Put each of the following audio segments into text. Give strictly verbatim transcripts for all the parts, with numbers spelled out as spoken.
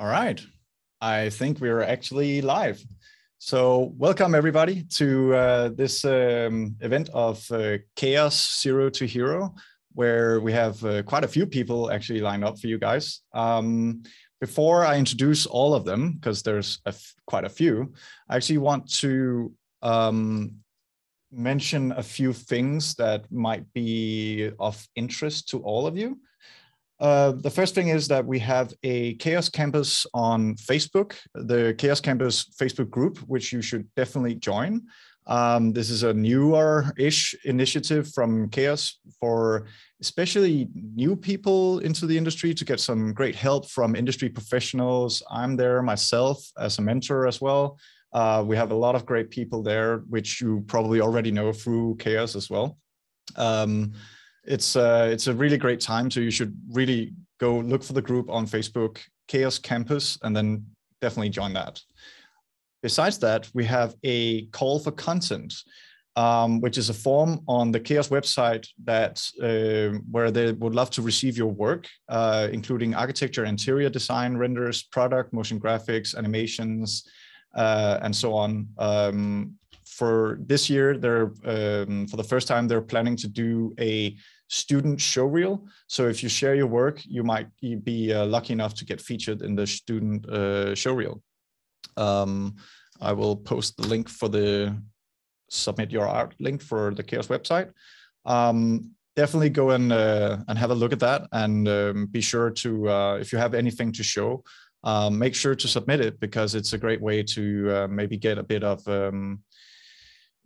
All right, I think we are actually live. So welcome everybody to uh, this um, event of uh, Chaos Zero to Hero, where we have uh, quite a few people actually lined up for you guys. Um, before I introduce all of them, because there's a quite a few, I actually want to um, mention a few things that might be of interest to all of you. Uh, the first thing is that we have a Chaos Campus on Facebook, the Chaos Campus Facebook group, which you should definitely join. Um, this is a newer-ish initiative from Chaos for especially new people into the industry to get some great help from industry professionals. I'm there myself as a mentor as well. Uh, we have a lot of great people there, which you probably already know through Chaos as well. Um, It's uh, it's a really great time, so you should really go look for the group on Facebook, Chaos Campus, and then definitely join that. Besides that, we have a call for content, um, which is a form on the Chaos website that uh, where they would love to receive your work, uh, including architecture, interior design, renders, product, motion graphics, animations, uh, and so on. Um, For this year, they're um, for the first time, they're planning to do a student showreel. So if you share your work, you might be uh, lucky enough to get featured in the student uh, showreel. Um, I will post the link for the submit your art link for the Chaos website. Um, definitely go and, uh, and have a look at that, and um, be sure to, uh, if you have anything to show, um, make sure to submit it, because it's a great way to uh, maybe get a bit of um,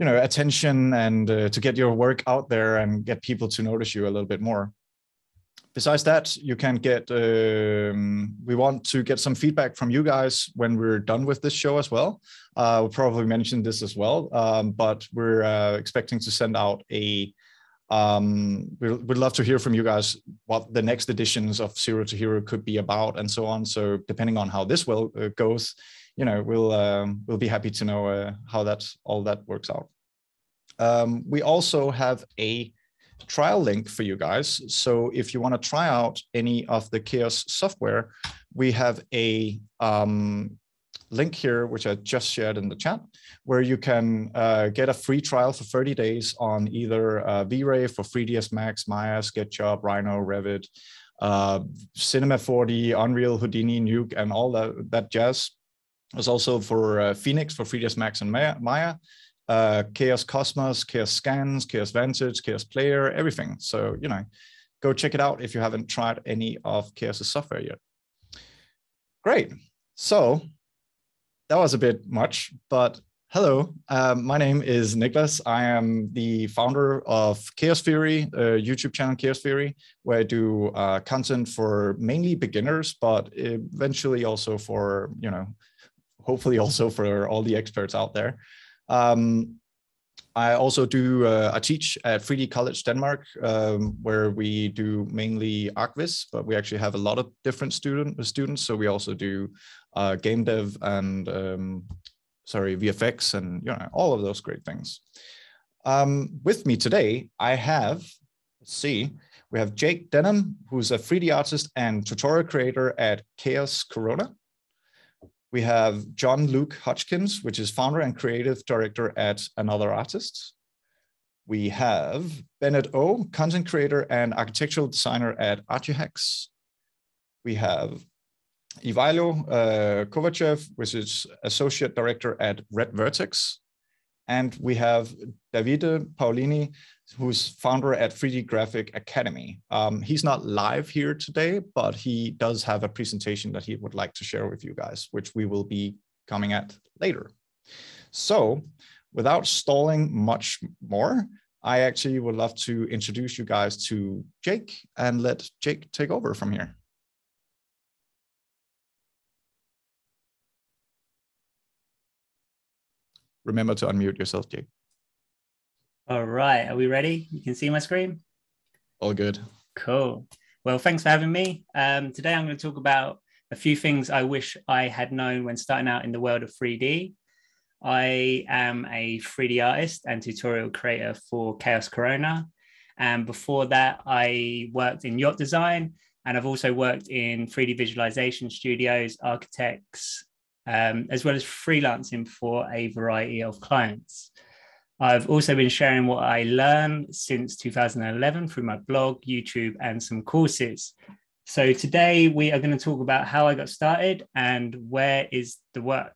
you know, attention and uh, to get your work out there and get people to notice you a little bit more. Besides that, you can get, um, we want to get some feedback from you guys when we're done with this show as well. Uh, we'll probably mention this as well, um, but we're uh, expecting to send out a, um, we'd love to hear from you guys what the next editions of Zero to Hero could be about and so on. So depending on how this will uh, goes, you know, we'll um, we'll be happy to know uh, how that all that works out. Um, we also have a trial link for you guys. So if you want to try out any of the Chaos software, we have a um, link here, which I just shared in the chat, where you can uh, get a free trial for thirty days on either uh, V-Ray for three D S Max, Maya, SketchUp, Rhino, Revit, uh, Cinema four D, Unreal, Houdini, Nuke, and all that, that jazz. There's also for uh, Phoenix, for three D S Max and Maya, Maya uh, Chaos Cosmos, Chaos Scans, Chaos Vantage, Chaos Player, everything. So, you know, go check it out if you haven't tried any of Chaos's software yet. Great. So that was a bit much, but hello. Um, my name is Niklas. I am the founder of Chaos Theory, uh, YouTube channel Chaos Theory, where I do uh, content for mainly beginners, but eventually also for, you know, hopefully also for all the experts out there. Um, I also do, uh, I teach at three D College Denmark, um, where we do mainly ArcVis, but we actually have a lot of different student, students. So we also do uh, game dev and, um, sorry, V F X and, you know, all of those great things. Um, with me today, I have, let's see, we have Jake Denham, who's a three D artist and tutorial creator at Chaos Corona. We have John Luke Hodgkins, which is founder and creative director at Another Artist. We have Bennett Oh, content creator and architectural designer at Archi Hacks. We have Ivaylo uh, Kovachev, which is associate director at Red Vertex. And we have Davide Paolini, who's founder at three D Graphic Academy. Um, he's not live here today, but he does have a presentation that he would like to share with you guys, which we will be coming at later. So without stalling much more, I actually would love to introduce you guys to Jake and let Jake take over from here. Remember to unmute yourself, Jake. All right, are we ready? You can see my screen? All good. Cool. Well, thanks for having me. Um, today I'm going to talk about a few things I wish I had known when starting out in the world of three D. I am a three D artist and tutorial creator for Chaos Corona. And before that, I worked in yacht design And I've also worked in three D visualization studios, architects, um, as well as freelancing for a variety of clients. I've also been sharing what I learned since two thousand eleven through my blog, YouTube, and some courses. So today we are going to talk about how I got started and where is the work.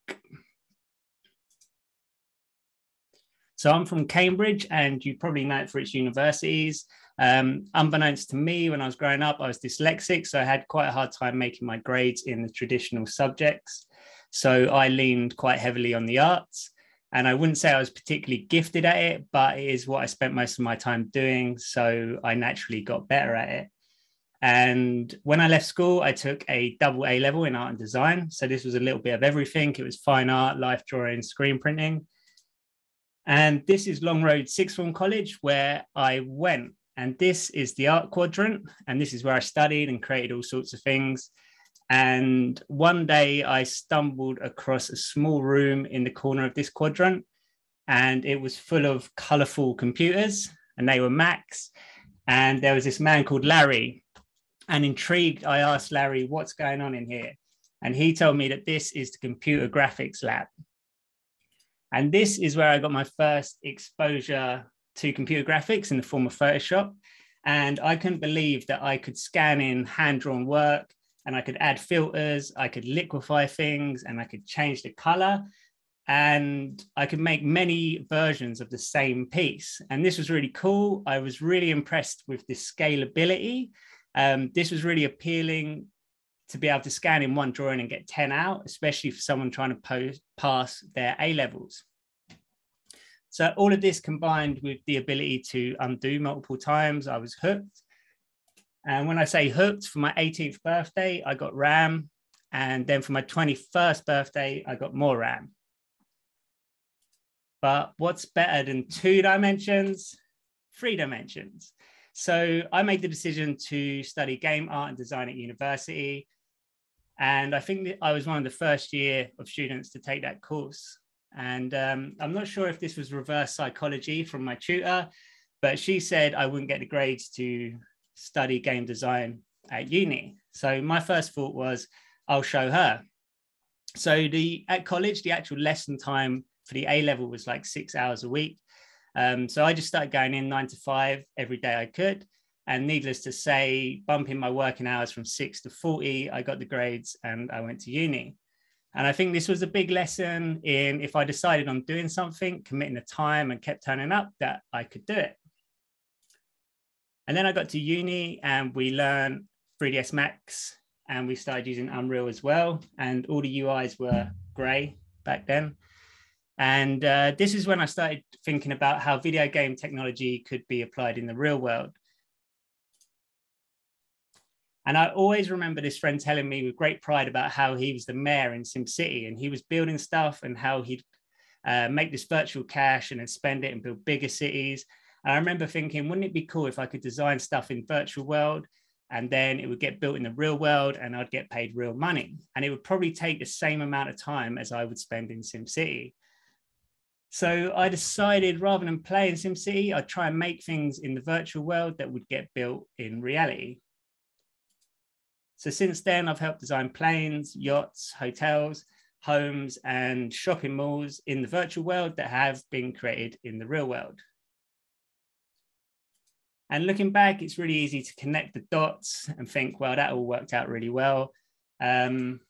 So I'm from Cambridge, and you probably know it for its universities. Um, unbeknownst to me, when I was growing up, I was dyslexic, so I had quite a hard time making my grades in the traditional subjects. So I leaned quite heavily on the arts. And I wouldn't say I was particularly gifted at it, but it is what I spent most of my time doing. So I naturally got better at it. And when I left school, I took a double A level in art and design. So this was a little bit of everything. It was fine art, life drawing, screen printing. And this is Long Road Sixth Form College, where I went. And this is the art quadrant. And this is where I studied and created all sorts of things. And one day I stumbled across a small room in the corner of this quadrant, and it was full of colorful computers, and they were Macs. And there was this man called Larry, and intrigued, I asked Larry, what's going on in here? And he told me that this is the computer graphics lab. And this is where I got my first exposure to computer graphics in the form of Photoshop. And I couldn't believe that I could scan in hand-drawn work, and I could add filters, I could liquefy things, and I could change the color, and I could make many versions of the same piece. And this was really cool. I was really impressed with the scalability. Um, this was really appealing to be able to scan in one drawing and get ten out, especially for someone trying to post, pass their A-levels. So all of this combined with the ability to undo multiple times, I was hooked. And when I say hooked, for my eighteenth birthday, I got RAM. And then for my twenty-first birthday, I got more RAM. But what's better than two dimensions? Three dimensions. So I made the decision to study game art and design at university. And I think that I was one of the first year of students to take that course. And um, I'm not sure if this was reverse psychology from my tutor, but she said I wouldn't get the grades to study game design at uni. So my first thought was, I'll show her. So the at college, the actual lesson time for the A-level was like six hours a week. Um, so I just started going in nine to five every day I could. And needless to say, bumping my working hours from six to forty, I got the grades and I went to uni. And I think this was a big lesson in, if I decided on doing something, committing the time and kept turning up, that I could do it. And then I got to uni and we learned three D S Max, and we started using Unreal as well. And all the U Is were gray back then. And uh, this is when I started thinking about how video game technology could be applied in the real world. And I always remember this friend telling me with great pride about how he was the mayor in SimCity, and he was building stuff and how he'd uh, make this virtual cash and then spend it and build bigger cities. And I remember thinking, wouldn't it be cool if I could design stuff in virtual world and then it would get built in the real world and I'd get paid real money. And it would probably take the same amount of time as I would spend in SimCity. So I decided rather than play in SimCity, I'd try and make things in the virtual world that would get built in reality. So since then, I've helped design planes, yachts, hotels, homes, and shopping malls in the virtual world that have been created in the real world. And looking back, it's really easy to connect the dots and think, well, that all worked out really well. Um,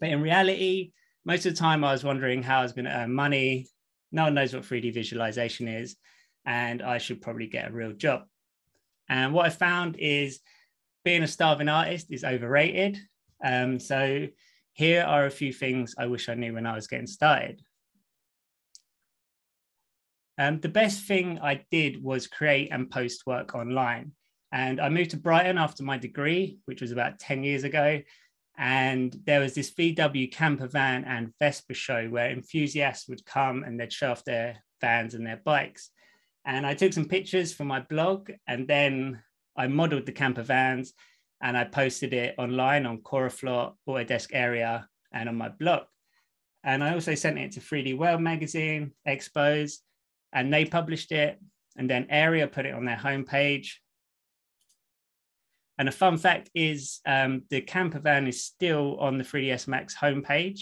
but in reality, most of the time I was wondering how I was going to earn money. No one knows what three D visualization is, and I should probably get a real job. And what I found is being a starving artist is overrated. Um, so here are a few things I wish I knew when I was getting started. Um, the best thing I did was create and post work online. And I moved to Brighton after my degree, which was about ten years ago. And there was this V W camper van and Vespa show where enthusiasts would come and they'd show off their vans and their bikes. And I took some pictures for my blog, and then I modeled the camper vans and I posted it online on Coroflot, Autodesk Area, and on my blog. And I also sent it to three D World magazine, Expos, and they published it, and then Area put it on their homepage. And a fun fact is um, the camper van is still on the three D S Max homepage.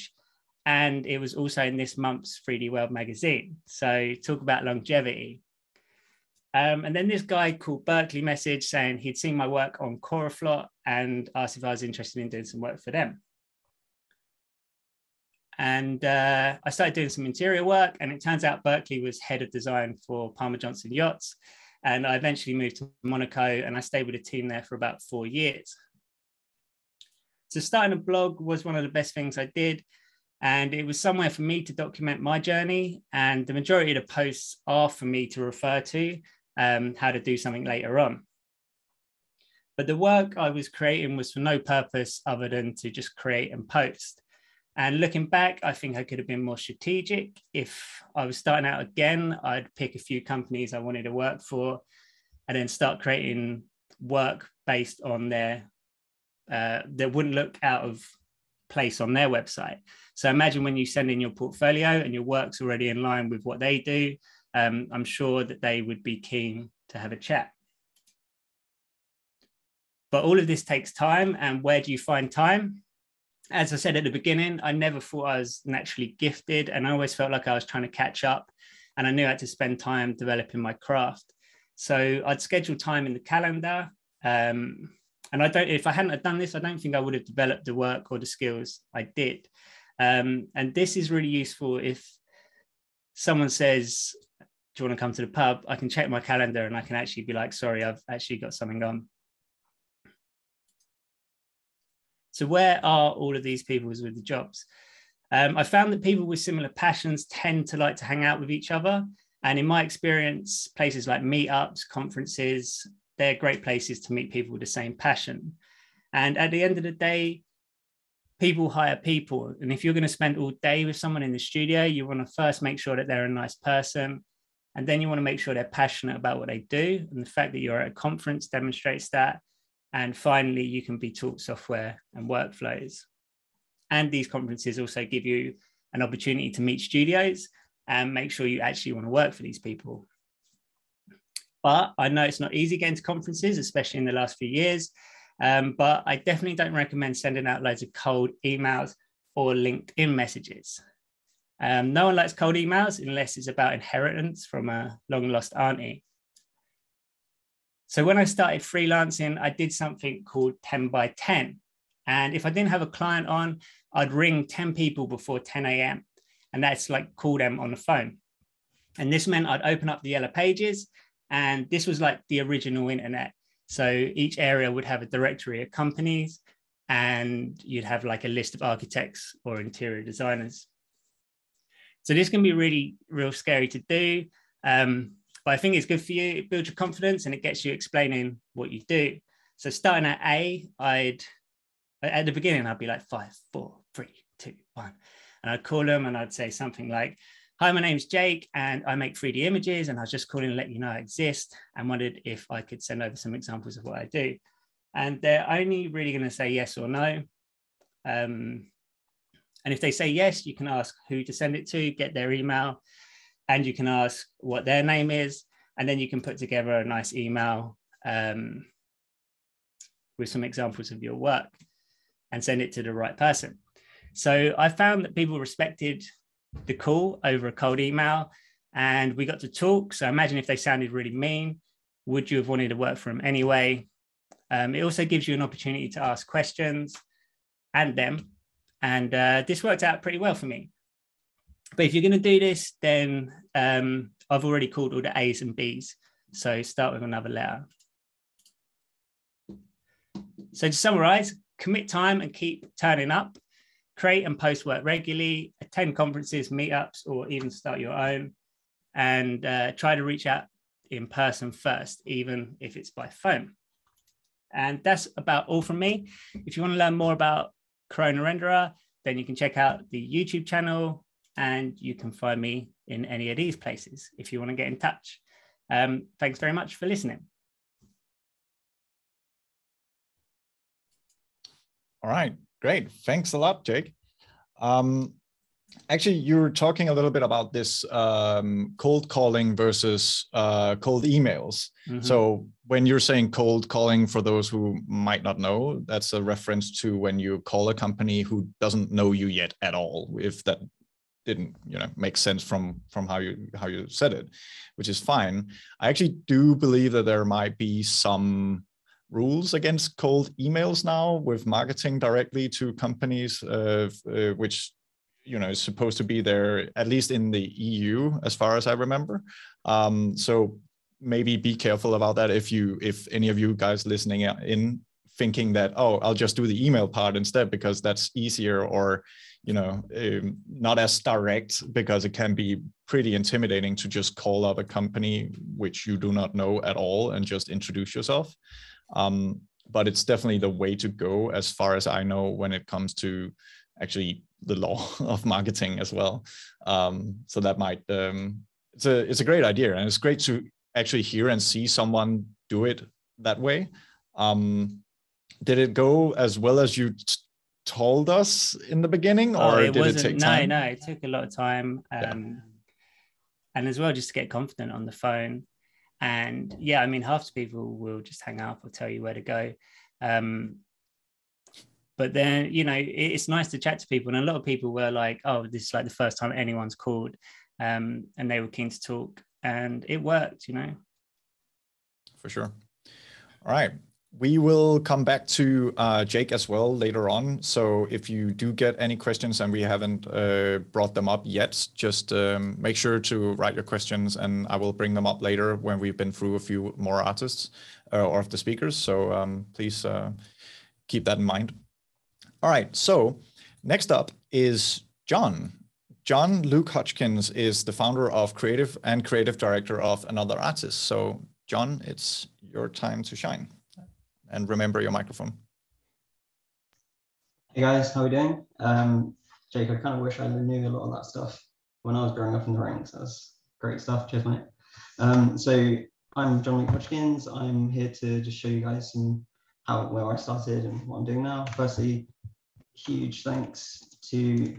And it was also in this month's three D World magazine. So talk about longevity. Um, and then this guy called Berkeley messaged saying he'd seen my work on Coroflot and asked if I was interested in doing some work for them. And uh, I started doing some interior work, and it turns out Berkeley was head of design for Palmer Johnson Yachts. And I eventually moved to Monaco, and I stayed with a team there for about four years. So starting a blog was one of the best things I did. And it was somewhere for me to document my journey. And the majority of the posts are for me to refer to um, how to do something later on. But the work I was creating was for no purpose other than to just create and post. And looking back, I think I could have been more strategic. If I was starting out again, I'd pick a few companies I wanted to work for and then start creating work based on their, uh, that wouldn't look out of place on their website. So imagine when you send in your portfolio and your work's already in line with what they do, um, I'm sure that they would be keen to have a chat. But all of this takes time, and where do you find time? As I said at the beginning, I never thought I was naturally gifted, and I always felt like I was trying to catch up, and I knew I had to spend time developing my craft. So I'd schedule time in the calendar. Um, And I don't, if I hadn't have done this, I don't think I would have developed the work or the skills I did. Um, and this is really useful if someone says, do you want to come to the pub? I can check my calendar and I can actually be like, sorry, I've actually got something on. So where are all of these people with the jobs? Um, I found that people with similar passions tend to like to hang out with each other. And in my experience, places like meetups, conferences, they're great places to meet people with the same passion. And at the end of the day, people hire people. And if you're going to spend all day with someone in the studio, you want to first make sure that they're a nice person. And then you want to make sure they're passionate about what they do. And the fact that you're at a conference demonstrates that. And finally, you can be taught software and workflows. And these conferences also give you an opportunity to meet studios and make sure you actually want to work for these people. But I know it's not easy getting to conferences, especially in the last few years. Um, but I definitely don't recommend sending out loads of cold emails or LinkedIn messages. Um, no one likes cold emails unless it's about inheritance from a long lost auntie. So when I started freelancing, I did something called ten by ten. And if I didn't have a client on, I'd ring ten people before ten A M. And that's like call them on the phone. And this meant I'd open up the yellow pages. And this was like the original internet. So each area would have a directory of companies, and you'd have like a list of architects or interior designers. So this can be really, real scary to do. Um, but I think it's good for you. It builds your confidence and it gets you explaining what you do. So starting at A, I'd, at the beginning, I'd be like five, four, three, two, one. And I'd call them and I'd say something like, hi, my name's Jake, and I make three D images, and I was just calling to let you know I exist and wondered if I could send over some examples of what I do. And they're only really going to say yes or no. Um, and if they say yes, you can ask who to send it to, get their email, and you can ask what their name is, and then you can put together a nice email um, with some examples of your work and send it to the right person. So I found that people respected the call over a cold email, and we got to talk. So imagine if they sounded really mean, would you have wanted to work for them anyway? Um, it also gives you an opportunity to ask questions and them. And uh, this worked out pretty well for me. But if you're going to do this, then um, I've already called all the A's and B's. So start with another letter. So to summarize, commit time and keep turning up. Create and post work regularly, attend conferences, meetups, or even start your own, and uh, try to reach out in person first, even if it's by phone. And that's about all from me. If you want to learn more about Corona Renderer, then you can check out the YouTube channel, and you can find me in any of these places if you want to get in touch. Um, thanks very much for listening. All right. Great. Thanks a lot, Jake. Um, Actually, you were talking a little bit about this um, cold calling versus uh, cold emails. Mm-hmm. So when you're saying cold calling, for those who might not know, that's a reference to when you call a company who doesn't know you yet at all, if that didn't you know, make sense from, from how you, how you said it, which is fine. I actually do believe that there might be some rules against cold emails now with marketing directly to companies, uh, uh, which you know, is supposed to be there, at least in the E U, as far as I remember. Um, so maybe be careful about that if you, if any of you guys listening in thinking that, oh, I'll just do the email part instead because that's easier, or, you know, um, not as direct, because it can be pretty intimidating to just call up a company which you do not know at all and just introduce yourself. Um, but it's definitely the way to go, as far as I know, when it comes to actually the law of marketing as well. Um, so that might, um, it's a it's a great idea, and it's great to actually hear and see someone do it that way. Um, did it go as well as you t told us in the beginning, or oh, it did wasn't, it take time? No, no, it took a lot of time. Um, yeah. And as well, just to get confident on the phone. And yeah, I mean, half the people will just hang up or tell you where to go. Um, But then, you know, it's nice to chat to people. And a lot of people were like, oh, this is like the first time anyone's called. Um, and they were keen to talk. And it worked, you know. For sure. All right. We will come back to uh, Jake as well later on. So if you do get any questions and we haven't uh, brought them up yet, just um, make sure to write your questions, and I will bring them up later when we've been through a few more artists uh, or of the speakers. So um, please uh, keep that in mind. All right, so next up is John. John Luke Hodgkins is the founder of creative and creative director of Another Artist. So John, it's your time to shine, and remember your microphone. Hey guys, how are we doing? Um, Jake, I kind of wish I knew a lot of that stuff when I was growing up in the ranks. That's great stuff, cheers mate. Um, so I'm John Luke Hodgkins. I'm here to just show you guys some how, where I started and what I'm doing now. Firstly, huge thanks to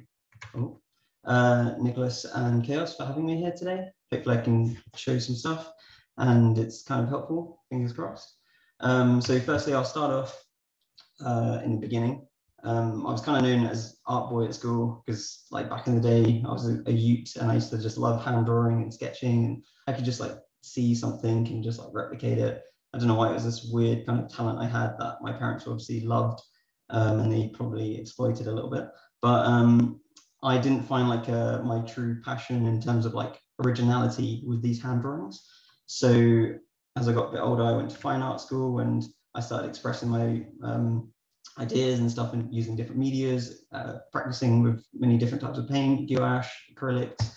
oh, uh, Nicholas and Chaos for having me here today. Hopefully I can show you some stuff and it's kind of helpful, fingers crossed. Um, so firstly, I'll start off uh, in the beginning. Um, I was kind of known as art boy at school because like back in the day, I was a, a ute and I used to just love hand drawing and sketching. And I could just like see something and just like replicate it. I don't know why, it was this weird kind of talent I had that my parents obviously loved. Um, and they probably exploited a little bit, but um, I didn't find like a, my true passion in terms of like originality with these hand drawings. So as I got a bit older, I went to fine art school and I started expressing my um, ideas and stuff and using different medias, uh, practicing with many different types of paint, gouache, acrylics,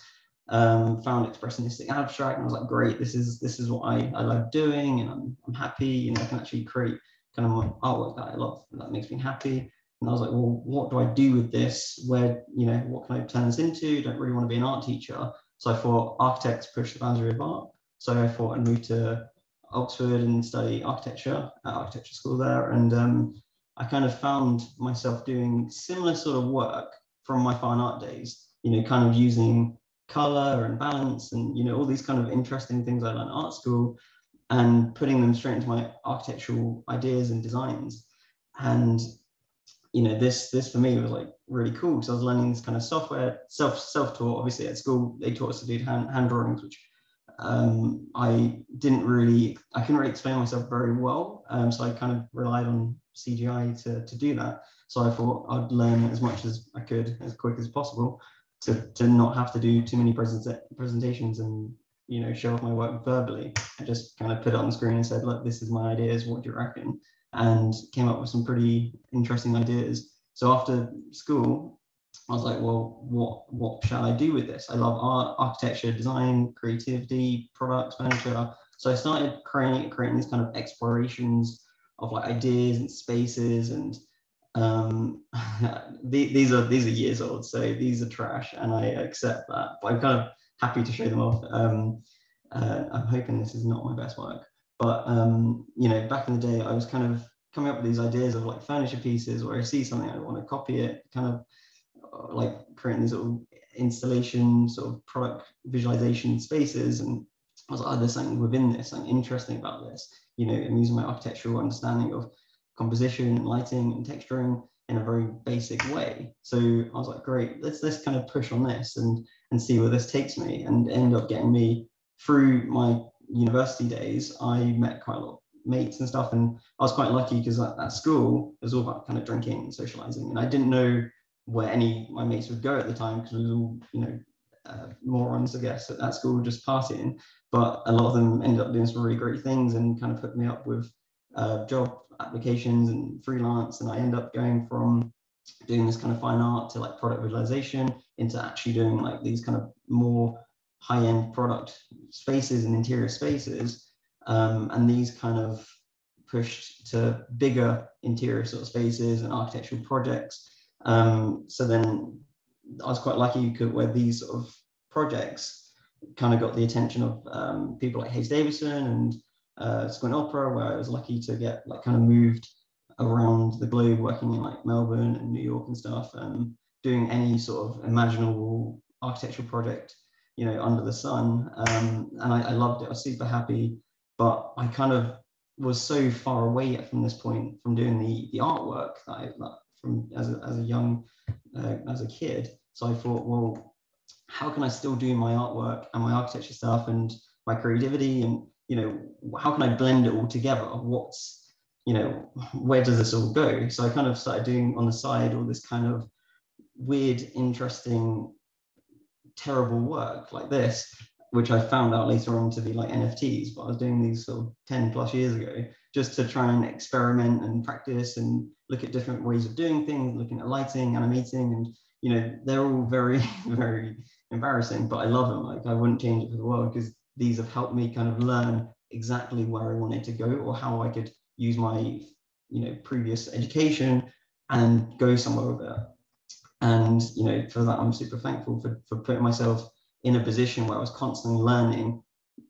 um, found expressionistic abstract, and I was like, great, this is this is what I, I love doing, and I'm, I'm happy, you know, I can actually create kind of artwork that I love, and that makes me happy. And I was like, well, what do I do with this? Where, you know, what can I turn this into? Don't really want to be an art teacher. So I thought architects push the boundary of art. So I thought I'd move to Oxford and study architecture at architecture school there. And um, I kind of found myself doing similar sort of work from my fine art days, you know, kind of using color and balance and, you know, all these kind of interesting things I learned at art school, and putting them straight into my architectural ideas and designs. And, you know, this this for me was like really cool because I was learning this kind of software, self, self-taught. Obviously at school, they taught us to do hand, hand drawings, which um, I didn't really, I couldn't really explain myself very well. Um, so I kind of relied on C G I to, to do that. So I thought I'd learn as much as I could, as quick as possible, to, to not have to do too many present, presentations and, you know, show off my work verbally. I just kind of put it on the screen and said, look, this is my ideas, what do you reckon? And came up with some pretty interesting ideas. So after school, I was like, well, what, what shall I do with this? I love art, architecture, design, creativity, products, furniture. So I started creating, creating these kind of explorations of like ideas and spaces. And um, these are, these are years old, so these are trash and I accept that, but I'm kind of happy to show them off. Um, uh, I'm hoping this is not my best work, but um, you know, back in the day, I was kind of coming up with these ideas of like furniture pieces, or I see something I want to copy it, kind of like creating these little installation sort of product visualization spaces, and was like, oh, there's something within this, something interesting about this. You know, I'm using my architectural understanding of composition and lighting and texturing in a very basic way. So I was like, great, let's let's kind of push on this and and see where this takes me. And end up getting me through my university days, I met quite a lot of mates and stuff, and I was quite lucky because at, at school it was all about kind of drinking and socializing, and I didn't know where any of my mates would go at the time because it was all, you know, uh, morons, I guess, at that school, just partying. But a lot of them ended up doing some really great things and kind of hooked me up with uh, job applications and freelance, and I ended up going from doing this kind of fine art to like product visualization into actually doing like these kind of more high-end product spaces and interior spaces, um, and these kind of pushed to bigger interior sort of spaces and architectural projects. Um, so then I was quite lucky where these sort of projects kind of got the attention of um, people like Hayes Davison and uh, Squint Opera, where I was lucky to get like kind of moved around the globe, working in like Melbourne and New York and stuff, um, doing any sort of imaginable architectural project, you know, under the sun. Um, and I, I loved it. I was super happy, but I kind of was so far away from this point from doing the, the artwork that I that from as a, as a young, uh, as a kid. So I thought, well, how can I still do my artwork and my architecture stuff and my creativity? And, you know, how can I blend it all together? What's, you know, where does this all go? So I kind of started doing on the side all this kind of weird, interesting, terrible work like this, which I found out later on to be like N F Ts, but I was doing these sort of ten plus years ago, just to try and experiment and practice and look at different ways of doing things, looking at lighting, animating, and, you know, they're all very, very embarrassing, but I love them. Like, I wouldn't change it for the world, because these have helped me kind of learn exactly where I wanted to go, or how I could use my, you know, previous education and go somewhere with it. And, you know, for that, I'm super thankful for, for putting myself in a position where I was constantly learning,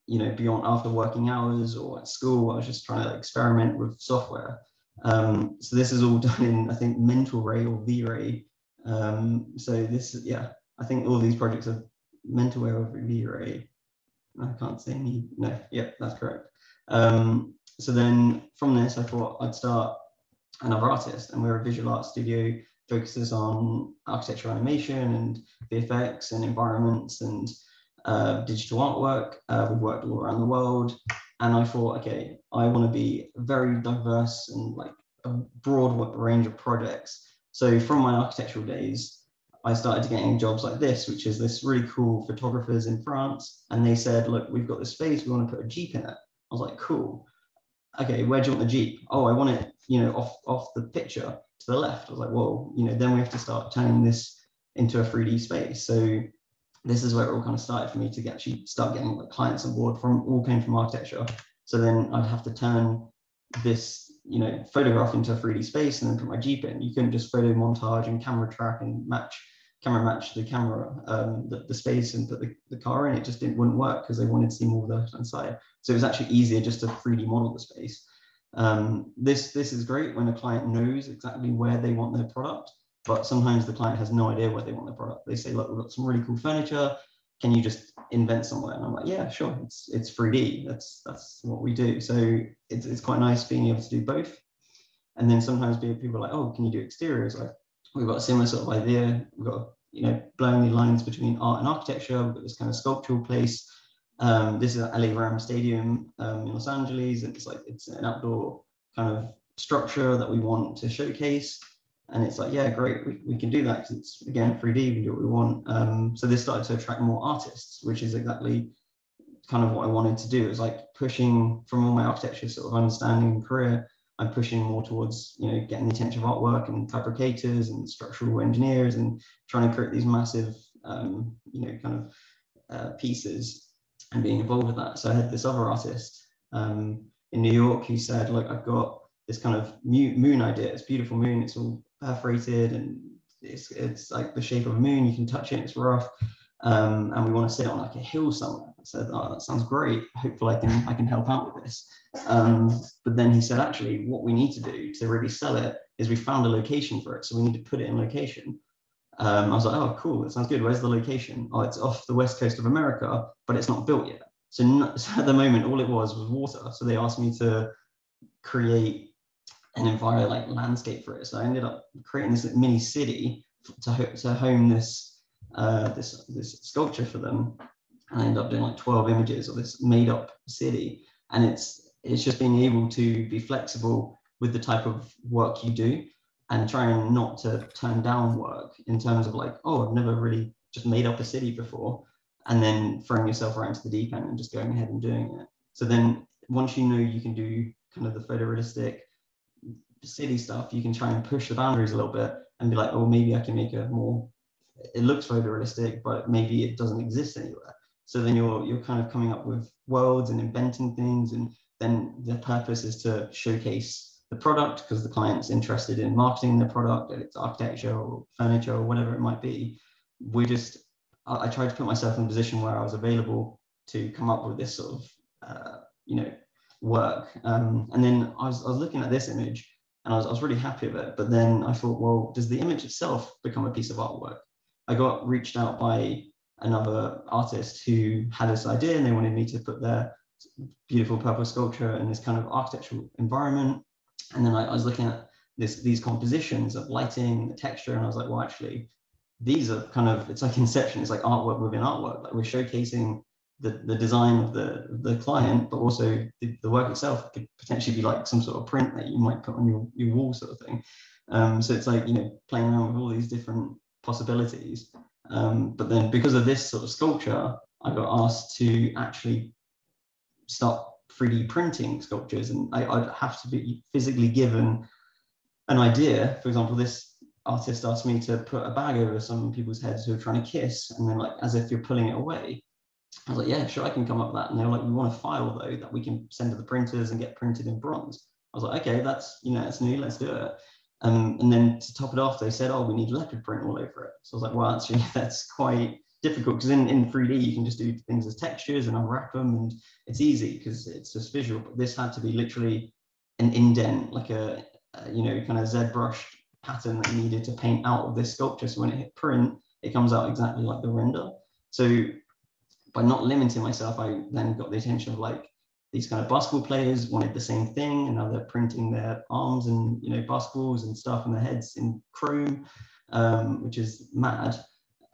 you know, beyond after working hours or at school. I was just trying to experiment with software. Um, so this is all done in, I think, Mental Ray or V-Ray. Um, so this, yeah, I think all these projects are Mental Ray or V-Ray. I can't say any, no, yeah, that's correct. Um, so then from this, I thought I'd start Another Artist, and we're a visual arts studio focuses on architecture, animation, and V F X, and environments, and uh, digital artwork. Uh, we've worked all around the world, and I thought, okay, I want to be very diverse and like a broad range of projects. So from my architectural days, I started getting jobs like this, which is this really cool photographers in France, and they said, look, we've got this space, we want to put a Jeep in it. I was like, cool. Okay, where do you want the Jeep? Oh, I want it, you know, off off the picture. To the left. I was like, whoa, you know, then we have to start turning this into a three D space. So this is where it all kind of started for me to get, actually start getting like clients on board from, all came from architecture. So then I'd have to turn this, you know, photograph into a three D space and then put my Jeep in. You couldn't just photo montage and camera track and match, camera match the camera, um, the, the space and put the, the car in. It just didn't, wouldn't work because they wanted to see more of the left-hand side. So it was actually easier just to three D model the space. Um, this, this is great when a client knows exactly where they want their product, but sometimes the client has no idea where they want their product. They say, look, we've got some really cool furniture. Can you just invent somewhere? And I'm like, yeah, sure. It's, it's three D. That's, that's what we do. So it's, it's quite nice being able to do both. And then sometimes people are like, oh, can you do exteriors? Like, we've got a similar sort of idea. We've got, you know, blurring the lines between art and architecture. We've got this kind of sculptural place. Um, this is at L A Ram Stadium um, in Los Angeles, and it's like it's an outdoor kind of structure that we want to showcase. And it's like, yeah, great, we, we can do that because it's again three D, we can do what we want. Um, so this started to attract more artists, which is exactly kind of what I wanted to do. It was like pushing from all my architecture sort of understanding and career, I'm pushing more towards, you know, getting the attention of artwork and fabricators and structural engineers and trying to create these massive, um, you know, kind of uh, pieces. And being involved with that. So I had this other artist um, in New York who said, look, I've got this kind of moon idea. It's a beautiful moon. It's all perforated and it's, it's like the shape of a moon. You can touch it. It's rough. Um, and we want to sit on like a hill somewhere. I said, oh, that sounds great. Hopefully I can, I can help out with this. Um, but then he said, actually, what we need to do to really sell it is we found a location for it. So we need to put it in location. Um, I was like, oh, cool, that sounds good. Where's the location? Oh, it's off the west coast of America, but it's not built yet. So, no, so at the moment, all it was was water. So they asked me to create an environment, like landscape for it. So I ended up creating this like, mini city to, ho to home this, uh, this, this sculpture for them. And I ended up doing like twelve images of this made up city. And it's, it's just being able to be flexible with the type of work you do. And trying not to turn down work in terms of like, oh, I've never really just made up a city before, and then throwing yourself right into the deep end and just going ahead and doing it. So then once you know you can do kind of the photorealistic city stuff, you can try and push the boundaries a little bit and be like, oh, maybe I can make a more, it looks photorealistic, but maybe it doesn't exist anywhere. So then you're, you're kind of coming up with worlds and inventing things. And then the purpose is to showcase the product because the client's interested in marketing the product, its architecture or furniture or whatever it might be. We just, I, I tried to put myself in a position where I was available to come up with this sort of, uh, you know, work. Um, and then I was, I was looking at this image and I was, I was really happy with it. But then I thought, well, does the image itself become a piece of artwork? I got reached out by another artist who had this idea and they wanted me to put their beautiful purple sculpture in this kind of architectural environment. And then I, I was looking at this, these compositions of lighting, the texture, and I was like, well, actually, these are kind of, it's like inception, it's like artwork within artwork. Like we're showcasing the, the design of the, the client, but also the, the work itself could potentially be like some sort of print that you might put on your, your wall sort of thing. Um, so it's like, you know, playing around with all these different possibilities. Um, but then because of this sort of sculpture, I got asked to actually start three D printing sculptures, and I, I'd have to be physically given an idea. For example, this artist asked me to put a bag over some people's heads who are trying to kiss, and then like as if you're pulling it away. I was like, yeah, sure, I can come up with that. And they were like, we want a file though that we can send to the printers and get printed in bronze. I was like, okay, that's, you know, it's new, let's do it. Um, and then to top it off, they said, oh, we need leopard print all over it. So I was like, well, actually, that's quite difficult, because in, in three D you can just do things as textures and unwrap them and it's easy because it's just visual. But this had to be literally an indent, like a, a you know, kind of Z-brush pattern that you needed to paint out of this sculpture. So when it hit print, it comes out exactly like the render. So by not limiting myself, I then got the attention of like these kind of basketball players wanted the same thing, and now they're printing their arms and, you know, basketballs and stuff and their heads in chrome, um, which is mad.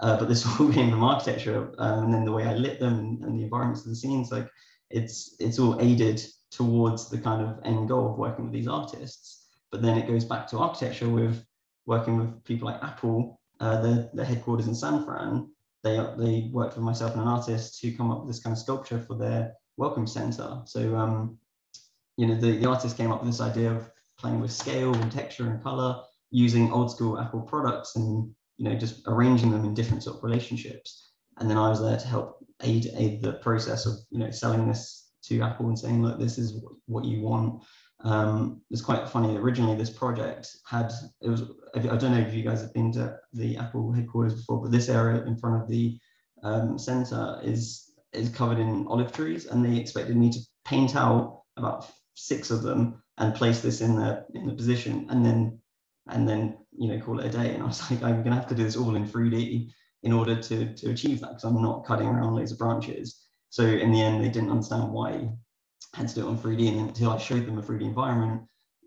Uh, but this all came from architecture, um, and then the way I lit them and, and the environments of the scenes, like it's it's all aided towards the kind of end goal of working with these artists. But then it goes back to architecture with working with people like Apple, uh, their, their headquarters in San Fran. They, they worked with myself and an artist to come up with this kind of sculpture for their welcome center. So, um, you know, the, the artist came up with this idea of playing with scale and texture and color using old school Apple products and, you know, just arranging them in different sort of relationships. And then I was there to help aid, aid the process of, you know, selling this to Apple and saying, look, this is what you want. Um, it's quite funny. Originally, this project had, it was, I don't know if you guys have been to the Apple headquarters before, but this area in front of the um, center is, is covered in olive trees. And they expected me to paint out about six of them and place this in the, in the position. And then and then, you know, call it a day. And I was like, I'm gonna have to do this all in three D in order to, to achieve that, because I'm not cutting around loads of branches. So in the end, they didn't understand why I had to do it on three D. And until I showed them a three D environment,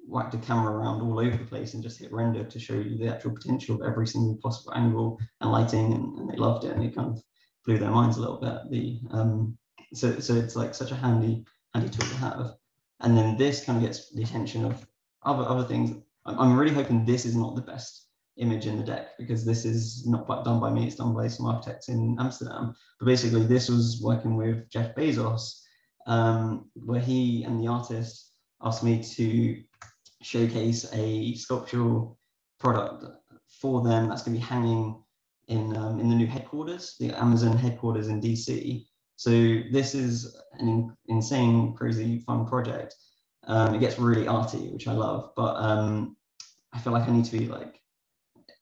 whacked a camera around all over the place and just hit render to show you the actual potential of every single possible angle and lighting, and, and they loved it. And it kind of blew their minds a little bit. The, um, so, so it's like such a handy, handy tool to have. And then this kind of gets the attention of other, other things. I'm really hoping this is not the best image in the deck, because this is not done by me, it's done by some architects in Amsterdam. But basically this was working with Jeff Bezos, um, where he and the artist asked me to showcase a sculptural product for them that's going to be hanging in, um, in the new headquarters, the Amazon headquarters in D C. So this is an insane, crazy, fun project. Um, it gets really arty, which I love, but um, I feel like I need to be like,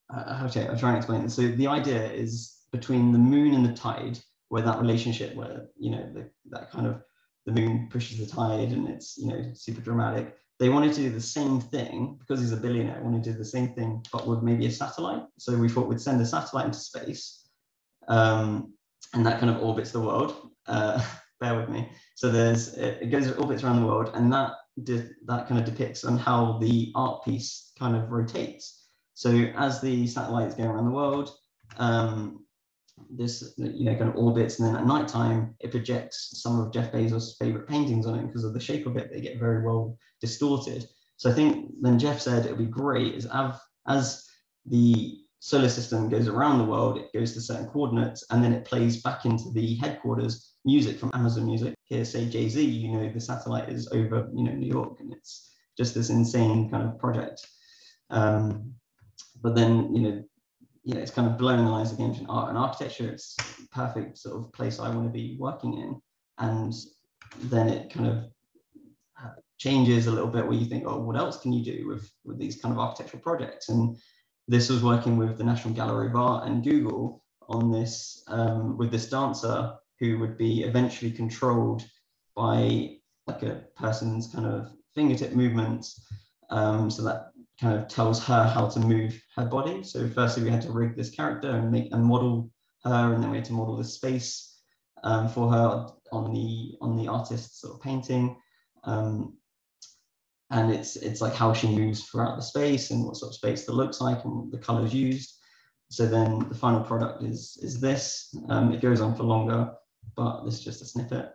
uh, how to, I'll try and explain this. So the idea is between the moon and the tide, where that relationship where, you know, the, that kind of the moon pushes the tide and it's, you know, super dramatic. they wanted to do the same thing because he's a billionaire, wanted to do the same thing, but with maybe a satellite. So we thought we'd send a satellite into space, um, and that kind of orbits the world. Uh, bear with me. So there's it, it goes orbits around the world, and that did, that kind of depicts on how the art piece kind of rotates. So as the satellites go around the world, um, this you know kind of orbits, and then at nighttime it projects some of Jeff Bezos' favorite paintings on it. Because of the shape of it, they get very well distorted. So I think then Jeff said it would be great is as, as the solar system goes around the world, it goes to certain coordinates, and then it plays back into the headquarters music from Amazon Music. Here, say Jay-Z, you know the satellite is over you know New York, and it's just this insane kind of project. Um, but then you know. Yeah, it's kind of blowing the lines of the ancient art and architecture. It's the perfect sort of place I want to be working in. And then it kind of changes a little bit where you think, oh, what else can you do with, with these kind of architectural projects? And this was working with the National Gallery of Art and Google on this, um, with this dancer who would be eventually controlled by like a person's kind of fingertip movements. Um, so that kind of tells her how to move her body. So firstly, we had to rig this character and make and model her, and then we had to model the space um, for her on the on the artist's sort of painting. Um, and it's it's like how she moves throughout the space and what sort of space that looks like and the colors used. So then the final product is is this. Um, it goes on for longer, but this is just a snippet.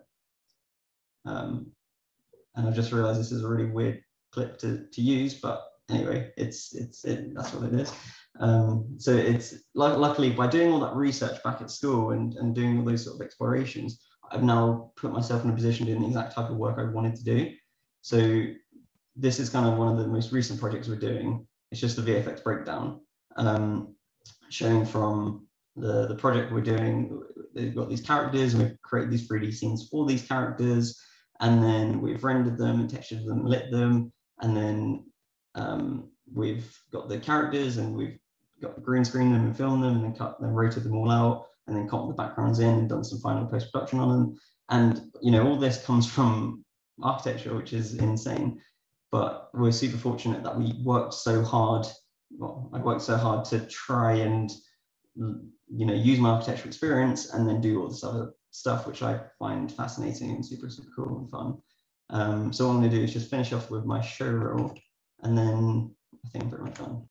Um, and I've just realized this is a really weird clip to to use, but anyway, it's it's it, that's what it is. Um, so it's luckily by doing all that research back at school and and doing all those sort of explorations, I've now put myself in a position doing the exact type of work I wanted to do. So this is kind of one of the most recent projects we're doing. It's just the V F X breakdown, um, showing from the the project we're doing. They've got these characters, and we've created these three D scenes for these characters, and then we've rendered them and textured them, and lit them, and then Um, we've got the characters and we've got green screen them and filmed them and then cut them, rotated them all out, and then cut the backgrounds in and done some final post-production on them. And, you know, all this comes from architecture, which is insane, but we're super fortunate that we worked so hard. Well, I worked so hard to try and, you know, use my architectural experience and then do all this other stuff, which I find fascinating and super, super cool and fun. Um, so what I'm going to do is just finish off with my show reel. And then I think I'm pretty much done.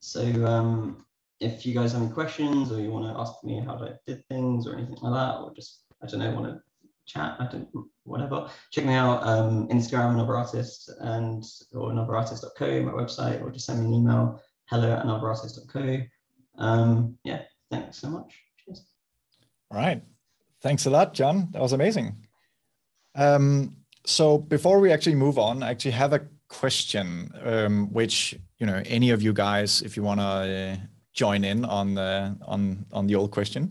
So um, if you guys have any questions or you want to ask me how I did things or anything like that, or just, I don't know, want to chat, I don't, whatever, check me out, um, Instagram, Another Artist, and, or another artist dot co, my website, or just send me an email, hello at another artist dot co. Um, yeah, thanks so much. Cheers. All right. Thanks a lot, John. That was amazing. Um, so before we actually move on, I actually have a question, um, which, you know, any of you guys, if you want to uh, join in on the on on the old question.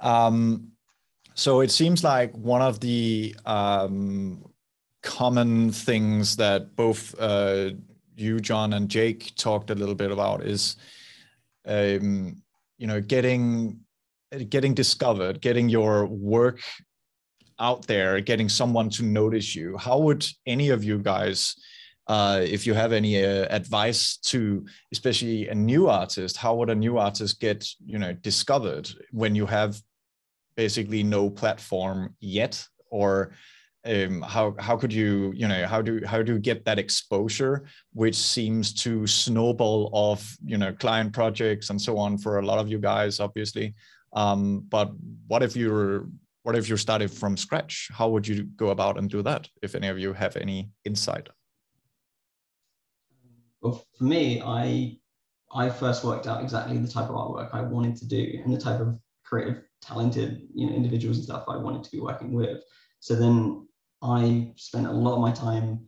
Um, so it seems like one of the um, common things that both uh, you, John, and Jake talked a little bit about is, um, you know, getting getting discovered, getting your work out there, getting someone to notice you. How would any of you guys, Uh, if you have any uh, advice to, especially a new artist, how would a new artist get, you know, discovered when you have basically no platform yet, or Um, how how could you you know how do how do you get that exposure, which seems to snowball off you know client projects and so on for a lot of you guys, obviously. Um, but what if you're what if you started from scratch? How would you go about and do that? If any of you have any insight. Well, for me, I I first worked out exactly the type of artwork I wanted to do and the type of creative, talented you know individuals and stuff I wanted to be working with. So then I spent a lot of my time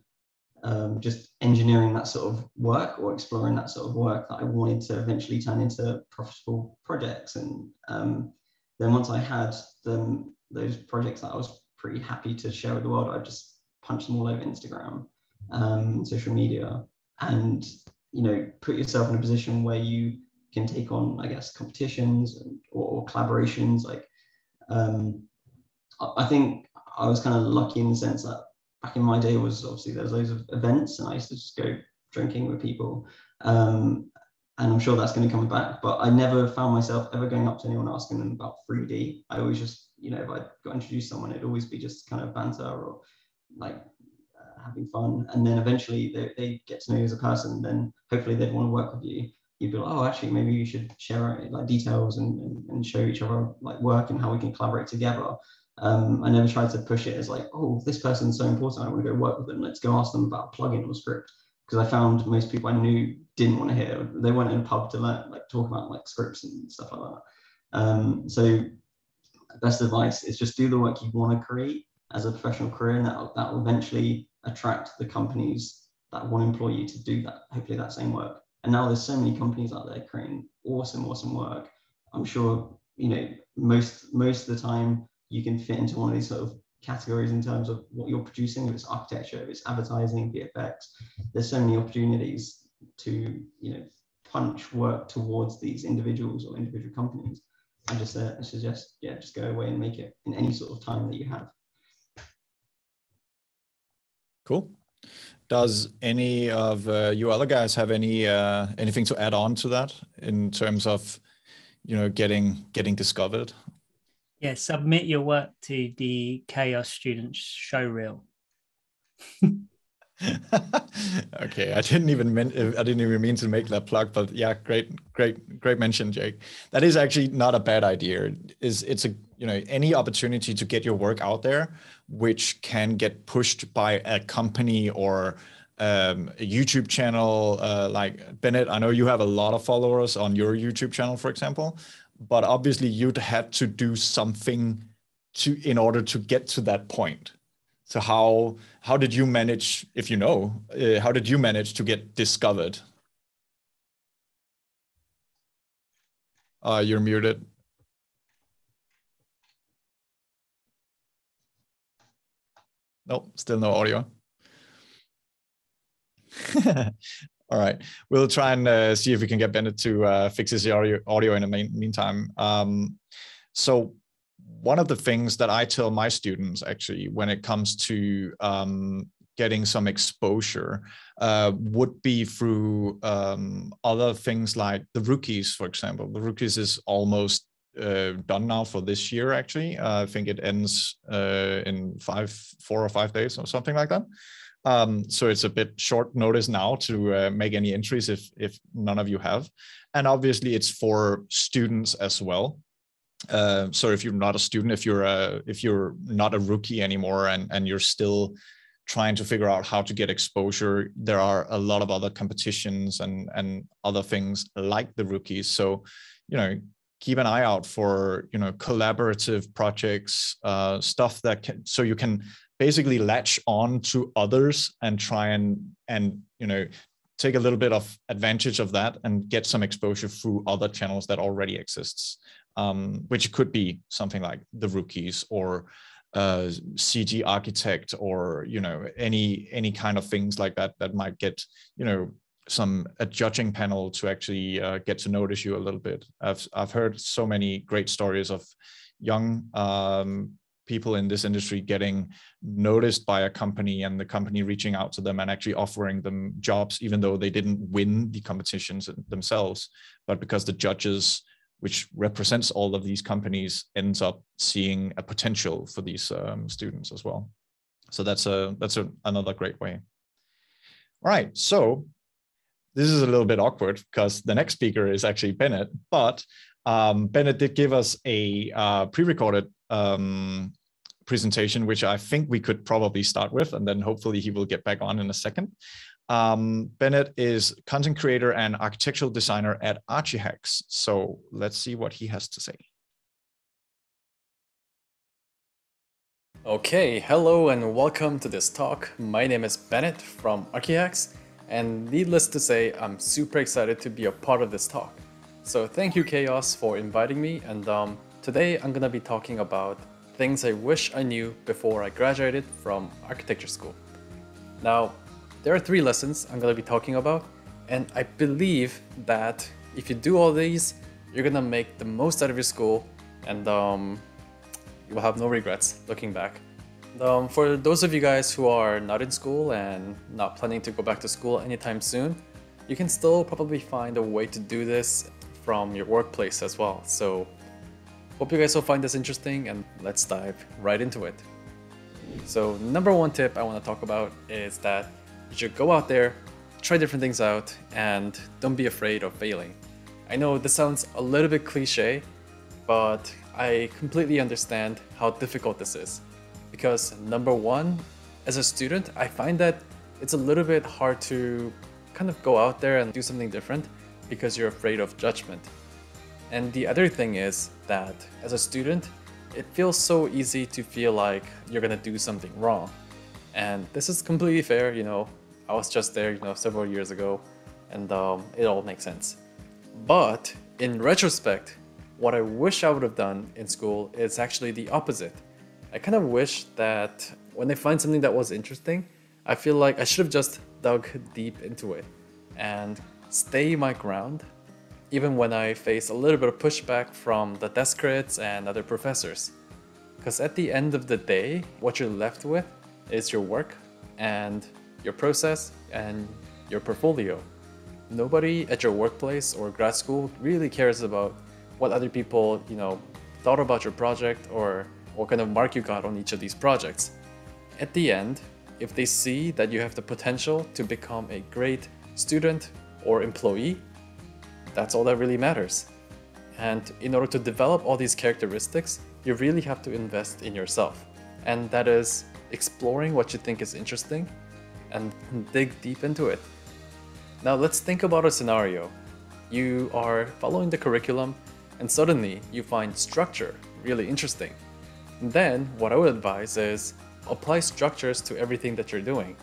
um, just engineering that sort of work or exploring that sort of work that I wanted to eventually turn into profitable projects. And um, then once I had them, those projects that I was pretty happy to share with the world, I just punched them all over Instagram, um, social media, and you know, put yourself in a position where you can take on, I guess, competitions and, or, or collaborations. Like, um, I, I think, I was kind of lucky in the sense that back in my day was obviously there's loads of events and I used to just go drinking with people. Um, and I'm sure that's going to come back, but I never found myself ever going up to anyone asking them about three D. I always just, you know, if I got introduced to someone, it'd always be just kind of banter or like uh, having fun. And then eventually they, they get to know you as a person, then hopefully they'd want to work with you. You'd be like, oh, actually, maybe you should share like details and, and, and show each other like work and how we can collaborate together. Um, I never tried to push it as like, oh, this person's so important, I want to go work with them, let's go ask them about a plugin or script. Because I found most people I knew didn't want to hear, they weren't in a pub to learn, like talk about like scripts and stuff like that. Um, so best advice is just do the work you want to create as a professional career, and that will eventually attract the companies that want to employ you to do that, hopefully that same work. And now there's so many companies out there creating awesome, awesome work. I'm sure, you know, most, most of the time, you can fit into one of these sort of categories in terms of what you're producing, if it's architecture, if it's advertising, V F X. There's so many opportunities to, you know, punch work towards these individuals or individual companies. I just uh, I suggest, yeah, just go away and make it in any sort of time that you have. Cool. Does any of uh, you other guys have any uh, anything to add on to that in terms of, you know, getting getting discovered? Yeah, submit your work to the Chaos Students Showreel. Okay, I didn't even mean, I didn't even mean to make that plug, but yeah, great, great, great mention, Jake. That is actually not a bad idea. Is it's a you know any opportunity to get your work out there, which can get pushed by a company or um, a YouTube channel. Uh, like Bennett, I know you have a lot of followers on your YouTube channel, for example. But obviously you'd have to do something to in order to get to that point. So how how did you manage, if you know, uh, how did you manage to get discovered? Uh, you're muted. Nope, still no audio. All right, we'll try and uh, see if we can get Bennett to uh, fix his audio, audio in the main, meantime. Um, so one of the things that I tell my students actually when it comes to um, getting some exposure uh, would be through um, other things like the Rookies, for example. The Rookies is almost uh, done now for this year, actually. Uh, I think it ends uh, in five, four or five days or something like that. Um, so it's a bit short notice now to uh, make any entries if, if none of you have. And obviously it's for students as well. Uh, so if you're not a student, if you're, a, if you're not a rookie anymore and, and you're still trying to figure out how to get exposure, there are a lot of other competitions and, and other things like the Rookies. So, you know, keep an eye out for, you know, collaborative projects, uh, stuff that can, so you can basically latch on to others and try and, and, you know, take a little bit of advantage of that and get some exposure through other channels that already exists, um, which could be something like the Rookies or uh, C G Architect or, you know, any, any kind of things like that, that might get, you know, some a judging panel to actually uh, get to notice you a little bit. I've, I've heard so many great stories of young um, people in this industry getting noticed by a company and the company reaching out to them and actually offering them jobs, even though they didn't win the competitions themselves, but because the judges, which represents all of these companies, ends up seeing a potential for these um, students as well. So that's a that's a, another great way. All right, so this is a little bit awkward because the next speaker is actually Bennett, but um, Bennett did give us a uh, pre-recorded um, presentation, which I think we could probably start with, and then hopefully he will get back on in a second. Um, Bennett is content creator and architectural designer at Archi Hacks. So let's see what he has to say. Okay, hello and welcome to this talk. My name is Bennett from Archi Hacks, and needless to say, I'm super excited to be a part of this talk. So thank you, Chaos, for inviting me. And um, today I'm gonna be talking about things I wish I knew before I graduated from architecture school. Now, there are three lessons I'm gonna be talking about, and I believe that if you do all these, you're gonna make the most out of your school, and um, you will have no regrets looking back. Um, for those of you guys who are not in school and not planning to go back to school anytime soon, you can still probably find a way to do this from your workplace as well. So hope you guys will find this interesting, and let's dive right into it. So number one tip I wanna talk about is that you should go out there, try different things out, and don't be afraid of failing. I know this sounds a little bit cliche, but I completely understand how difficult this is. Because number one, as a student, I find that it's a little bit hard to kind of go out there and do something different because you're afraid of judgment. And the other thing is that as a student, it feels so easy to feel like you're gonna do something wrong. And this is completely fair, you know, I was just there, you know, several years ago, and um, it all makes sense. But in retrospect, what I wish I would have done in school is actually the opposite. I kind of wish that when I find something that was interesting, I feel like I should have just dug deep into it and stay my ground, even when I face a little bit of pushback from the desk critics and other professors. Because at the end of the day, what you're left with is your work and your process and your portfolio. Nobody at your workplace or grad school really cares about what other people, you know, thought about your project or what kind of mark you got on each of these projects. At the end, if they see that you have the potential to become a great student or employee, that's all that really matters. And in order to develop all these characteristics, you really have to invest in yourself. And that is exploring what you think is interesting and dig deep into it. Now let's think about a scenario. You are following the curriculum and suddenly you find structure really interesting. And then what I would advise is apply structures to everything that you're doing.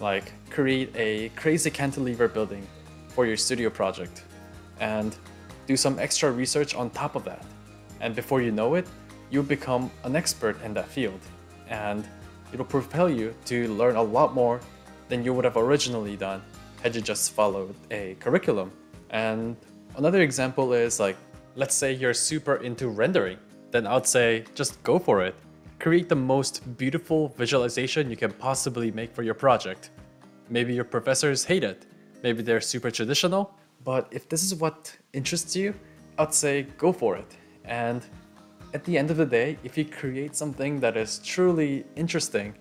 Like create a crazy cantilever building for your studio project and do some extra research on top of that. And before you know it, you become an expert in that field, and it'll propel you to learn a lot more than you would have originally done had you just followed a curriculum. And another example is, like, let's say you're super into rendering, then I'd say just go for it. Create the most beautiful visualization you can possibly make for your project. Maybe your professors hate it, maybe they're super traditional, but if this is what interests you, I'd say go for it. And at the end of the day, if you create something that is truly interesting,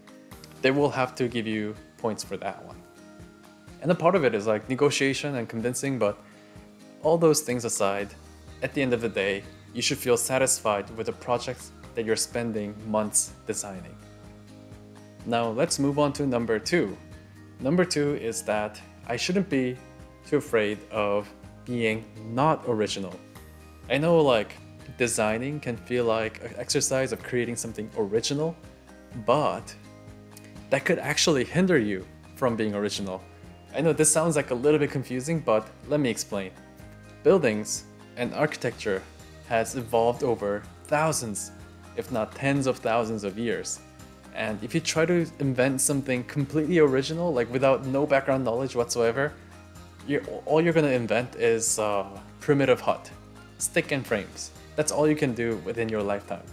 they will have to give you points for that one. And a part of it is like negotiation and convincing, but all those things aside, at the end of the day, you should feel satisfied with the projects that you're spending months designing. Now let's move on to number two. Number two is that I shouldn't be too afraid of being not original. I know, like, designing can feel like an exercise of creating something original, but that could actually hinder you from being original. I know this sounds like a little bit confusing, but let me explain. Buildings and architecture has evolved over thousands, if not tens of thousands of years. And if you try to invent something completely original, like without no background knowledge whatsoever, you're, all you're gonna invent is a primitive hut, stick and frames. That's all you can do within your lifetime.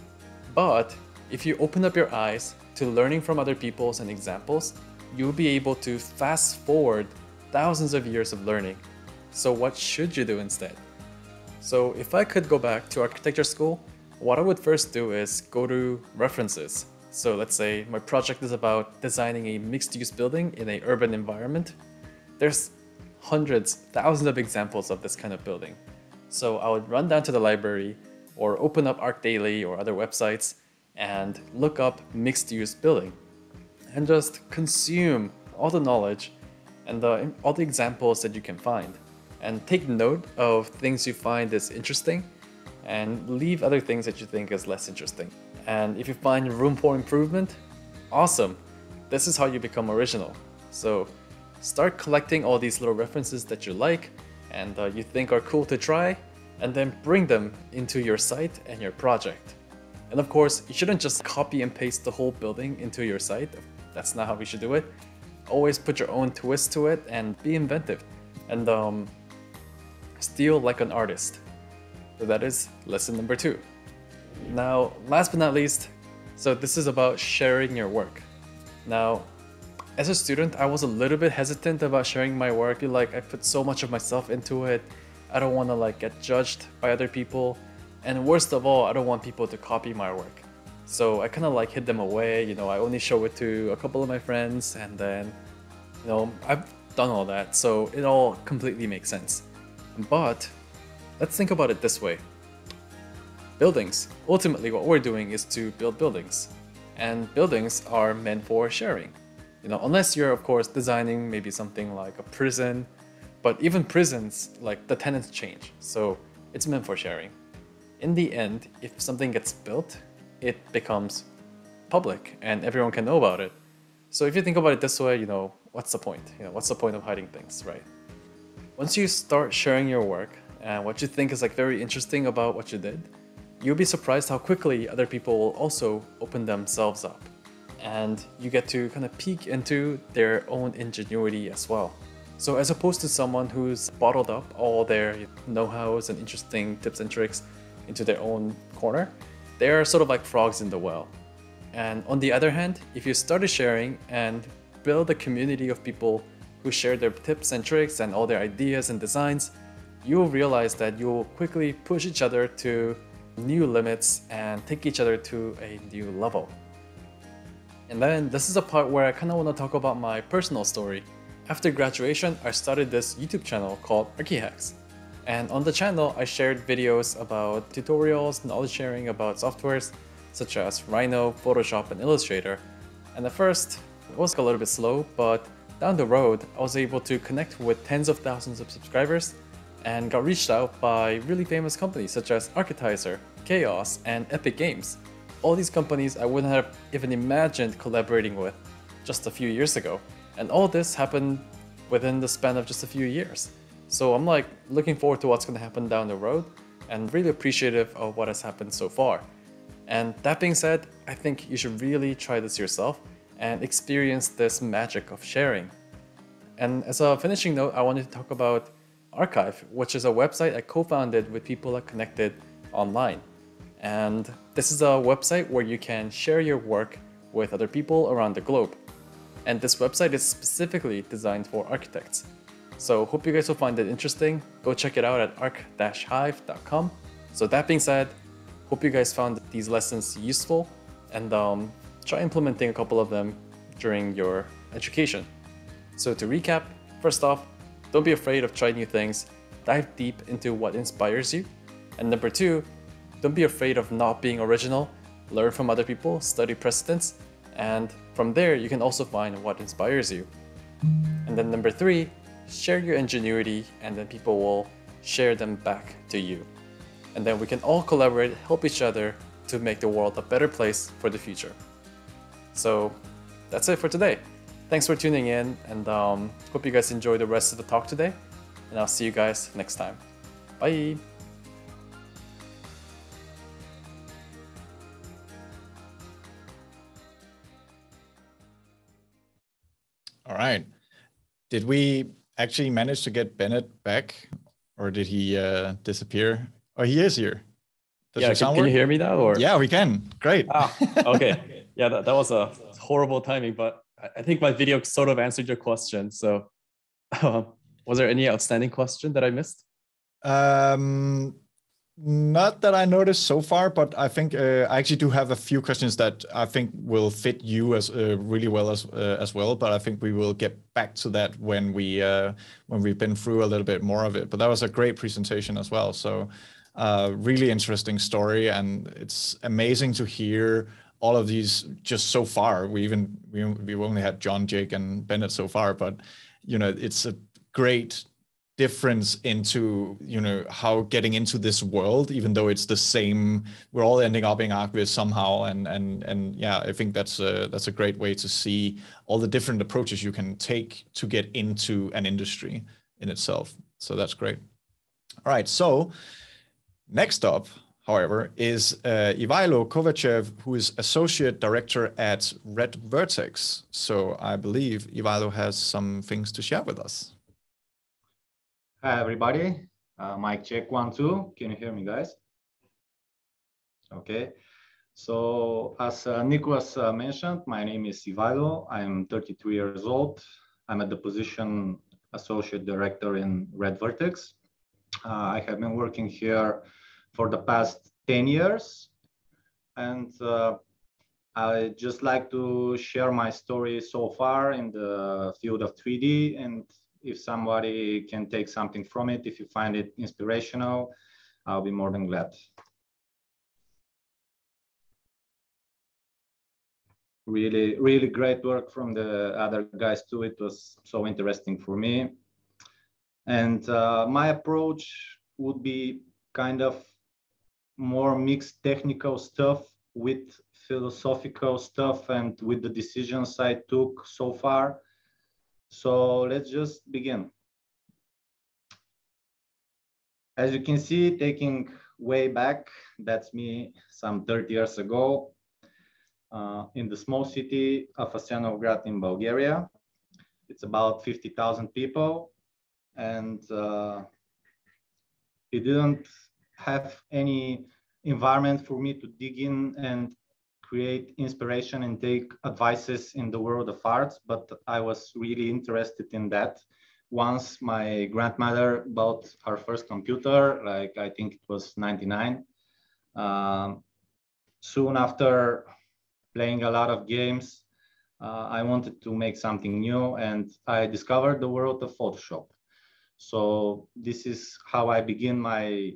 But if you open up your eyes to learning from other people's and examples, you'll be able to fast forward thousands of years of learning. So what should you do instead? So if I could go back to architecture school, what I would first do is go to references. So let's say my project is about designing a mixed-use building in an urban environment. There's hundreds, thousands of examples of this kind of building. So I would run down to the library or open up ArcDaily or other websites and look up mixed-use building and just consume all the knowledge and the, all the examples that you can find, and take note of things you find is interesting and leave other things that you think is less interesting. And if you find room for improvement, awesome. This is how you become original. So start collecting all these little references that you like and uh, you think are cool to try, and then bring them into your site and your project. And of course, you shouldn't just copy and paste the whole building into your site. That's not how we should do it. Always put your own twist to it and be inventive, and um, steal like an artist. So that is lesson number two. Now, last but not least, so this is about sharing your work. Now, as a student, I was a little bit hesitant about sharing my work. I feel like I put so much of myself into it. I don't want to like get judged by other people. And worst of all, I don't want people to copy my work. So I kind of like hid them away. You know, I only show it to a couple of my friends, and then, you know, I've done all that. So it all completely makes sense. But let's think about it this way. Buildings. Ultimately, what we're doing is to build buildings. And buildings are meant for sharing. You know, unless you're, of course, designing maybe something like a prison, but even prisons, like the tenants change. So it's meant for sharing. In the end, if something gets built, it becomes public and everyone can know about it. So if you think about it this way, you know, what's the point? You know, what's the point of hiding things, right? Once you start sharing your work and what you think is like very interesting about what you did, you'll be surprised how quickly other people will also open themselves up. And you get to kind of peek into their own ingenuity as well. So as opposed to someone who's bottled up all their know-hows and interesting tips and tricks into their own corner, they are sort of like frogs in the well. And on the other hand, if you started sharing and build a community of people who share their tips and tricks and all their ideas and designs, you'll realize that you'll quickly push each other to new limits and take each other to a new level. And then this is a part where I kind of want to talk about my personal story. After graduation, I started this YouTube channel called Archi Hacks. And on the channel, I shared videos about tutorials, knowledge sharing about softwares such as Rhino, Photoshop, and Illustrator. And at first, it was a little bit slow, but down the road, I was able to connect with tens of thousands of subscribers and got reached out by really famous companies such as Architizer, Chaos, and Epic Games. All these companies I wouldn't have even imagined collaborating with just a few years ago. And all this happened within the span of just a few years. So I'm like looking forward to what's going to happen down the road and really appreciative of what has happened so far. And that being said, I think you should really try this yourself and experience this magic of sharing. And as a finishing note, I wanted to talk about Archive, which is a website I co-founded with people that connected online. And this is a website where you can share your work with other people around the globe. And this website is specifically designed for architects. So hope you guys will find it interesting. Go check it out at arc dash hive dot com. So that being said, hope you guys found these lessons useful, and um, try implementing a couple of them during your education. So to recap, first off, don't be afraid of trying new things. Dive deep into what inspires you. And number two, don't be afraid of not being original. Learn from other people, study precedents, and from there you can also find what inspires you. And then number three, share your ingenuity, and then people will share them back to you. And then we can all collaborate, help each other to make the world a better place for the future. So that's it for today. Thanks for tuning in, and um, hope you guys enjoy the rest of the talk today, and I'll see you guys next time. Bye! All right. Did we actually manage to get Bennett back, or did he uh, disappear? Oh, he is here. Does yeah, can, can you hear me now? Or? Yeah, we can. Great. Ah, okay. Yeah, that, that was a horrible timing, but I think my video sort of answered your question. So uh, was there any outstanding question that I missed? Um, Not that I noticed so far, but I think uh, I actually do have a few questions that I think will fit you as uh, really well as uh, as well. But I think we will get back to that when we uh, when we've been through a little bit more of it. But that was a great presentation as well. So uh, really interesting story, and it's amazing to hear all of these just so far. We even we we've only had John, Jake, and Bennett so far, but you know it's a great difference into, you know, how getting into this world, even though it's the same, we're all ending up in ArcVis somehow. And, and, and yeah, I think that's a, that's a great way to see all the different approaches you can take to get into an industry in itself. So that's great. All right. So next up, however, is uh, Ivaylo Kovachev, who is Associate Director at Red Vertex. So I believe Ivaylo has some things to share with us. Hi everybody, uh, mic check one, two. Can you hear me, guys? Okay, so as uh, Nicholas uh, mentioned, my name is Ivaylo. I'm thirty-two years old. I'm at the position Associate Director in Red Vertex. Uh, I have been working here for the past ten years. And uh, I'd just like to share my story so far in the field of three D, and if somebody can take something from it, if you find it inspirational, I'll be more than glad. Really, really great work from the other guys too. It was so interesting for me. And uh, my approach would be kind of more mixed technical stuff with philosophical stuff and with the decisions I took so far. So let's just begin. As you can see, taking way back, that's me some thirty years ago uh, in the small city of Asenovgrad in Bulgaria. It's about fifty thousand people, and uh, it didn't have any environment for me to dig in and create inspiration and take advices in the world of arts, but I was really interested in that. Once my grandmother bought her first computer, like I think it was ninety-nine. Um, soon after playing a lot of games, uh, I wanted to make something new, and I discovered the world of Photoshop. So this is how I begin my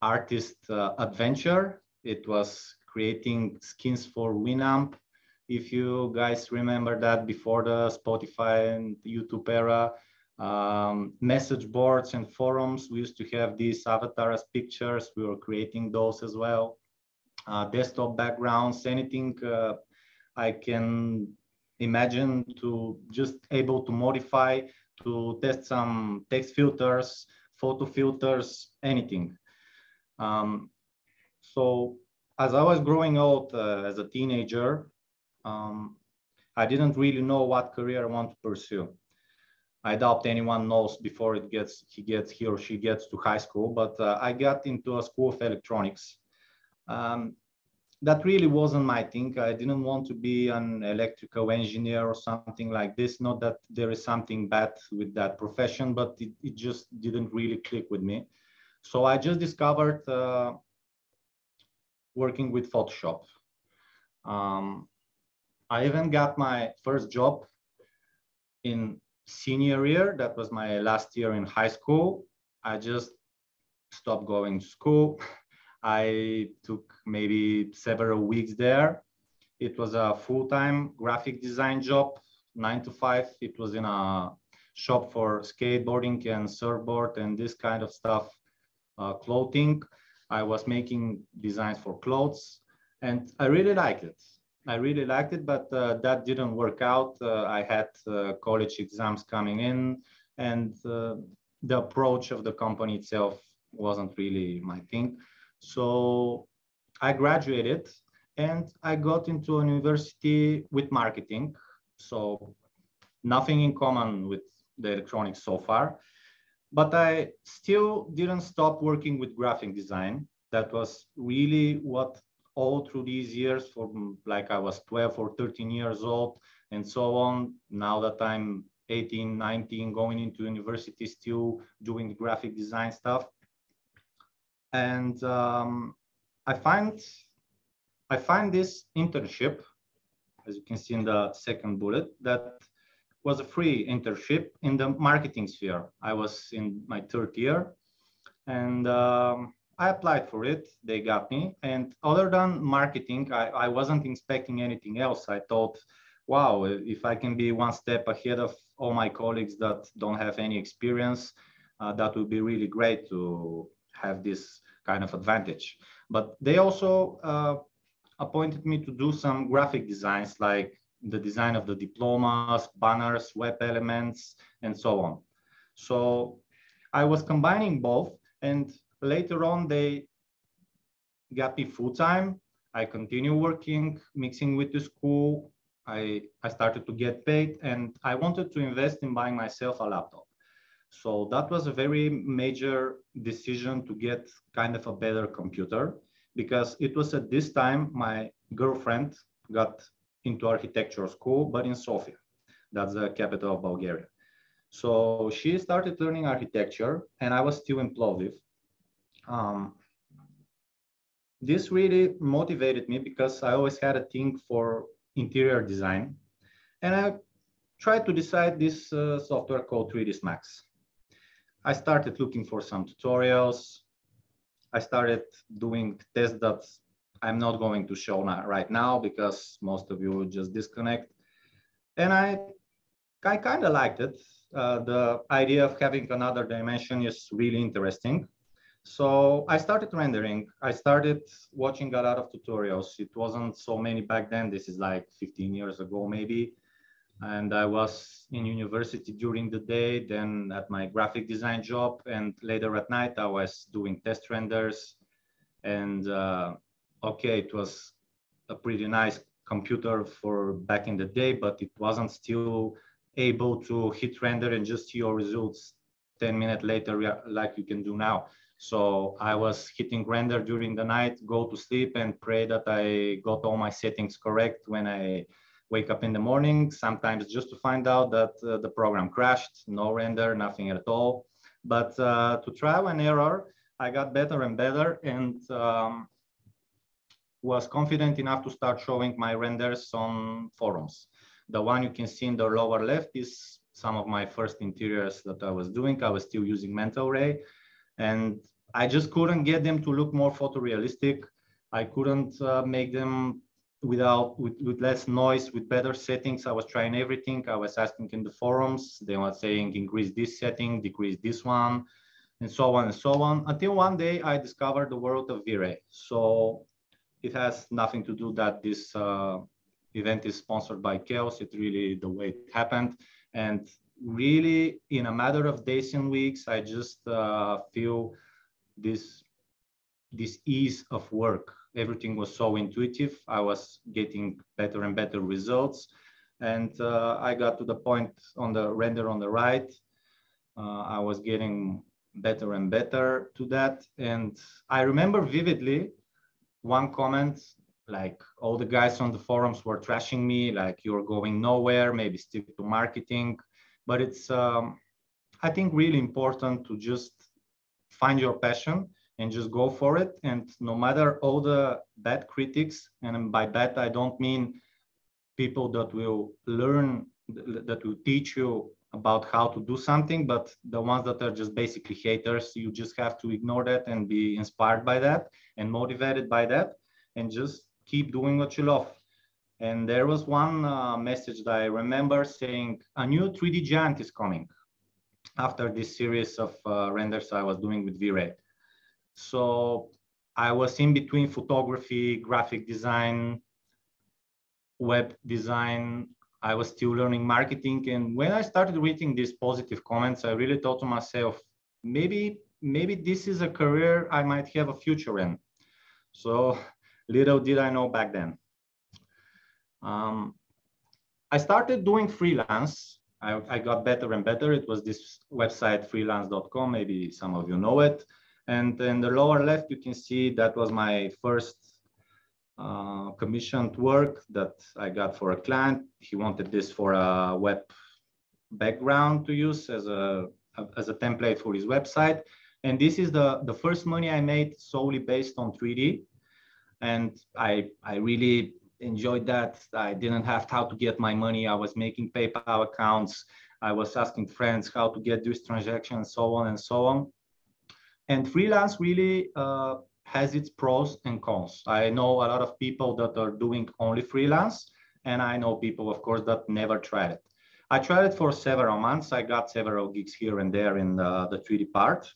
artist uh, adventure. It was creating skins for Winamp. If you guys remember that, before the Spotify and YouTube era, um, message boards and forums, we used to have these avatars, pictures. We were creating those as well. Uh, desktop backgrounds, anything uh, I can imagine to just able to modify, to test some text filters, photo filters, anything. Um, so, as I was growing old uh, as a teenager, um, I didn't really know what career I want to pursue. I doubt anyone knows before it gets he gets he or she gets to high school, but uh, I got into a school of electronics. Um, that really wasn't my thing. I didn't want to be an electrical engineer or something like this. Not that there is something bad with that profession, but it, it just didn't really click with me. So I just discovered uh, working with Photoshop. Um, I even got my first job in senior year. That was my last year in high school. I just stopped going to school. I took maybe several weeks there. It was a full-time graphic design job, nine to five. It was in a shop for skateboarding and surfboard and this kind of stuff, uh, clothing. I was making designs for clothes, and I really liked it. I really liked it, but uh, that didn't work out. Uh, I had uh, college exams coming in, and uh, the approach of the company itself wasn't really my thing. So I graduated, and I got into a university with marketing. So nothing in common with the electronics so far. But I still didn't stop working with graphic design. That was really what all through these years, from like I was twelve or thirteen years old and so on. Now that I'm eighteen, nineteen, going into university, still doing graphic design stuff. And um, I find I find this internship, as you can see in the second bullet, that was a free internship in the marketing sphere. I was in my third year, and um, I applied for it. They got me. And other than marketing, I, I wasn't expecting anything else. I thought, wow, if I can be one step ahead of all my colleagues that don't have any experience, uh, that would be really great to have this kind of advantage. But they also uh, appointed me to do some graphic designs, like the design of the diplomas, banners, web elements, and so on. So I was combining both, and later on they got me full-time. I continued working, mixing with the school. I, I started to get paid, and I wanted to invest in buying myself a laptop. So that was a very major decision to get kind of a better computer, because it was at this time my girlfriend got into architecture school, but in Sofia. That's the capital of Bulgaria. So she started learning architecture, and I was still in Plovdiv. Um, this really motivated me because I always had a thing for interior design, and I tried to decide this uh, software called three D S Max. I started looking for some tutorials. I started doing tests that I'm not going to show now, right now, because most of you will just disconnect. And I, I kind of liked it. Uh, the idea of having another dimension is really interesting. So I started rendering. I started watching a lot of tutorials. It wasn't so many back then. This is like fifteen years ago, maybe. And I was in university during the day, then at my graphic design job, and later at night I was doing test renders. And uh, okay, it was a pretty nice computer for back in the day, but it wasn't still able to hit render and just see your results ten minutes later like you can do now. So I was hitting render during the night, go to sleep, and pray that I got all my settings correct when I wake up in the morning, sometimes just to find out that uh, the program crashed, no render, nothing at all. But uh, to trial and error, I got better and better, and um, was confident enough to start showing my renders on forums. The one you can see in the lower left is some of my first interiors that I was doing. I was still using Mental Ray, and I just couldn't get them to look more photorealistic. I couldn't uh, make them without with, with less noise, with better settings. I was trying everything. I was asking in the forums. They were saying, increase this setting, decrease this one, and so on and so on. Until one day I discovered the world of V-Ray. So it has nothing to do that this uh, event is sponsored by Chaos. It really, the way it happened. And really, in a matter of days and weeks, I just uh, feel this, this ease of work. Everything was so intuitive. I was getting better and better results. And uh, I got to the point on the render on the right. Uh, I was getting better and better to that. And I remember vividly one comment, like, all the guys on the forums were trashing me, like, you're going nowhere, maybe stick to marketing. But it's, um, I think, really important to just find your passion and just go for it. And no matter all the bad critics, and by bad, I don't mean people that will learn, that will teach you about how to do something, but the ones that are just basically haters, you just have to ignore that and be inspired by that and motivated by that and just keep doing what you love. And there was one uh, message that I remember saying, a new three D giant is coming after this series of uh, renders I was doing with V-Ray. So I was in between photography, graphic design, web design. I was still learning marketing. And when I started reading these positive comments, I really thought to myself, maybe, maybe this is a career I might have a future in. So little did I know back then. Um, I started doing freelance. I, I got better and better. It was this website, freelance dot com. Maybe some of you know it. And in the lower left, you can see that was my first uh, commissioned work that I got for a client. He wanted this for a web background to use as a, as a template for his website. And this is the, the first money I made solely based on three D. And I, I really enjoyed that. I didn't have how to get my money. I was making PayPal accounts. I was asking friends how to get this transaction, so on and so on. And freelance really uh, has its pros and cons. I know a lot of people that are doing only freelance. And I know people, of course, that never tried it. I tried it for several months. I got several gigs here and there in the, the three D part.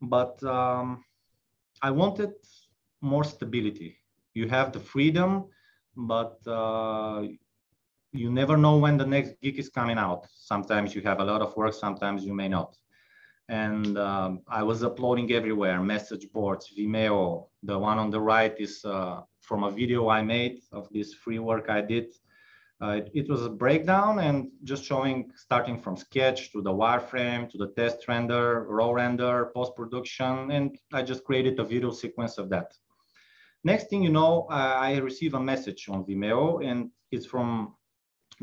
But um, I wanted more stability. You have the freedom, but uh, you never know when the next gig is coming out. Sometimes you have a lot of work, sometimes you may not. And um, I was uploading everywhere, message boards, Vimeo. The one on the right is uh, from a video I made of this free work I did. Uh, it, it was a breakdown and just showing, starting from sketch to the wireframe, to the test render, raw render, post-production. And I just created a video sequence of that. Next thing you know, I, I receive a message on Vimeo, and it's from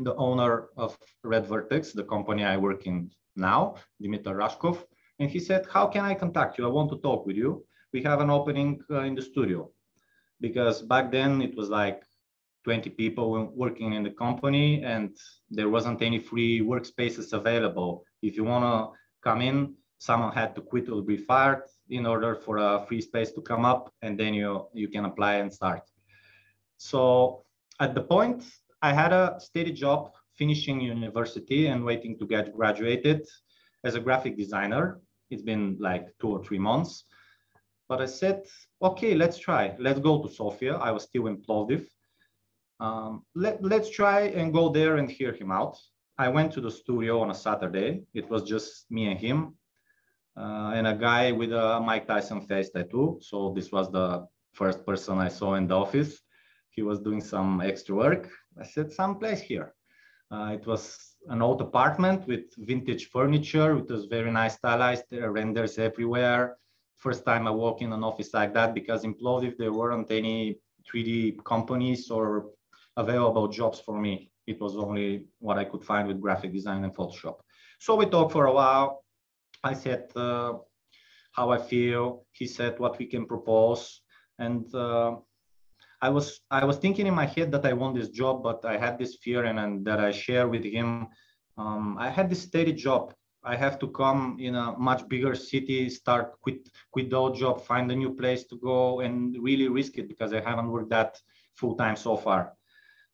the owner of Red Vertex, the company I work in now, Dimitar Rashkov. And he said, how can I contact you? I want to talk with you. We have an opening uh, in the studio. Because back then it was like twenty people working in the company and there wasn't any free workspaces available. If you want to come in, someone had to quit or be fired in order for a free space to come up, and then you, you can apply and start. So at the point, I had a steady job finishing university and waiting to get graduated as a graphic designer. It's been like two or three months. But I said, okay, let's try. Let's go to Sofia. I was still in Plovdiv. Um, let, let's try and go there and hear him out. I went to the studio on a Saturday. It was just me and him uh, and a guy with a Mike Tyson face tattoo. So this was the first person I saw in the office. He was doing some extra work. I said, someplace here. Uh, it was an old apartment with vintage furniture. It was very nice stylized. There are renders everywhere. First time I walk in an office like that, because in Plovdiv there weren't any three D companies or available jobs for me. It was only what I could find with graphic design and Photoshop. So we talked for a while. I said uh, how I feel. He said what we can propose. And uh, I was I was thinking in my head that I want this job, but I had this fear and, and that I share with him. Um, I had this steady job. I have to come in a much bigger city, start, quit, quit the old job, find a new place to go and really risk it because I haven't worked that full time so far.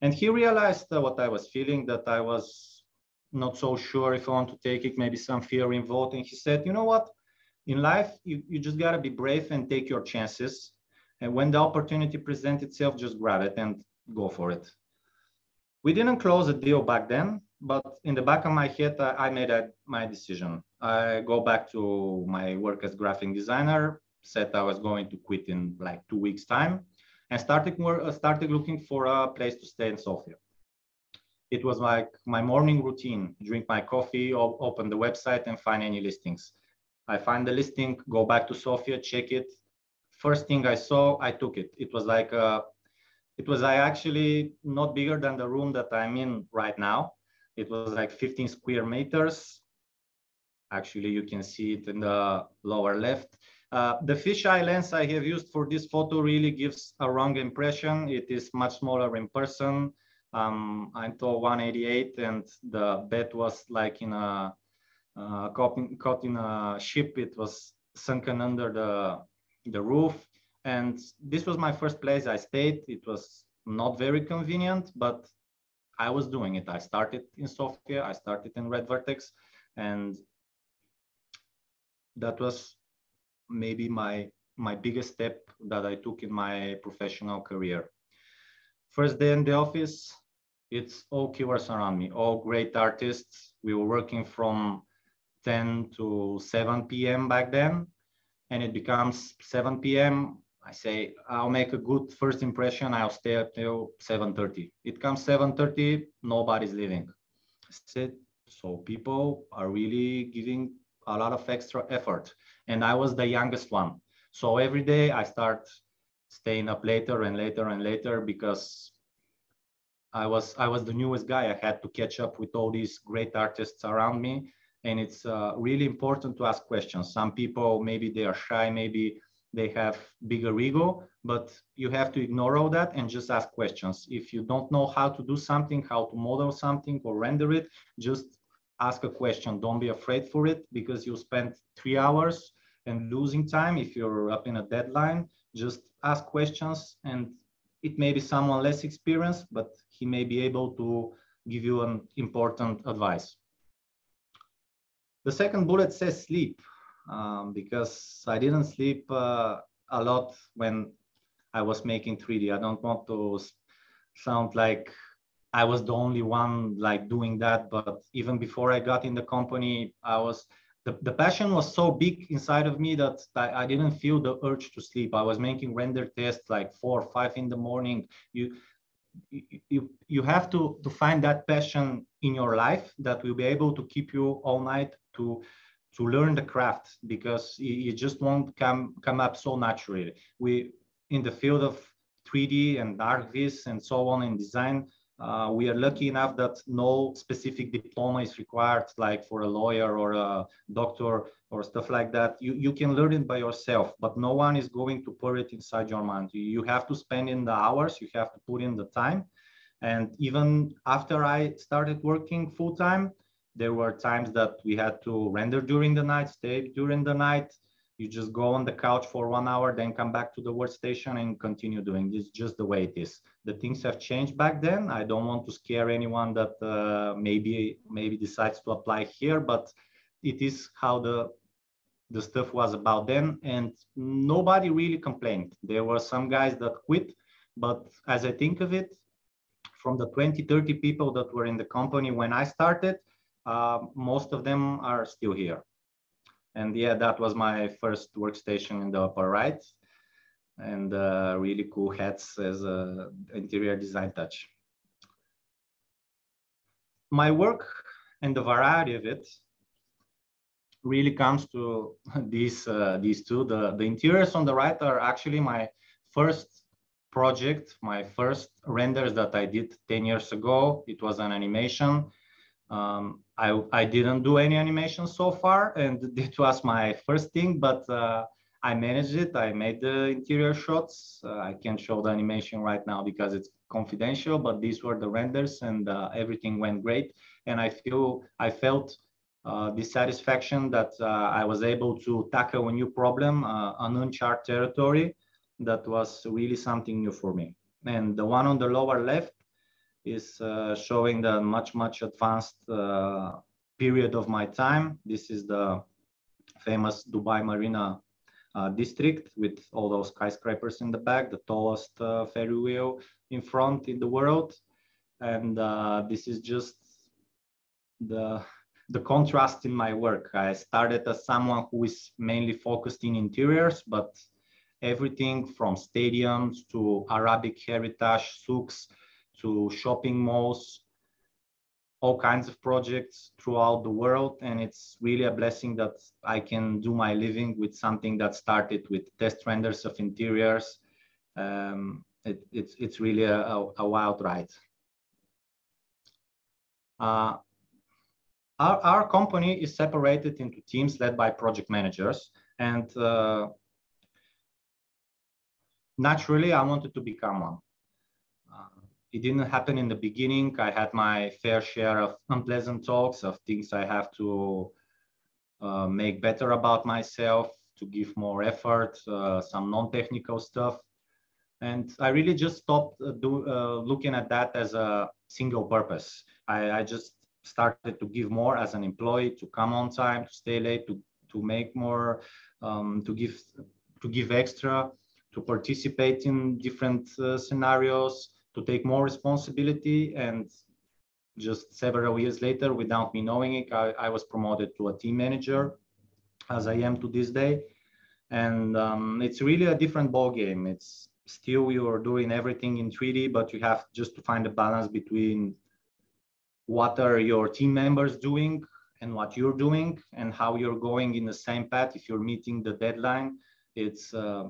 And he realized uh, what I was feeling, that I was not so sure if I want to take it, maybe some fear involved. And he said, you know what, in life, you, you just gotta be brave and take your chances. And when the opportunity presents itself, just grab it and go for it. We didn't close a deal back then. But in the back of my head, I made a, my decision. I go back to my work as graphic designer, said I was going to quit in like two weeks time, and started, started looking for a place to stay in Sofia. It was like my morning routine, drink my coffee, op open the website and find any listings. I find the listing, go back to Sofia, check it. First thing I saw, I took it. It was like, a, it was actually not bigger than the room that I'm in right now. It was like fifteen square meters. Actually, you can see it in the lower left. Uh, the fisheye lens I have used for this photo really gives a wrong impression. It is much smaller in person. Um, I'm tall one eighty-eight and the bed was like in a, uh, caught, in, caught in a ship. It was sunken under the, the roof. And this was my first place I stayed. It was not very convenient, but I was doing it. I started in Sofia, I started in Red Vertex, and that was maybe my, my biggest step that I took in my professional career. First day in the office, it's all keywords around me, all great artists. We were working from ten to seven p m back then, and it becomes seven p m I say, I'll make a good first impression. I'll stay up till seven thirty. It comes seven thirty, nobody's leaving. I said, so people are really giving a lot of extra effort. And I was the youngest one. So every day I start staying up later and later and later because I was, I was the newest guy. I had to catch up with all these great artists around me. And it's uh, really important to ask questions. Some people, maybe they are shy, maybe they have bigger ego, but you have to ignore all that and just ask questions. If you don't know how to do something, how to model something or render it, just ask a question. Don't be afraid for it, because you spend three hours and losing time if you're up in a deadline. Just ask questions, and it may be someone less experienced, but he may be able to give you an important advice. The second bullet says sleep, um, because I didn't sleep uh, a lot when I was making three D. I don't want to sound like I was the only one like doing that, but even before I got in the company, I was, the, the passion was so big inside of me that I, I didn't feel the urge to sleep. I was making render tests like four or five in the morning. You, You, you have to, to find that passion in your life that will be able to keep you all night to, to learn the craft, because it just won't come, come up so naturally. We, in the field of three D and ArcVis and so on in design, uh, we are lucky enough that no specific diploma is required, like for a lawyer or a doctor or stuff like that. You, you can learn it by yourself, but no one is going to put it inside your mind. You have to spend in the hours, you have to put in the time. And even after I started working full time, there were times that we had to render during the night, stay during the night. You just go on the couch for one hour, then come back to the workstation and continue doing this. Just the way it is. The things have changed back then. I don't want to scare anyone that uh, maybe, maybe decides to apply here, but it is how the The stuff was about them, and nobody really complained. There were some guys that quit, but as I think of it, from the twenty, thirty people that were in the company when I started, uh, most of them are still here. And yeah, that was my first workstation in the upper right, and uh, really cool hats as a interior design touch. My work and the variety of it really comes to these, uh, these two. The, the interiors on the right are actually my first project, my first renders that I did ten years ago. It was an animation. Um, I, I didn't do any animation so far, and it was my first thing, but uh, I managed it. I made the interior shots. Uh, I can't show the animation right now because it's confidential, but these were the renders, and uh, everything went great. And I feel, I felt Uh, the satisfaction that uh, I was able to tackle a new problem, uh, an uncharted territory, that was really something new for me. And the one on the lower left is uh, showing the much, much advanced uh, period of my time. This is the famous Dubai Marina uh, district with all those skyscrapers in the back, the tallest uh, ferry wheel in front in the world. And uh, this is just the The contrast in my work. I started as someone who is mainly focused in interiors, but everything from stadiums to Arabic heritage souks to shopping malls, all kinds of projects throughout the world. And it's really a blessing that I can do my living with something that started with test renders of interiors. Um, it, it's, it's really a, a wild ride. Uh, Our, our company is separated into teams led by project managers, and uh, naturally I wanted to become one. Uh, it didn't happen in the beginning. I had my fair share of unpleasant talks, of things I have to uh, make better about myself, to give more effort, uh, some non-technical stuff. And I really just stopped uh, do, uh, looking at that as a single purpose. I, I just started to give more as an employee, to come on time, to stay late, to, to make more, um, to give to give extra, to participate in different uh, scenarios, to take more responsibility. And just several years later, without me knowing it, I, I was promoted to a team manager, as I am to this day. And um, it's really a different ball game. It's still, you're doing everything in three D, but you have just to find a balance between what are your team members doing and what you're doing and how you're going in the same path. If you're meeting the deadline, it's uh,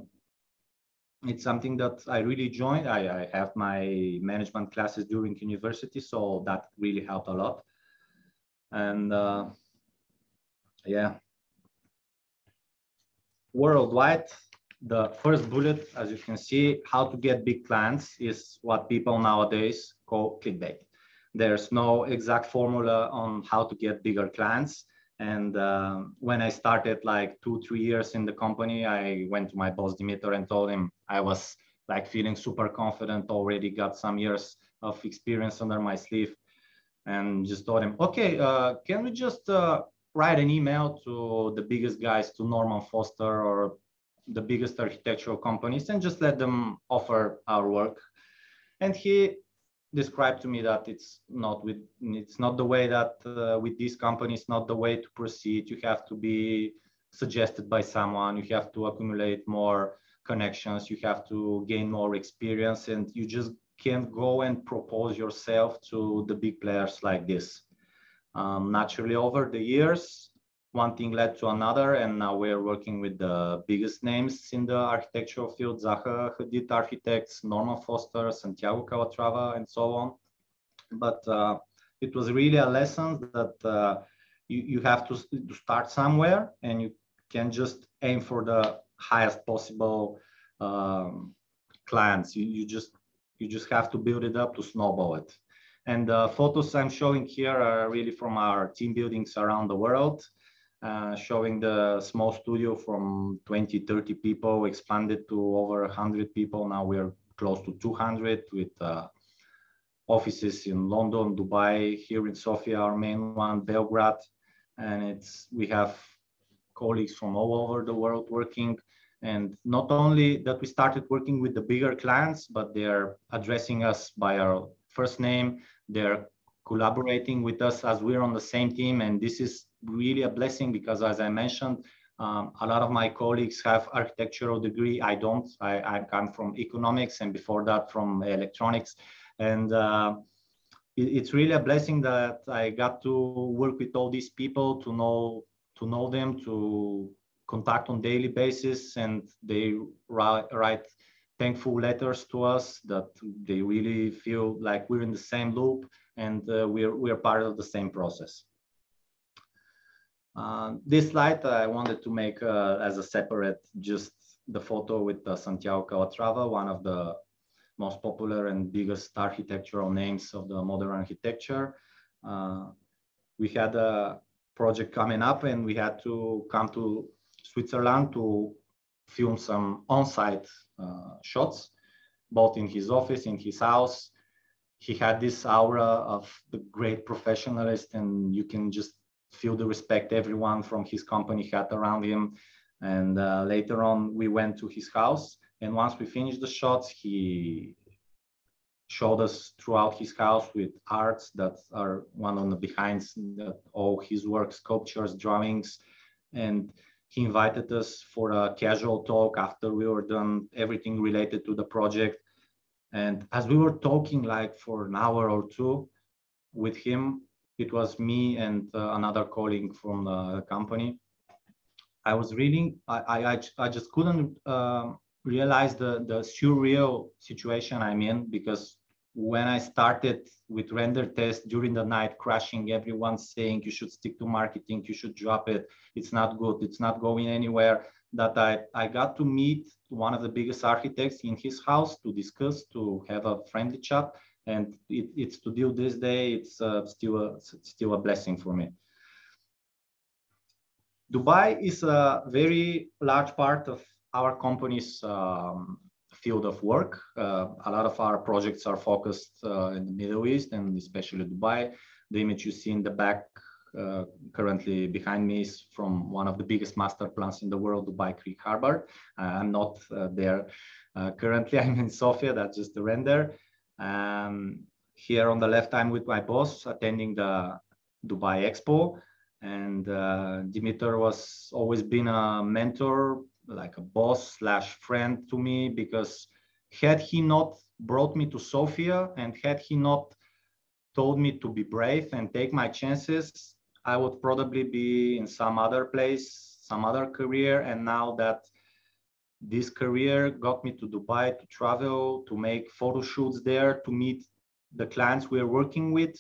it's something that I really joined. I, I have my management classes during university, so that really helped a lot. And uh, yeah. Worldwide, the first bullet, as you can see, how to get big clients is what people nowadays call clickbait. There's no exact formula on how to get bigger clients. And um, when I started like two, three years in the company, I went to my boss, Dimitar, and told him I was like feeling super confident, already got some years of experience under my sleeve, and just told him, okay, uh, can we just uh, write an email to the biggest guys, to Norman Foster or the biggest architectural companies, and just let them offer our work. And he described to me that it's not with it's not the way that uh, with these companies, not the way to proceed. You have to be suggested by someone, you have to accumulate more connections, you have to gain more experience, and you just can't go and propose yourself to the big players like this. Um, naturally, over the years, one thing led to another, and now we're working with the biggest names in the architectural field: Zaha Hadid Architects, Norman Foster, Santiago Calatrava, and so on. But uh, it was really a lesson that uh, you, you have to, to start somewhere, and you can just aim for the highest possible um, clients. You, you just you just have to build it up to snowball it. And the photos I'm showing here are really from our team buildings around the world, uh, showing the small studio from twenty, thirty people expanded to over one hundred people. Now we're close to two hundred with uh, offices in London, Dubai, here in Sofia, our main one, Belgrade. And it's we have colleagues from all over the world working. And not only that we started working with the bigger clients, but they're addressing us by our first name. They're collaborating with us as we're on the same team. And this is really a blessing because, as I mentioned, um, a lot of my colleagues have architectural degree. I don't, I, I come from economics, and before that from electronics. And uh, it, it's really a blessing that I got to work with all these people, to know, to know them, to contact on daily basis. And they write, write thankful letters to us that they really feel like we're in the same loop, and uh, we're, we're part of the same process. Uh, this slide I wanted to make uh, as a separate, just the photo with uh, Santiago Calatrava, one of the most popular and biggest architectural names of the modern architecture. Uh, we had a project coming up, and we had to come to Switzerland to film some on-site uh, shots, both in his office, in his house. He had this aura of the great professionalist, and you can just feel the respect everyone from his company had around him. And uh, later on, we went to his house. And once we finished the shots, he showed us throughout his house with arts that are one on the behinds, all his work, sculptures, drawings. And he invited us for a casual talk after we were done, everything related to the project. And as we were talking like for an hour or two with him, it was me and uh, another colleague from the company. I was reading, I, I, I just couldn't uh, realize the, the surreal situation I'm in, because when I started with render tests during the night, crashing, everyone saying you should stick to marketing, you should drop it, it's not good, it's not going anywhere, that I, I got to meet one of the biggest architects in his house to discuss, to have a friendly chat. And it, it's to deal this day, it's uh, still, a, it's still a blessing for me. Dubai is a very large part of our company's um, field of work. Uh, a lot of our projects are focused uh, in the Middle East, and especially Dubai. The image you see in the back uh, currently behind me is from one of the biggest master plans in the world, Dubai Creek Harbor. Uh, I'm not uh, there uh, currently, I'm in Sofia, that's just the render. Um, here on the left, I'm with my boss attending the Dubai Expo, and uh, Dimitar was always been a mentor, like a boss slash friend to me, because had he not brought me to Sofia and had he not told me to be brave and take my chances, I would probably be in some other place, some other career. And now that this career got me to Dubai to travel, to make photo shoots there, to meet the clients we are working with.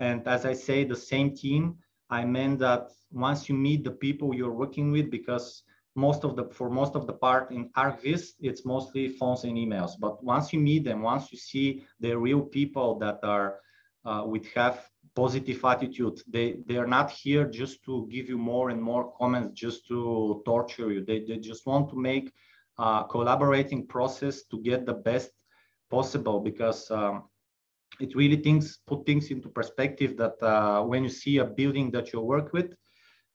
And as I say, the same team I meant that once you meet the people you're working with, because most of the, for most of the part in ArcVis, it's mostly phones and emails. But once you meet them, once you see the real people that are, uh, with have positive attitude, they, they are not here just to give you more and more comments, just to torture you. They, they just want to make a collaborating process to get the best possible, because um, it really things, put things into perspective that uh, when you see a building that you work with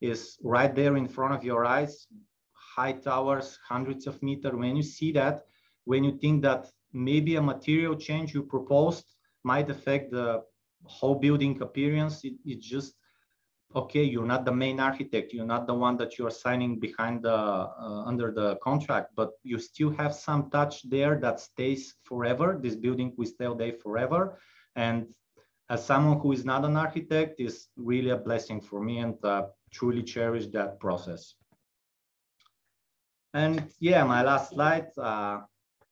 is right there in front of your eyes, high towers, hundreds of meters. When you see that, when you think that maybe a material change you proposed might affect the whole building appearance, it, it's just, okay, you're not the main architect, you're not the one that you're signing behind the, uh, under the contract, but you still have some touch there that stays forever. This building will stay there forever. And as someone who is not an architect, is really a blessing for me, and uh, truly cherish that process. And yeah, my last slide, uh,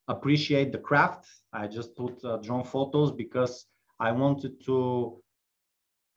appreciate the craft. I just put uh, drone photos because I wanted to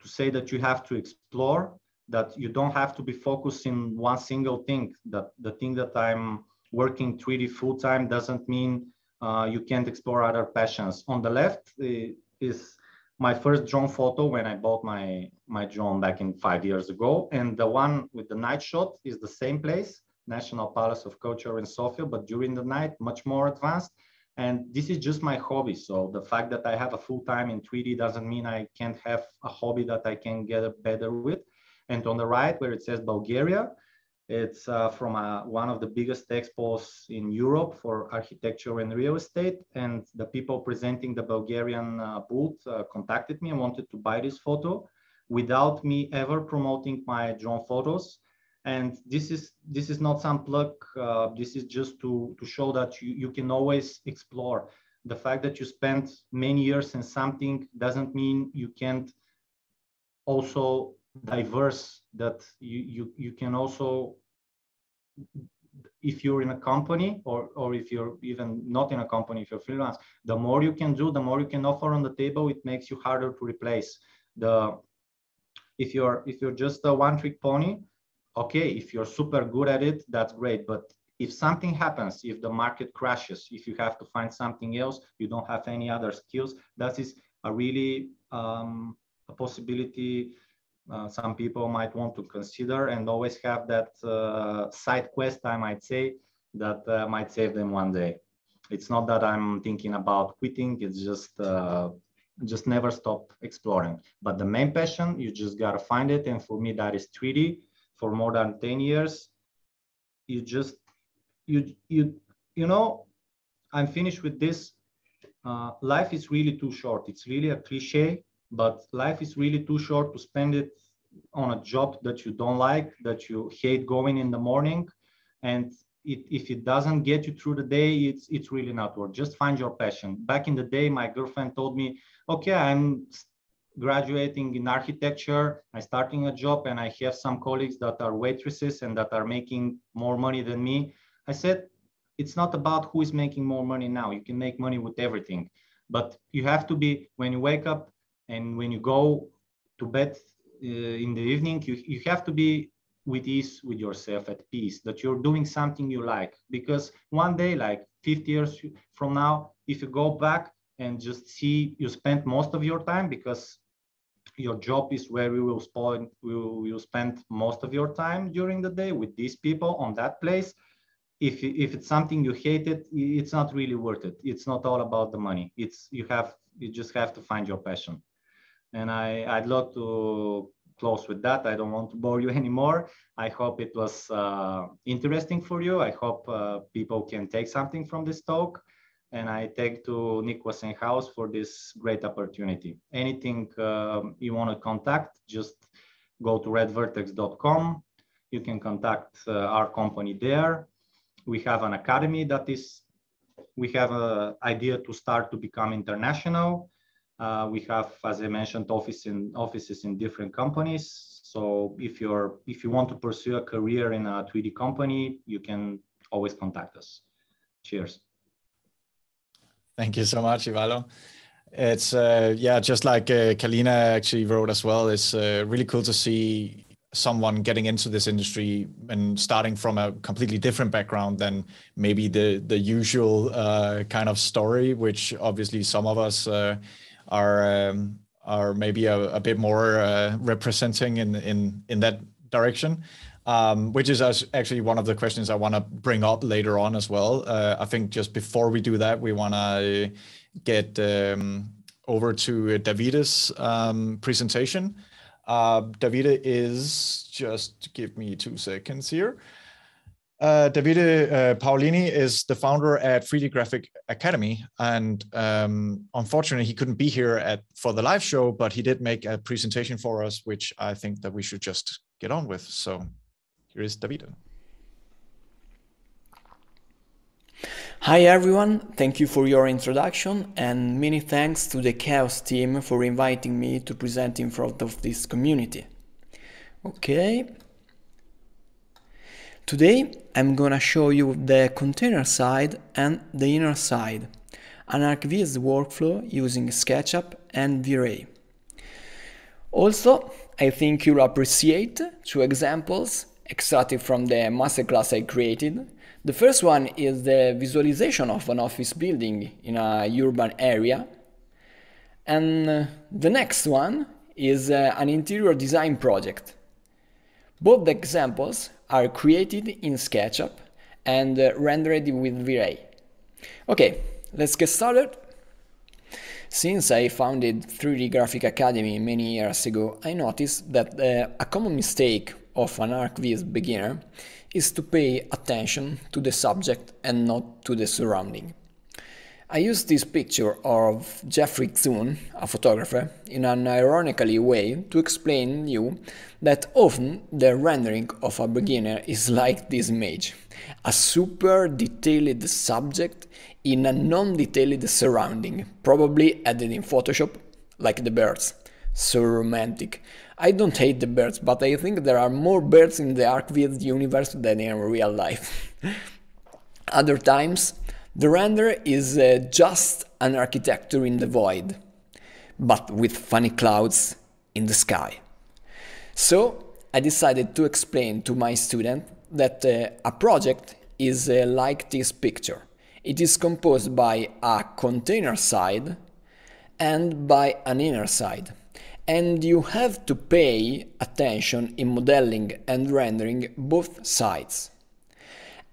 to say that you have to explore, that you don't have to be focused in one single thing, that the thing that I'm working three D full-time doesn't mean uh, you can't explore other passions. On the left is my first drone photo when I bought my, my drone back in five years ago. And the one with the night shot is the same place, National Palace of Culture in Sofia, but during the night, much more advanced. And this is just my hobby. So the fact that I have a full time in three D doesn't mean I can't have a hobby that I can get better with. And on the right, where it says Bulgaria, it's uh, from a, one of the biggest expos in Europe for architecture and real estate. And the people presenting the Bulgarian uh, booth uh, contacted me and wanted to buy this photo without me ever promoting my drone photos. And this is this is not some plug. Uh, this is just to, to show that you, you can always explore. The fact that you spent many years in something doesn't mean you can't also diverse, that you, you, you can also, if you're in a company or, or if you're even not in a company, if you're freelance, the more you can do, the more you can offer on the table, it makes you harder to replace. The, if, you're, if you're just a one-trick pony, okay, if you're super good at it, that's great. But if something happens, if the market crashes, if you have to find something else, you don't have any other skills, that is a really um, a possibility uh, some people might want to consider, and always have that uh, side quest, I might say, that uh, might save them one day. It's not that I'm thinking about quitting, it's just, uh, just never stop exploring. But the main passion, you just gotta find it. And for me, that is three D. For more than ten years, you just, you, you, you know, I'm finished with this. Uh, life is really too short. It's really a cliche, but life is really too short to spend it on a job that you don't like, that you hate going in the morning. And it, if it doesn't get you through the day, it's, it's really not worth. Just find your passion. Back in the day, my girlfriend told me, okay, I'm graduating in architecture, I'm starting a job, and I have some colleagues that are waitresses and that are making more money than me. I said, it's not about who is making more money now. You can make money with everything, but you have to be, when you wake up and when you go to bed uh, in the evening, you, you have to be with ease with yourself, at peace, that you're doing something you like. Because one day, like fifty years from now, if you go back and just see you spent most of your time, because your job is where you will spend, you, you spend most of your time during the day with these people on that place. If, if it's something you hated, it's not really worth it. It's not all about the money. It's, you have, you just have to find your passion. And I, I'd love to close with that. I don't want to bore you anymore. I hope it was uh, interesting for you. I hope uh, people can take something from this talk. And I thank to Nicholas and House for this great opportunity. Anything um, you want to contact, just go to red vertex dot com. You can contact uh, our company there. We have an academy that is, we have an idea to start to become international. Uh, we have, as I mentioned, office in, offices in different companies. So if, you're, if you want to pursue a career in a three D company, you can always contact us. Cheers. Thank you so much, Ivaylo. It's uh, yeah, just like uh, Kalina actually wrote as well. It's uh, really cool to see someone getting into this industry and starting from a completely different background than maybe the the usual uh, kind of story, which obviously some of us uh, are um, are maybe a, a bit more uh, representing in in in that direction. Um, which is actually one of the questions I want to bring up later on as well. Uh, I think just before we do that, we want to get um, over to Davide's um, presentation. Uh, Davide is, just give me two seconds here. Uh, Davide uh, Paolini is the founder at three D Graphic Academy, and um, unfortunately he couldn't be here at for the live show, but he did make a presentation for us, which I think that we should just get on with. So here is Davide. Hi everyone, thank you for your introduction, and many thanks to the Chaos team for inviting me to present in front of this community. Okay. Today I'm gonna show you the container side and the inner side, an ArcVis workflow using SketchUp and V-Ray. Also, I think you'll appreciate two examples extracted from the masterclass I created. The first one is the visualization of an office building in an urban area. And the next one is uh, an interior design project. Both the examples are created in SketchUp and uh, rendered with V-Ray. Okay, let's get started. Since I founded three D Graphic Academy many years ago, I noticed that uh, a common mistake of an ArcVis beginner is to pay attention to the subject and not to the surrounding. I used this picture of Jeffrey Zun, a photographer, in an ironically way to explain to you that often the rendering of a beginner is like this image, a super detailed subject in a non-detailed surrounding, probably added in Photoshop, like the birds. So romantic. I don't hate the birds, but I think there are more birds in the ArcVis universe than in real life. Other times, the render is uh, just an architecture in the void, but with funny clouds in the sky. So I decided to explain to my student that uh, a project is uh, like this picture. It is composed by a container side and by an inner side. And you have to pay attention in modeling and rendering both sides.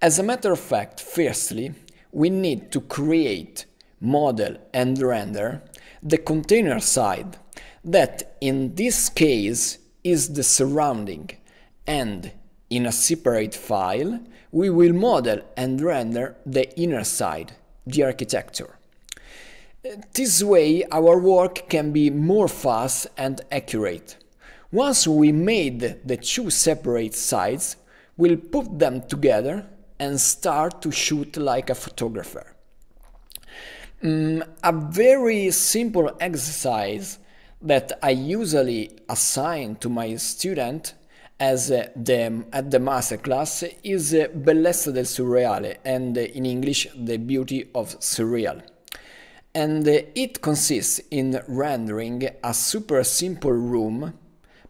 As a matter of fact, firstly, we need to create, model and render the container side, that in this case is the surrounding, and in a separate file we will model and render the inner side, the architecture. This way our work can be more fast and accurate. Once we made the two separate sides, we'll put them together and start to shoot like a photographer. Um, a very simple exercise that I usually assign to my student as uh, the, at the masterclass is uh, Bellezza del Surreale, and uh, in English, the beauty of surreal. And it consists in rendering a super simple room,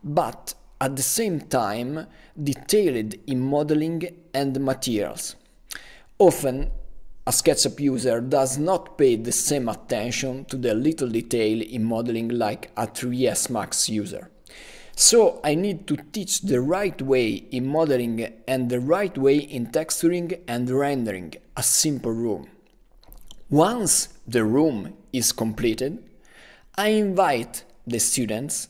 but at the same time detailed in modeling and materials. Often, a SketchUp user does not pay the same attention to the little detail in modeling like a three D S Max user. So I need to teach the right way in modeling and the right way in texturing and rendering a simple room. Once the room is completed, I invite the students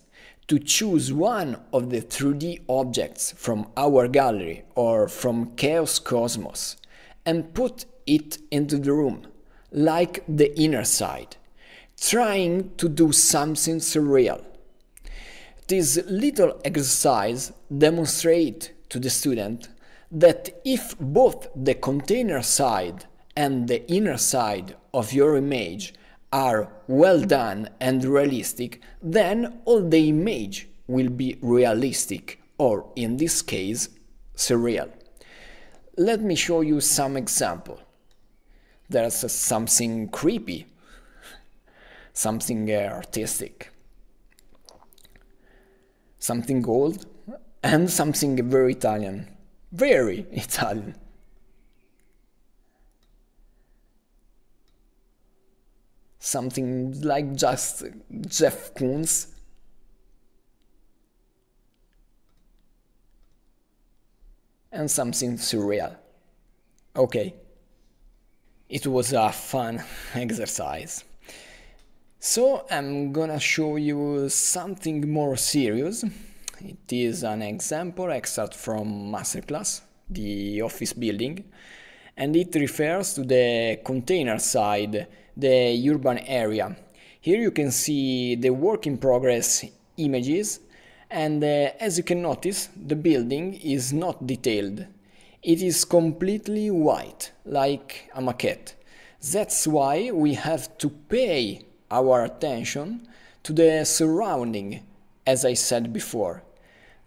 to choose one of the three D objects from our gallery or from Chaos Cosmos and put it into the room, like the inner side, trying to do something surreal. This little exercise demonstrates to the student that if both the container side and the inner side of your image are well done and realistic, then all the image will be realistic, or in this case, surreal. Let me show you some example. There's something creepy. something uh, artistic, something old, and something very Italian, very Italian. Something like just Jeff Koons. And something surreal. Okay. It was a fun exercise. So I'm gonna show you something more serious. It is an example excerpt from Masterclass, the office building, and it refers to the container side, the urban area. Here you can see the work in progress images, and uh, as you can notice, the building is not detailed. It is completely white, like a maquette. That's why we have to pay our attention to the surrounding, as I said before.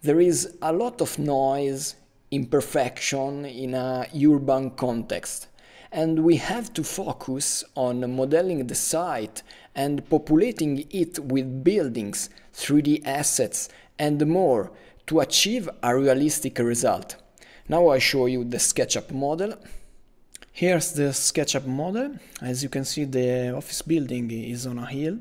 There is a lot of noise, imperfection in an urban context, and we have to focus on modeling the site and populating it with buildings, three D assets and more to achieve a realistic result. Now I show you the SketchUp model. Here's the SketchUp model. As you can see, the office building is on a hill,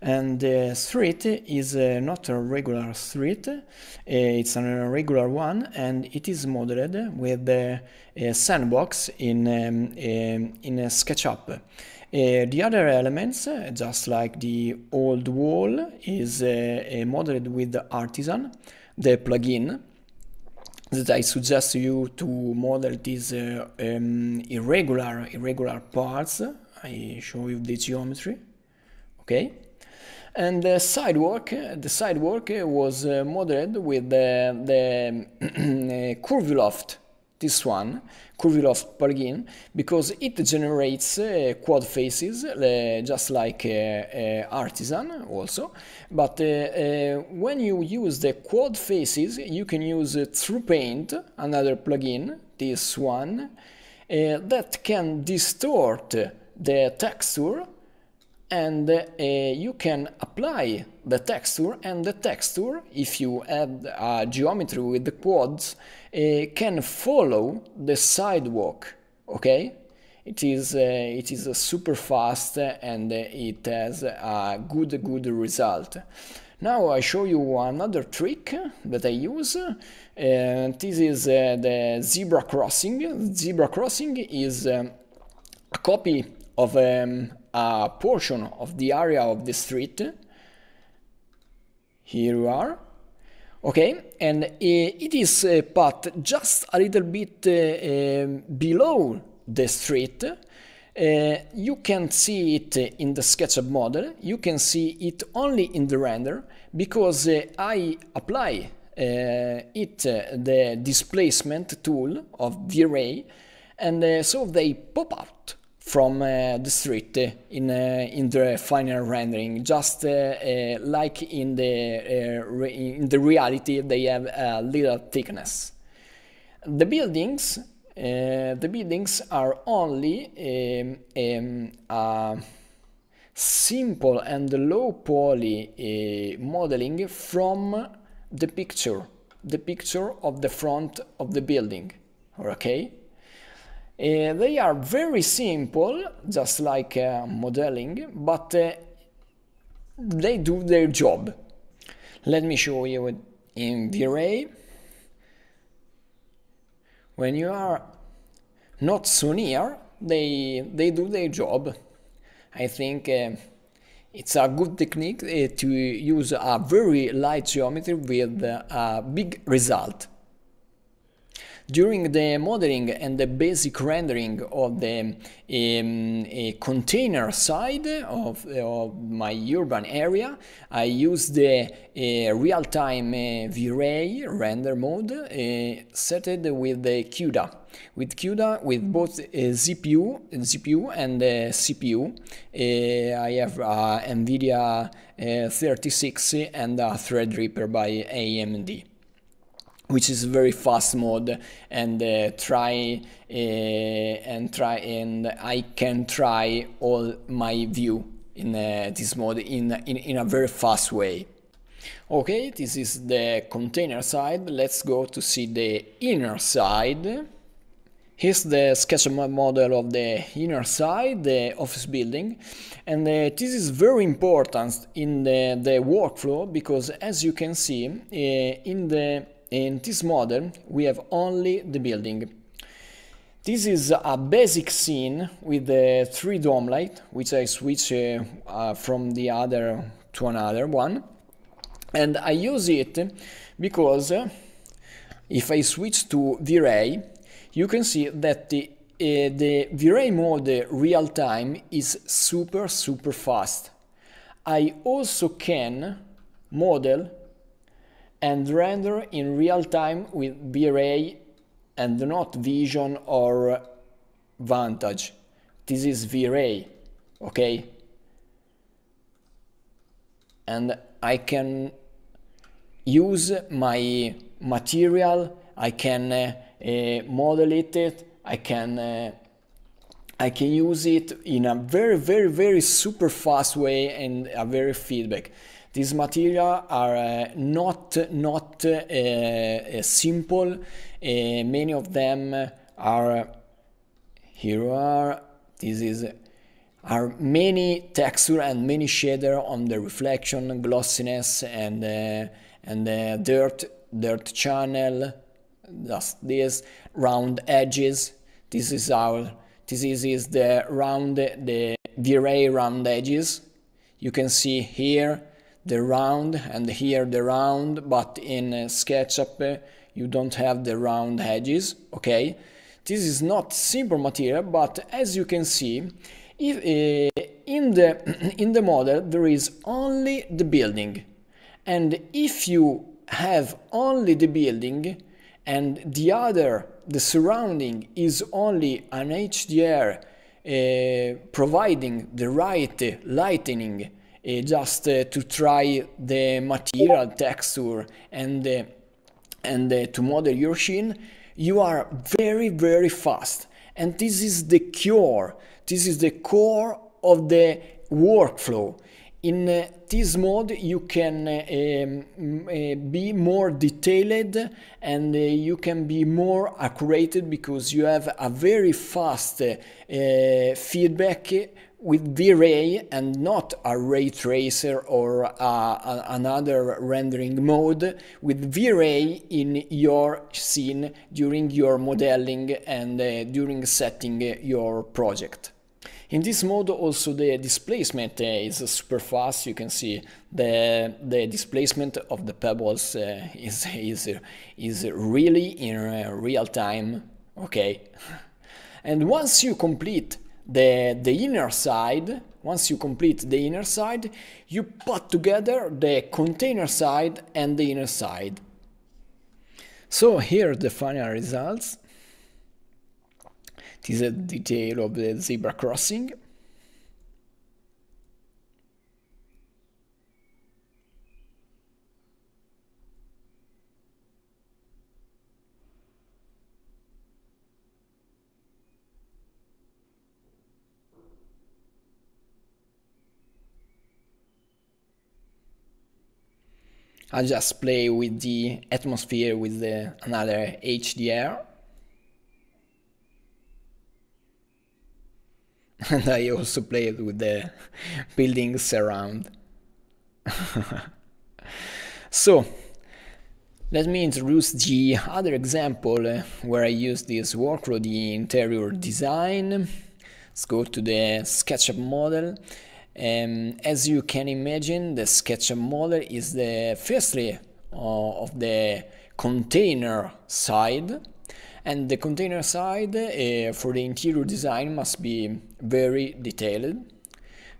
and the street is uh, not a regular street, uh, it's an irregular one, and it is modeled with uh, a sandbox in, um, in a SketchUp. Uh, the other elements, just like the old wall, is uh, modeled with the Artisan, the plugin, that I suggest you to model these uh, um, irregular, irregular parts. I show you the geometry, okay? And the sidewalk, the sidewalk was uh, modeled with the, the Curviloft, this one, Curviloft plugin, because it generates uh, quad faces, uh, just like uh, uh, Artisan also. But uh, uh, when you use the quad faces, you can use uh, TruePaint, another plugin, this one, uh, that can distort the texture. And uh, you can apply the texture, and the texture, if you add a geometry with the quads, uh, can follow the sidewalk, okay? It is, uh, it is uh, super fast, and uh, it has a good, good result. Now I show you another trick that I use. Uh, this is uh, the zebra crossing. Zebra crossing is um, a copy of um, a portion of the area of the street. Here we are, okay, and uh, it is uh, but just a little bit uh, um, below the street. Uh, you can see it in the SketchUp model, you can see it only in the render, because uh, I apply uh, it, uh, the displacement tool of V-Ray, and uh, so they pop out from uh, the street uh, in, uh, in the final rendering, just uh, uh, like in the, uh, re in the reality, they have a little thickness. The buildings, uh, the buildings are only um, um, uh, simple and low poly uh, modeling from the picture, the picture of the front of the building, okay? Uh, they are very simple, just like uh, modeling, but uh, they do their job. Let me show you in V-Ray. When you are not so near, they, they do their job. I think uh, it's a good technique uh, to use a very light geometry with uh, a big result. During the modeling and the basic rendering of the um, uh, container side of, uh, of my urban area, I use the uh, real-time uh, V-Ray render mode uh, set with the CUDA. With CUDA, with both uh, Z P U, Z P U and uh, C P U, uh, I have uh, NVIDIA uh, thirty sixty and a Threadripper by A M D, which is very fast mode, and uh, try uh, and try and I can try all my view in uh, this mode in, in, in a very fast way. Okay, this is the container side. Let's go to see the inner side. Here's the SketchUp model of the inner side, the office building, and uh, this is very important in the, the workflow, because as you can see, uh, in, the, in this model we have only the building. This is a basic scene with the three dome light, which I switch uh, uh, from the other to another one, and I use it because uh, if I switch to V-Ray, you can see that the, uh, the V-Ray mode real time is super, super fast. I also can model and render in real time with V-Ray and not Vision or Vantage. This is V-Ray, okay? And I can use my material, I can uh, Uh, model it, I can uh, I can use it in a very very very super fast way and a very feedback. These material are uh, not not uh, uh, simple. Uh, many of them are here are this is are many texture and many shader on the reflection, glossiness, and uh, and uh, dirt dirt channel. Just this round edges. This is our. This is, is the round the V-Ray round edges. You can see here the round and here the round, but in uh, SketchUp uh, you don't have the round edges. Okay, this is not simple material, but as you can see, if uh, in the in the model there is only the building, and if you have only the building and the other, the surrounding, is only an H D R uh, providing the right lighting uh, just uh, to try the material texture and, uh, and uh, to model your scene, you are very, very fast. And this is the cure, this is the core of the workflow. In uh, this mode you can uh, um, uh, be more detailed and uh, you can be more accurate, because you have a very fast uh, uh, feedback with V-Ray and not a ray tracer or a, a, another rendering mode. With V-Ray in your scene during your modeling and uh, during setting your project. In this mode also the displacement uh, is super fast. You can see the, the displacement of the pebbles uh, is, is, is really in uh, real time, okay? And once you complete the, the inner side, once you complete the inner side, you put together the container side and the inner side. So here are the final results. This is a detail of the zebra crossing. I'll just play with the atmosphere with the, another H D R. And I also played with the buildings around. So, let me introduce the other example uh, where I use this workflow, the interior design. Let's go to the SketchUp model. Um, as you can imagine, the SketchUp model is the firstly uh, of the container side. And the container side uh, for the interior design must be very detailed,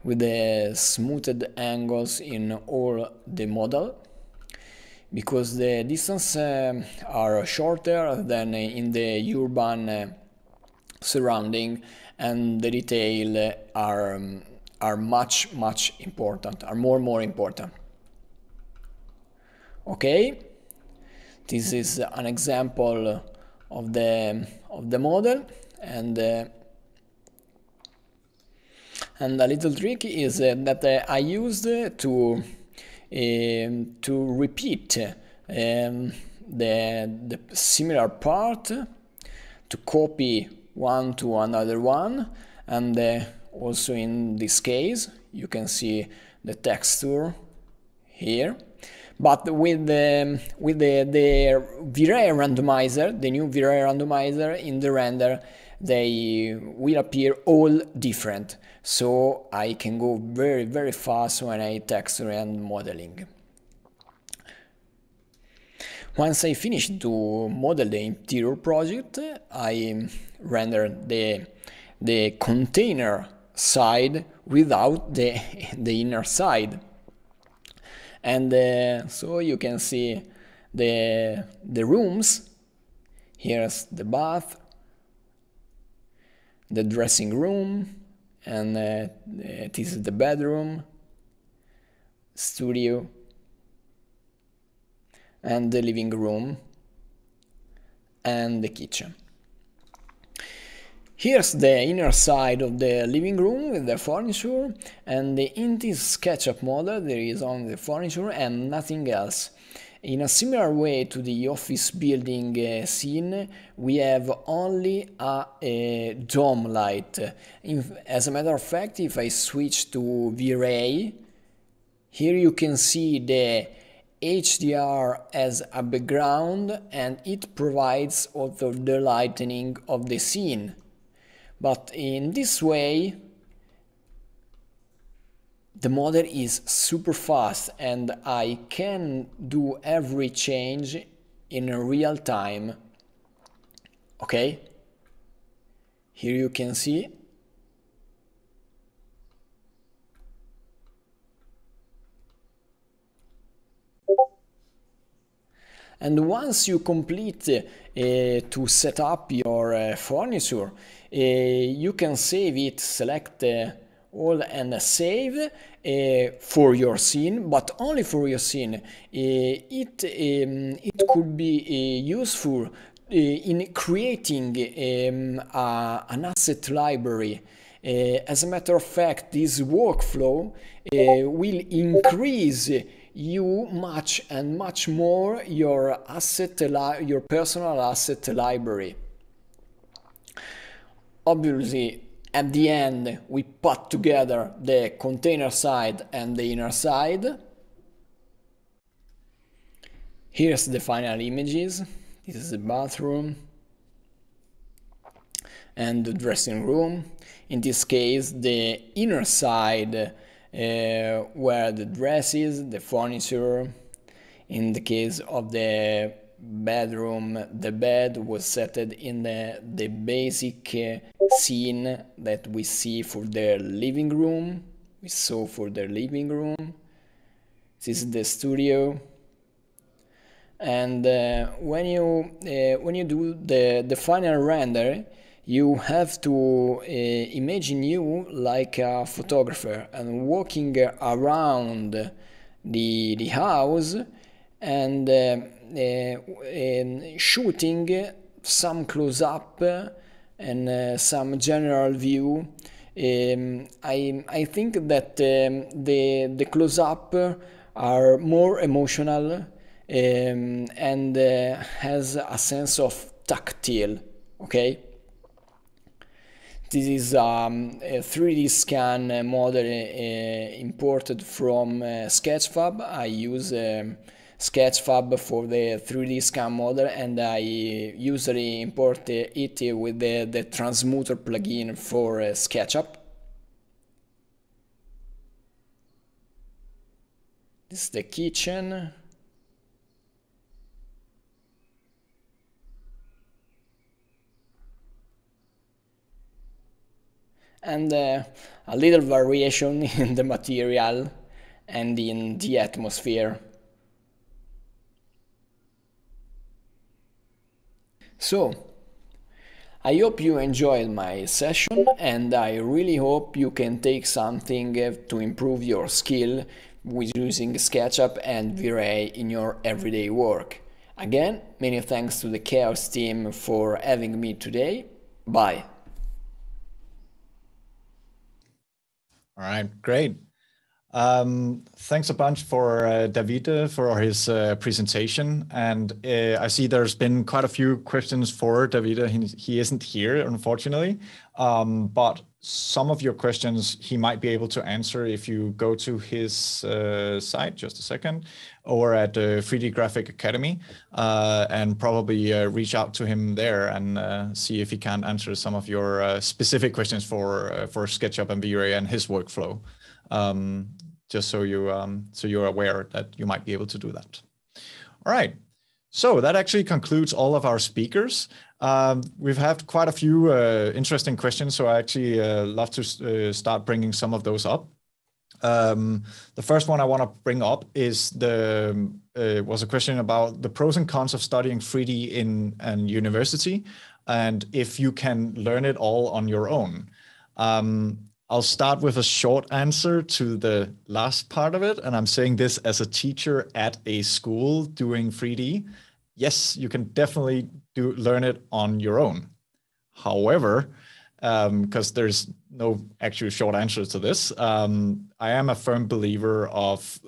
with the smoothed angles in all the model, because the distances uh, are shorter than in the urban uh, surrounding, and the detail are, um, are much, much important, are more, more important. Okay, this is an example of the of the model, and uh, And a little trick is uh, that uh, I used to uh, to repeat um, the, the similar part, to copy one to another one, and uh, also in this case you can see the texture here. But with the, with the, the V-Ray randomizer, the new V-Ray randomizer, in the render they will appear all different, so I can go very very fast when I texture and modeling. Once I finish to model the interior project, I render the, the container side without the, the inner side. And uh, so you can see the, the rooms. Here's the bath, the dressing room, and uh, it is the bedroom, studio, and the living room, and the kitchen. Here's the inner side of the living room with the furniture, and in this SketchUp model there is only the furniture and nothing else. In a similar way to the office building uh, scene, we have only a, a dome light. If, as a matter of fact, if I switch to V-Ray, here you can see the H D R as a background, and it provides also the lightening of the scene. But in this way, the model is super fast and I can do every change in real time. Okay? Here you can see. And once you complete uh, to set up your uh, furniture, uh, you can save it, select uh, all and save uh, for your scene, but only for your scene. Uh, it, um, it could be uh, useful uh, in creating um, a, an asset library. Uh, as a matter of fact, this workflow uh, will increase you much and much more your asset, your personal asset library. Obviously, at the end we put together the container side and the inner side. Here's the final images. This is the bathroom and the dressing room. In this case, the inner side, Uh, where the dresses, the furniture. In the case of the bedroom, the bed was set in the, the basic uh, scene that we see for the living room. We saw for the living room. This is the studio. And uh, when you uh, when you do the the final render, you have to uh, imagine you like a photographer and walking around the, the house and, uh, uh, and shooting some close-up and uh, some general view. Um, I, I think that um, the, the close-up are more emotional um, and uh, has a sense of tactile, okay? This is um, a three D scan model uh, imported from uh, Sketchfab. I use um, Sketchfab for the three D scan model, and I usually import it with the, the transmuter plugin for uh, SketchUp. This is the kitchen. And uh, a little variation in the material and in the atmosphere. So, I hope you enjoyed my session, and I really hope you can take something to improve your skill with using SketchUp and V-Ray in your everyday work. Again, many thanks to the Chaos team for having me today. Bye! All right, great. Um, thanks a bunch for uh, Davide for his uh, presentation. And uh, I see there's been quite a few questions for Davide. He, he isn't here, unfortunately, um, but some of your questions he might be able to answer if you go to his uh, site, just a second, or at uh, three D Graphic Academy, uh, and probably uh, reach out to him there and uh, see if he can answer some of your uh, specific questions for, uh, for SketchUp and V-Ray and his workflow. Um, just so you um, so you're aware that you might be able to do that. All right, so that actually concludes all of our speakers. Um, we've had quite a few uh, interesting questions, so I actually uh, love to uh, start bringing some of those up. Um, the first one I want to bring up is the uh, was a question about the pros and cons of studying three D in an university, and if you can learn it all on your own. Um, I'll start with a short answer to the last part of it. And I'm saying this as a teacher at a school doing three D. Yes, you can definitely do learn it on your own. However, because um, there's no actual short answer to this, um, I am a firm believer of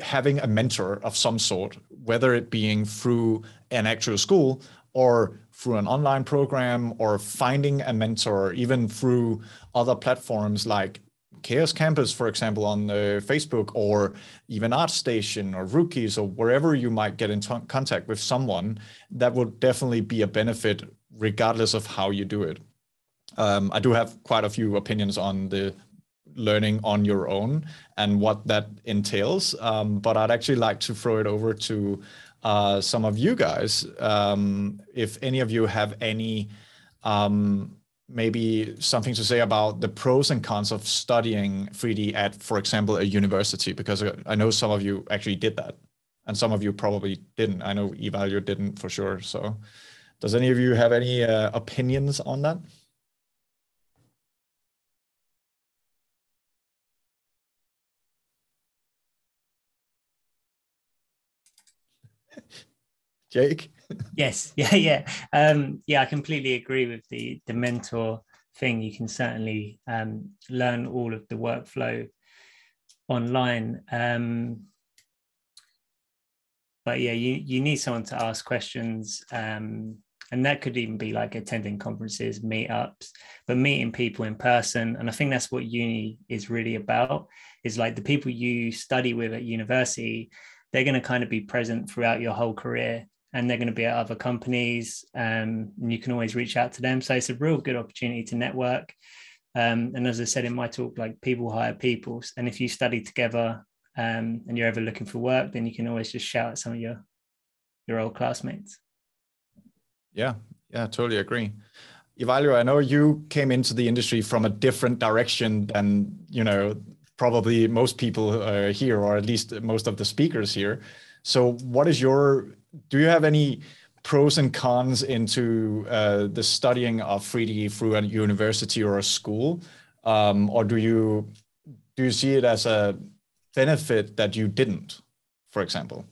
having a mentor of some sort, whether it being through an actual school or through an online program, or finding a mentor, even through other platforms like Chaos Campus, for example, on uh, Facebook, or even ArtStation or Rookies, or wherever you might get in contact with someone, that would definitely be a benefit regardless of how you do it. Um, I do have quite a few opinions on the learning on your own and what that entails, um, but I'd actually like to throw it over to Uh, some of you guys, um, if any of you have any, um, maybe something to say about the pros and cons of studying three D at, for example, a university, because I know some of you actually did that and some of you probably didn't. I know Ivaylo didn't for sure. So does any of you have any uh, opinions on that? Jake? Yes, yeah, yeah. Um, yeah, I completely agree with the, the mentor thing. You can certainly um, learn all of the workflow online. Um, but yeah, you, you need someone to ask questions. Um, and that could even be like attending conferences, meetups, but meeting people in person. And I think that's what uni is really about, is like the people you study with at university, they're going to kind of be present throughout your whole career, and they're going to be at other companies, um, and you can always reach out to them. So it's a real good opportunity to network. Um, and as I said in my talk, like people hire people. And if you study together um, and you're ever looking for work, then you can always just shout at some of your, your old classmates. Yeah, yeah, totally agree. Ivaylo, I know you came into the industry from a different direction than, you know, probably most people uh, here, or at least most of the speakers here. So what is your, do you have any pros and cons into uh, the studying of three D through a university or a school? Um, or do you, do you see it as a benefit that you didn't, for example?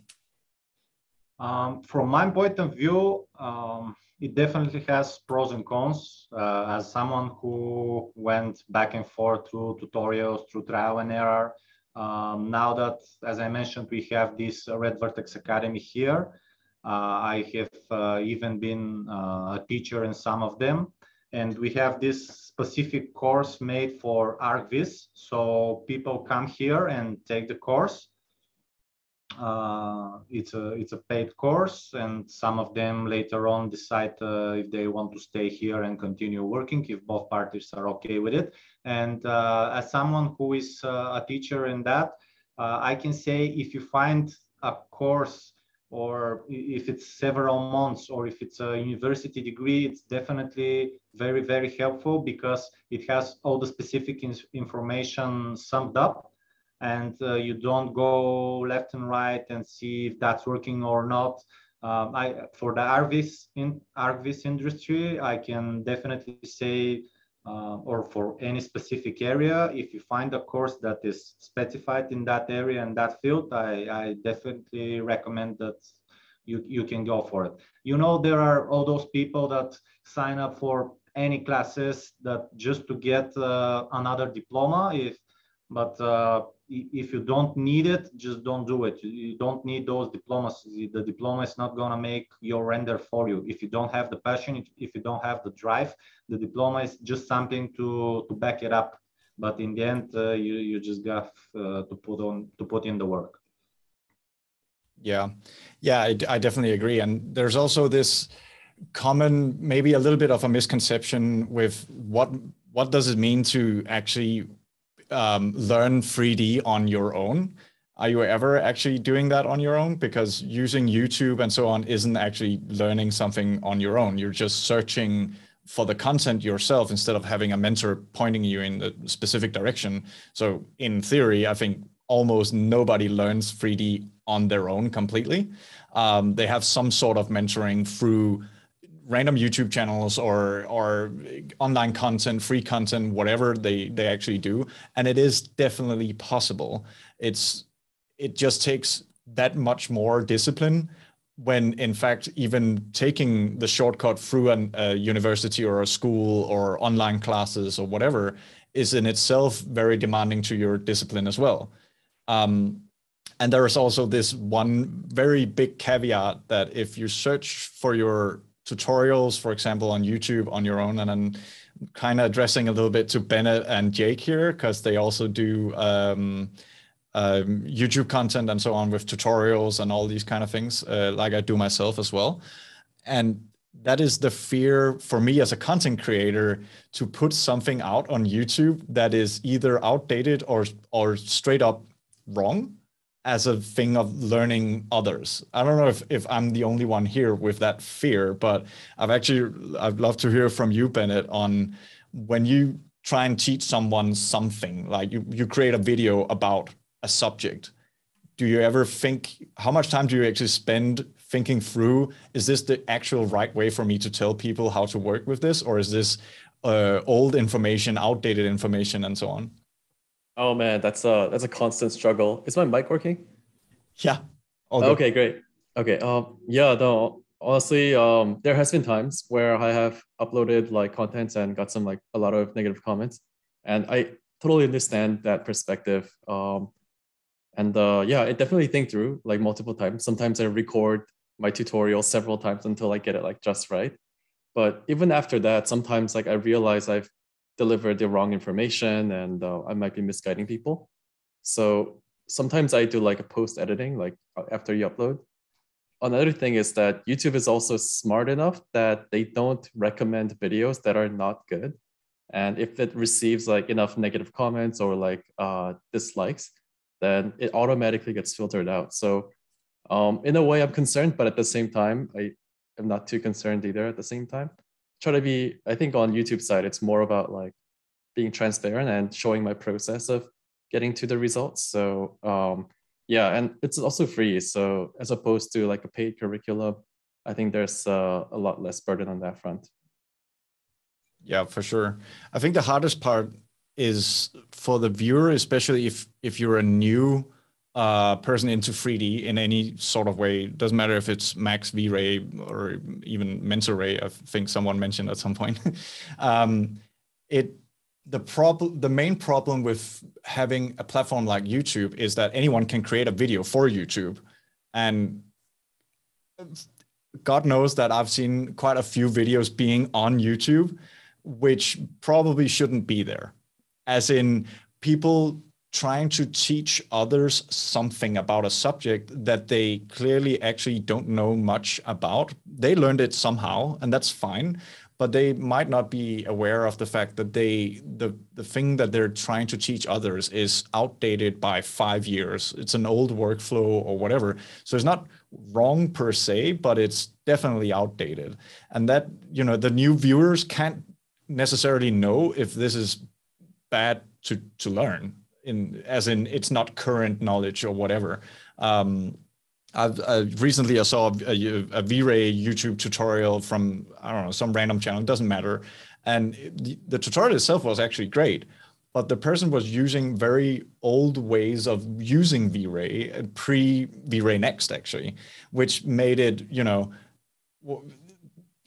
Um, from my point of view, um, it definitely has pros and cons. Uh, as someone who went back and forth through tutorials, through trial and error, um, now that, as I mentioned, we have this Red Vertex Academy here, uh, I have uh, even been uh, a teacher in some of them. And we have this specific course made for ArcVis. So people come here and take the course. Uh, it's a it's a paid course, and some of them later on decide uh, if they want to stay here and continue working, if both parties are okay with it. And uh, as someone who is uh, a teacher in that, uh, I can say if you find a course, or if it's several months, or if it's a university degree, it's definitely very, very helpful, because it has all the specific information summed up. And uh, you don't go left and right and see if that's working or not. Um, I, for the ArcVis in ArcVis industry, I can definitely say, uh, or for any specific area, if you find a course that is specified in that area and that field, I, I definitely recommend that you, you can go for it. You know, there are all those people that sign up for any classes that just to get uh, another diploma. If but uh, if you don't need it, just don't do it. You don't need those diplomas. The diploma is not gonna make your render for you. If you don't have the passion, if you don't have the drive, the diploma is just something to to back it up. But in the end, uh, you you just got uh, to put on to put in the work. Yeah, yeah, I, I definitely agree. And there's also this common, maybe a little bit of a misconception with what what does it mean to actually um, learn three D on your own? Are you ever actually doing that on your own? Because using YouTube and so on isn't actually learning something on your own. You're just searching for the content yourself instead of having a mentor pointing you in a specific direction. So in theory, I think almost nobody learns three D on their own completely. Um, they have some sort of mentoring through random YouTube channels or or online content, free content, whatever they, they actually do. And it is definitely possible. It's it just takes that much more discipline when in fact, even taking the shortcut through an, a university or a school or online classes or whatever is in itself very demanding to your discipline as well. Um, and there is also this one very big caveat that if you search for your tutorials, for example, on YouTube on your own, and I'm kind of addressing a little bit to Bennett and Jake here, because they also do um, Um, YouTube content and so on with tutorials and all these kind of things, uh, like I do myself as well. And that is the fear for me as a content creator to put something out on YouTube that is either outdated or, or straight up wrong as a thing of learning others. I don't know if, if I'm the only one here with that fear, but I've actually, I'd love to hear from you, Bennett, on when you try and teach someone something, like you, you create a video about a subject. Do you ever think, how much time do you actually spend thinking through, is this the actual right way for me to tell people how to work with this? Or is this uh, old information, outdated information and so on? Oh man, that's a, that's a constant struggle. Is my mic working? Yeah. Okay, great. Okay, um, yeah, no, honestly, um, there has been times where I have uploaded like contents and got some like a lot of negative comments. And I totally understand that perspective. Um, And uh, yeah, I definitely think through like multiple times. Sometimes I record my tutorial several times until I get it like just right. But even after that, sometimes like I realize I've delivered the wrong information and uh, I might be misguiding people. So sometimes I do like a post editing, like after you upload. Another thing is that YouTube is also smart enough that they don't recommend videos that are not good. And if it receives like enough negative comments or like uh, dislikes, then it automatically gets filtered out. So um, in a way I'm concerned, but at the same time, I am not too concerned either at the same time. Try to be, I think on YouTube side, it's more about like being transparent and showing my process of getting to the results. So um, yeah, and it's also free. So as opposed to like a paid curriculum, I think there's uh, a lot less burden on that front. Yeah, for sure. I think the hardest part is for the viewer, especially if if you're a new uh, person into three D in any sort of way. It doesn't matter if it's Max, V-Ray, or even Mental Ray, I think someone mentioned at some point. um, it the problem, the main problem with having a platform like YouTube is that anyone can create a video for YouTube, and God knows that I've seen quite a few videos being on YouTube, which probably shouldn't be there. As in people trying to teach others something about a subject that they clearly actually don't know much about. They learned it somehow, and that's fine, but they might not be aware of the fact that they the, the thing that they're trying to teach others is outdated by five years. It's an old workflow or whatever. So it's not wrong per se, but it's definitely outdated. And that, you know, the new viewers can't necessarily know if this is bad to to learn, in as in it's not current knowledge or whatever. Um, I've, I recently I saw a, a V-Ray YouTube tutorial from, I don't know, some random channel, it doesn't matter. And the, the tutorial itself was actually great, but the person was using very old ways of using V-Ray, pre V-Ray Next actually, which made it, you know,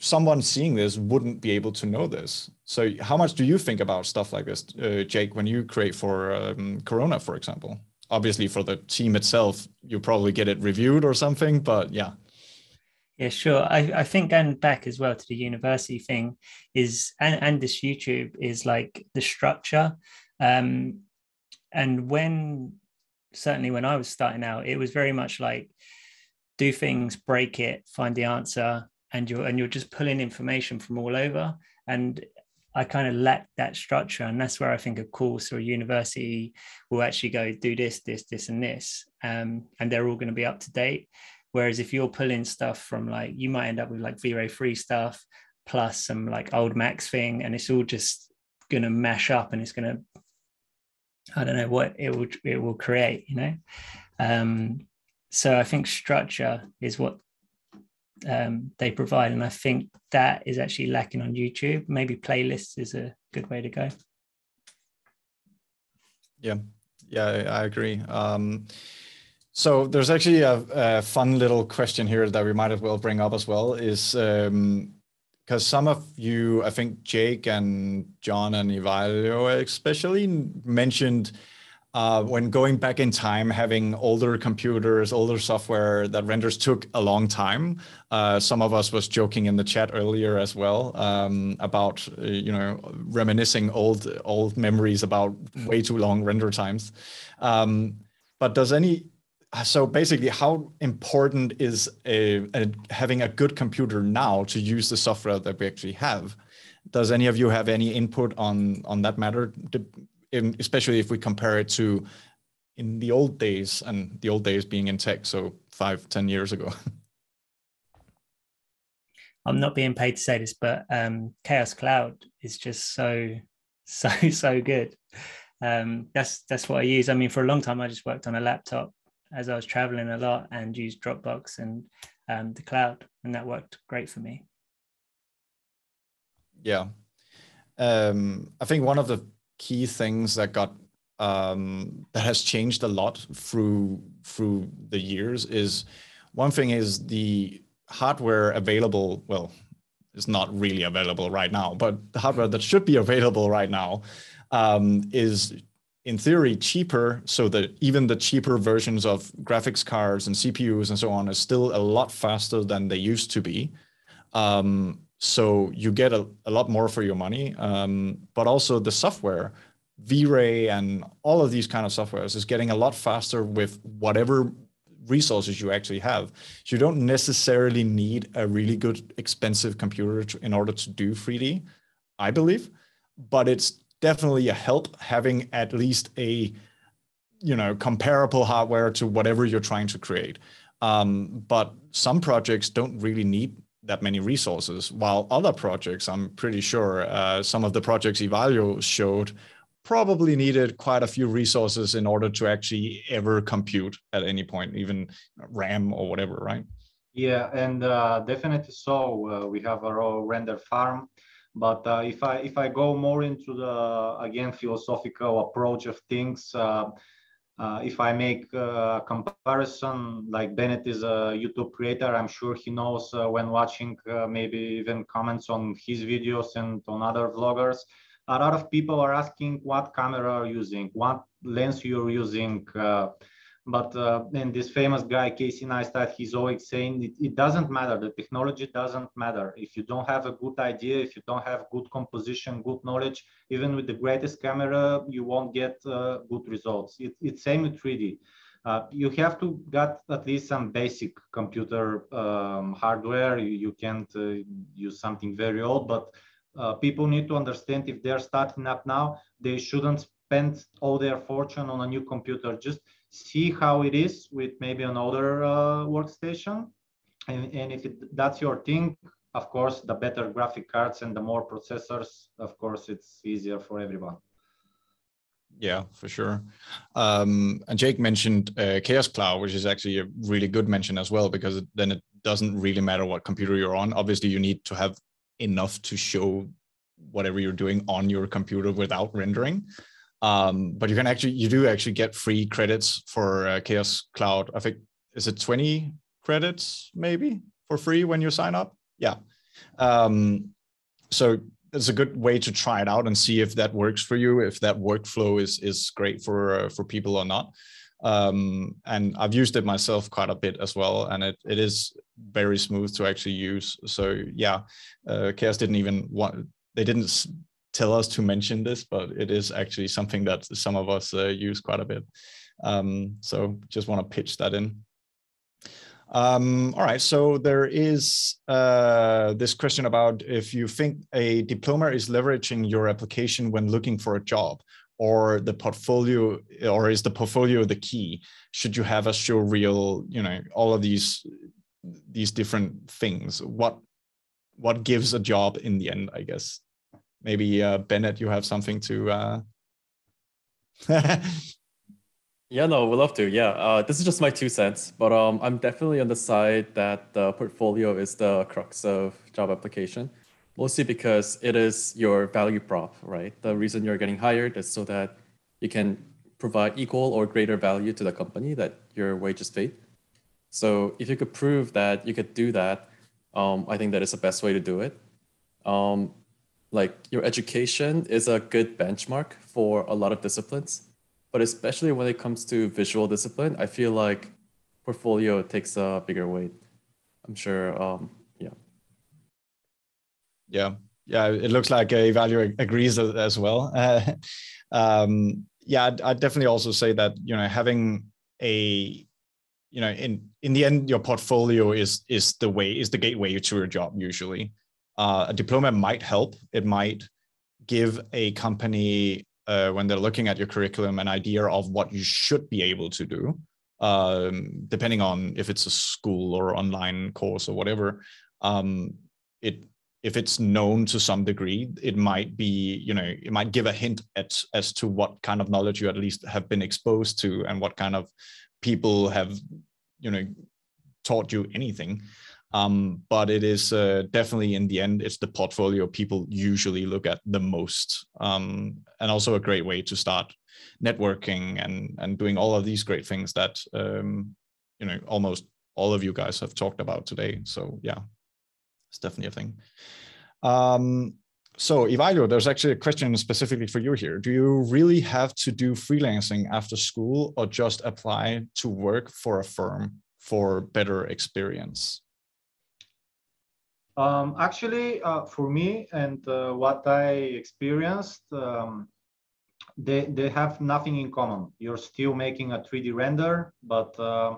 someone seeing this wouldn't be able to know this. So how much do you think about stuff like this, uh, Jake, when you create for um, Corona, for example? Obviously for the team itself, you probably get it reviewed or something, but yeah. Yeah, sure. I, I think going back as well to the university thing is, and, and this YouTube is like the structure. Um, and when, certainly when I was starting out, it was very much like, do things, break it, find the answer, and you're, and you're just pulling information from all over. And I kind of lacked that structure. And that's where I think a course or a university will actually go do this, this, this, and this. Um, and they're all going to be up to date. Whereas if you're pulling stuff from like, you might end up with like V-Ray free stuff, plus some like old Max thing, and it's all just going to mash up, and it's going to, I don't know what it will, it will create, you know? Um, so I think structure is what um, they provide. And I think that is actually lacking on YouTube. Maybe playlists is a good way to go. Yeah, yeah, I agree. Um... So there's actually a, a fun little question here that we might as well bring up as well, is um, because some of you, I think Jake and John and Ivaylo especially mentioned uh, when going back in time, having older computers, older software that renders took a long time. Uh, some of us was joking in the chat earlier as well um, about, you know, reminiscing old, old memories about way too long render times. Um, but does any... So basically, how important is a, a, having a good computer now to use the software that we actually have? Does any of you have any input on, on that matter, in, especially if we compare it to in the old days, and the old days being in tech, so five, ten years ago? I'm not being paid to say this, but um, Chaos Cloud is just so, so, so good. Um, that's, that's what I use. I mean, for a long time, I just worked on a laptop as I was traveling a lot, and used Dropbox and um, the cloud, and that worked great for me. Yeah. Um, I think one of the key things that got, um, that has changed a lot through, through the years is, one thing is the hardware available, well, it's not really available right now, but the hardware that should be available right now um, is, in theory, cheaper, so that even the cheaper versions of graphics cards and C P Us and so on is still a lot faster than they used to be. Um, so you get a, a lot more for your money, um, but also the software, V-Ray and all of these kind of softwares is getting a lot faster with whatever resources you actually have. So you don't necessarily need a really good, expensive computer to, in order to do three D, I believe, but it's definitely a help having at least a, you know, comparable hardware to whatever you're trying to create. Um, but some projects don't really need that many resources, while other projects, I'm pretty sure uh, some of the projects Ivaylo showed probably needed quite a few resources in order to actually ever compute at any point, even RAM or whatever, right? Yeah, and uh, definitely so. Uh, we have our own render farm. But uh, if I if I go more into the, again, philosophical approach of things, uh, uh, if I make a comparison, like Bennett is a YouTube creator, I'm sure he knows uh, when watching uh, maybe even comments on his videos and on other vloggers, a lot of people are asking what camera are you using, what lens you're using. Uh, But uh, and this famous guy, Casey Neistat, he's always saying it, it doesn't matter. The technology doesn't matter. If you don't have a good idea, if you don't have good composition, good knowledge, even with the greatest camera, you won't get uh, good results. It, it's same with three D. Uh, you have to got at least some basic computer um, hardware. You, you can't uh, use something very old, but uh, people need to understand if they're starting up now, they shouldn't spend all their fortune on a new computer. Just see how it is with maybe another uh, workstation. And, and if it, that's your thing, of course, the better graphic cards and the more processors, of course, it's easier for everyone. Yeah, for sure. Um, and Jake mentioned uh, Chaos Cloud, which is actually a really good mention as well, because then it doesn't really matter what computer you're on. Obviously, you need to have enough to show whatever you're doing on your computer without rendering. Um, but you can actually, you do actually get free credits for uh, Chaos Cloud. I think, is it twenty credits maybe for free when you sign up? Yeah. Um, so it's a good way to try it out and see if that works for you, if that workflow is is great for uh, for people or not. Um, and I've used it myself quite a bit as well, and it, it is very smooth to actually use. So yeah, uh, Chaos didn't even want, they didn't tell us to mention this, but it is actually something that some of us uh, use quite a bit. Um, so just want to pitch that in. Um, all right, so there is uh, this question about if you think a diploma is leveraging your application when looking for a job, or the portfolio, or is the portfolio the key? Should you have a show reel, you know, all of these these different things? What what gives a job in the end, I guess? Maybe uh, Bennett, you have something to... Uh... Yeah, no, we'd love to. Yeah, uh, this is just my two cents, but um, I'm definitely on the side that the portfolio is the crux of job application, mostly because it is your value prop, right? The reason you're getting hired is so that you can provide equal or greater value to the company that your wage is paid. So if you could prove that you could do that, um, I think that is the best way to do it. Um, like your education is a good benchmark for a lot of disciplines. But especially when it comes to visual discipline, I feel like portfolio takes a bigger weight. I'm sure, um, yeah. Yeah, yeah. It looks like Ivaylo agrees as well. Uh, um, yeah, I'd, I'd definitely also say that, you know, having a, you know, in in the end, your portfolio is is the way is the gateway to your job usually. Uh, a diploma might help. It might give a company, Uh, when they're looking at your curriculum, an idea of what you should be able to do, um, depending on if it's a school or online course or whatever. Um, it if it's known to some degree, it might be, you know, it might give a hint at as to what kind of knowledge you at least have been exposed to and what kind of people have, you know, taught you anything. Um, but it is uh, definitely in the end, it's the portfolio people usually look at the most, um, and also a great way to start networking and, and doing all of these great things that, um, you know, almost all of you guys have talked about today. So yeah, it's definitely a thing. Um, so Ivaylo, there's actually a question specifically for you here. Do you really have to do freelancing after school or just apply to work for a firm for better experience? Um, actually, uh, for me and uh, what I experienced, um, they, they have nothing in common. You're still making a three D render, but uh,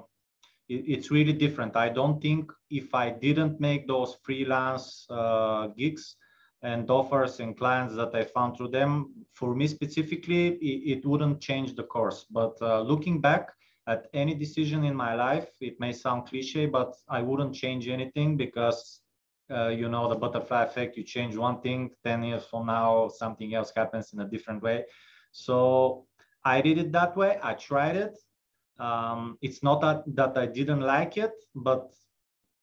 it, it's really different. I don't think if I didn't make those freelance uh, gigs and offers and clients that I found through them, for me specifically, it, it wouldn't change the course. But uh, looking back at any decision in my life, it may sound cliche, but I wouldn't change anything because Uh, you know, the butterfly effect, you change one thing, ten years from now, something else happens in a different way. So I did it that way. I tried it. Um, it's not that, that I didn't like it, but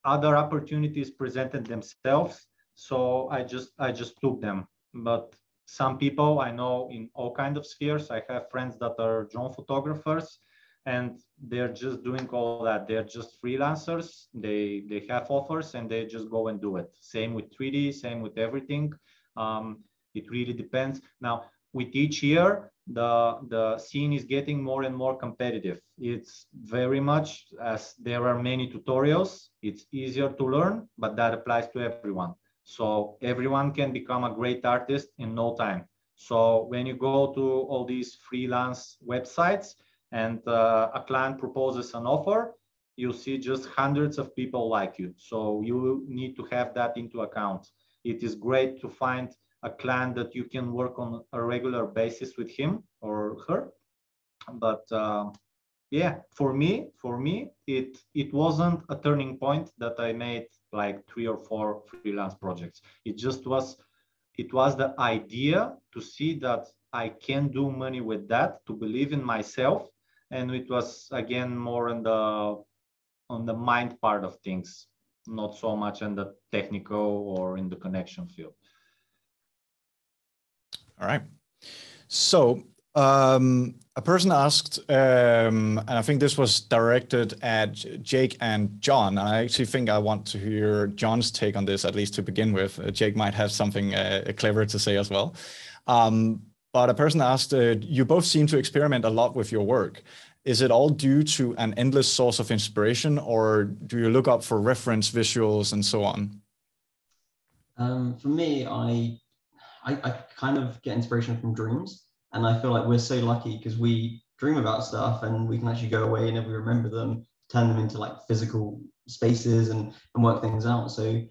other opportunities presented themselves. So I just, I just took them. But some people I know in all kinds of spheres, I have friends that are drone photographers, and they're just doing all that. They're just freelancers. They they have offers and they just go and do it. Same with three D, same with everything. Um, it really depends. Now, with each year, the, the scene is getting more and more competitive. It's very much as there are many tutorials, it's easier to learn, but that applies to everyone. So everyone can become a great artist in no time. So when you go to all these freelance websites, and uh, a client proposes an offer, you see just hundreds of people like you. So you need to have that into account. It is great to find a client that you can work on a regular basis with him or her. But uh, yeah, for me, for me, it, it wasn't a turning point that I made like three or four freelance projects. It just was, it was the idea to see that I can do money with that, to believe in myself. And it was again more on the on the mind part of things, not so much in the technical or in the connection field. All right. So um, A person asked, um, and I think this was directed at Jake and John. I actually think I want to hear John's take on this, at least to begin with. Uh, Jake might have something uh, clever to say as well. Um, but a person asked, uh, you both seem to experiment a lot with your work. Is it all due to an endless source of inspiration, or do you look up for reference visuals and so on? Um, for me, I, I, I kind of get inspiration from dreams. And I feel like we're so lucky because we dream about stuff and we can actually go away and if we remember them, turn them into like physical spaces and, and work things out. So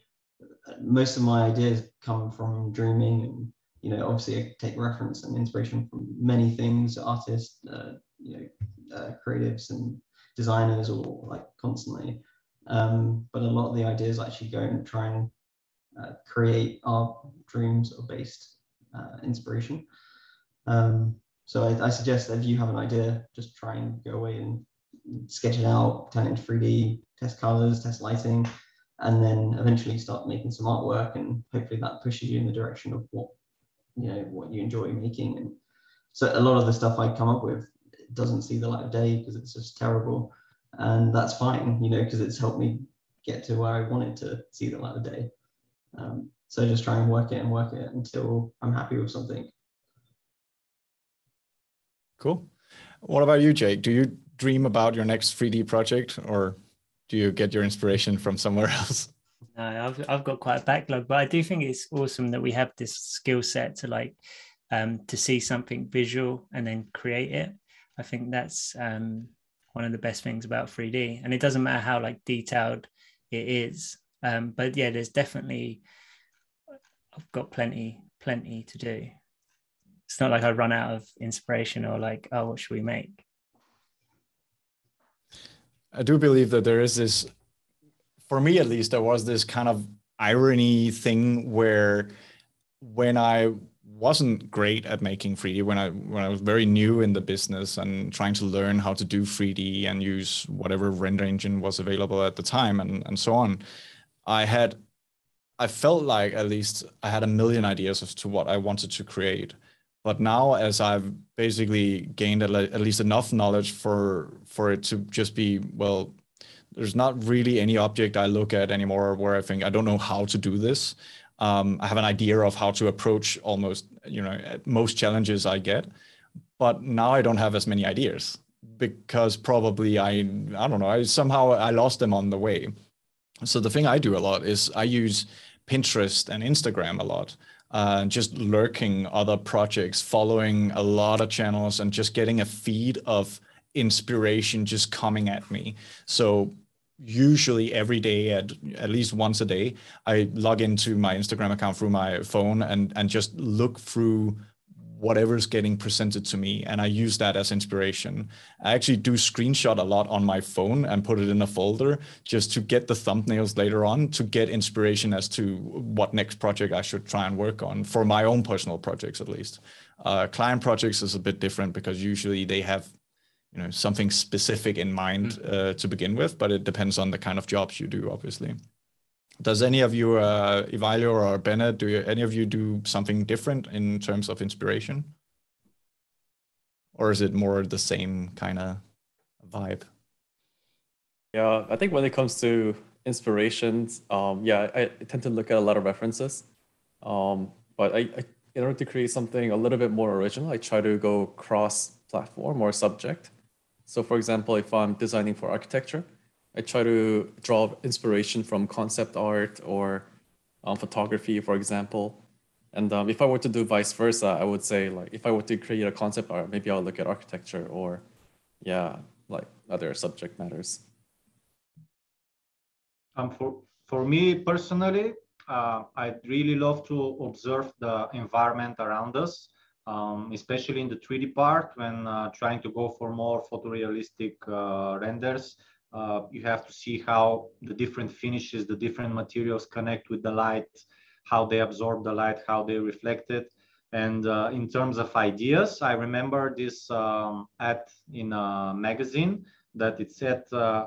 most of my ideas come from dreaming. And, you know, obviously I take reference and inspiration from many things, artists, uh, you know, uh, creatives and designers, or like constantly. Um, but a lot of the ideas I actually go and try and uh, create our dreams or based uh, inspiration. Um, so I, I suggest that if you have an idea, just try and go away and sketch it out, turn it into three D, test colors, test lighting, and then eventually start making some artwork. And hopefully that pushes you in the direction of what, you know, what you enjoy making. And so a lot of the stuff I come up with doesn't see the light of day because it's just terrible. And that's fine, you know, because it's helped me get to where I wanted to see the light of day. Um, so just try and work it and work it until I'm happy with something. Cool. What about you, Jake? Do you dream about your next three D project, or do you get your inspiration from somewhere else? No, I've, I've got quite a backlog, but I do think it's awesome that we have this skill set to like, um, to see something visual and then create it. I think that's um, one of the best things about three D, and it doesn't matter how like detailed it is. Um, but yeah, there's definitely, I've got plenty, plenty to do. It's not like I run out of inspiration or like, oh, what should we make? I do believe that there is this, for me at least, there was this kind of irony thing where when I wasn't great at making three D, when I when I was very new in the business and trying to learn how to do three D and use whatever render engine was available at the time and, and so on, I had, I felt like at least I had a million ideas as to what I wanted to create. But now, as I've basically gained at least enough knowledge for for it to just be, well, there's not really any object I look at anymore where I think I don't know how to do this. Um, I have an idea of how to approach almost, you know, most challenges I get, but now I don't have as many ideas because probably I I don't know I somehow I lost them on the way. So the thing I do a lot is I use Pinterest and Instagram a lot. Uh, just lurking other projects, following a lot of channels and just getting a feed of inspiration just coming at me. So usually every day, at, at least once a day, I log into my Instagram account through my phone and, and just look through whatever's getting presented to me. And I use that as inspiration. I actually do screenshot a lot on my phone and put it in a folder just to get the thumbnails later on, to get inspiration as to what next project I should try and work on for my own personal projects, at least. Uh, client projects is a bit different because usually they have, you know, something specific in mind uh, to begin with, but it depends on the kind of jobs you do, obviously. Does any of you, uh, Ivaylo or Bennett, do you, any of you do something different in terms of inspiration? Or is it more the same kind of vibe? Yeah, I think when it comes to inspirations, um, yeah, I, I tend to look at a lot of references. Um, but I, I, in order to create something a little bit more original, I try to go cross-platform or subject. So for example, if I'm designing for architecture, I try to draw inspiration from concept art or um, photography, for example. And um, if I were to do vice versa, I would say, like, if I were to create a concept art, maybe I'll look at architecture or, yeah, like other subject matters. Um, for, for me personally, uh, I really love to observe the environment around us, um, especially in the three D part when uh, trying to go for more photorealistic uh, renders. Uh, you have to see how the different finishes, the different materials connect with the light, how they absorb the light, how they reflect it. And uh, in terms of ideas, I remember this um, ad in a magazine that it said, uh,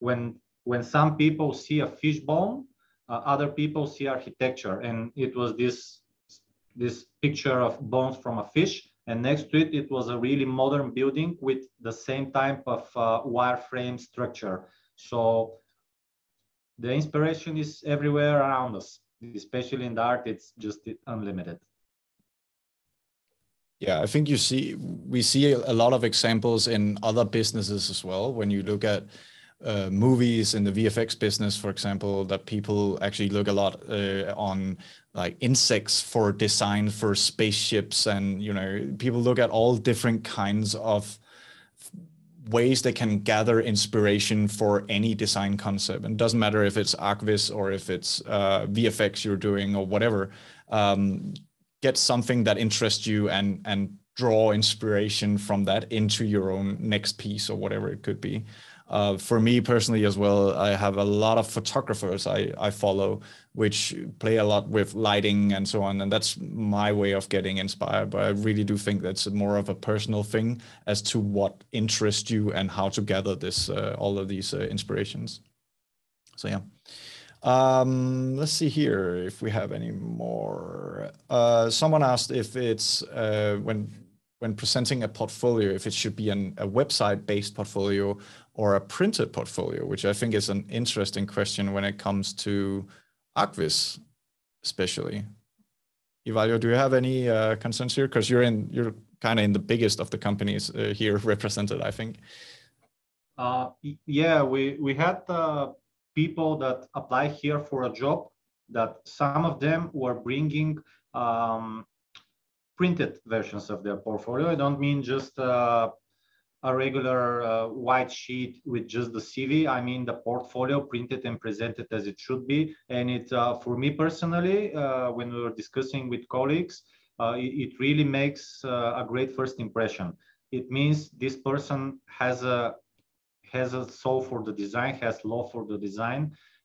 when, when some people see a fishbone, uh, other people see architecture. And it was this, this picture of bones from a fish And next to it, it was a really modern building with the same type of uh, wireframe structure. So the inspiration is everywhere around us, especially in the art, it's just unlimited. Yeah, I think you see, we see a lot of examples in other businesses as well. When you look at uh, movies in the V F X business, for example, that people actually look a lot uh, on like insects for design for spaceships, and you know, people look at all different kinds of ways they can gather inspiration for any design concept. And it doesn't matter if it's ArcVis or if it's uh, V F X you're doing or whatever. Um, Get something that interests you and and draw inspiration from that into your own next piece or whatever it could be. Uh, for me personally as well, I have a lot of photographers I, I follow, which play a lot with lighting and so on. And that's my way of getting inspired. But I really do think that's more of a personal thing as to what interests you and how to gather this uh, all of these uh, inspirations. So, yeah. Um, let's see here if we have any more. Uh, someone asked if it's uh, when when presenting a portfolio, if it should be an, a website-based portfolio or a printed portfolio, which I think is an interesting question when it comes to ArcVis, especially. Ivaylo, do you have any uh, concerns here? Because you're in you're kind of in the biggest of the companies uh, here represented, I think. Uh, yeah, we we had. Uh... people that apply here for a job, that some of them were bringing um, printed versions of their portfolio. I don't mean just uh, a regular uh, white sheet with just the C V. I mean the portfolio printed and presented as it should be. And it, uh, for me personally, uh, when we were discussing with colleagues, uh, it, it really makes uh, a great first impression. It means this person has a has a soul for the design, has love for the design,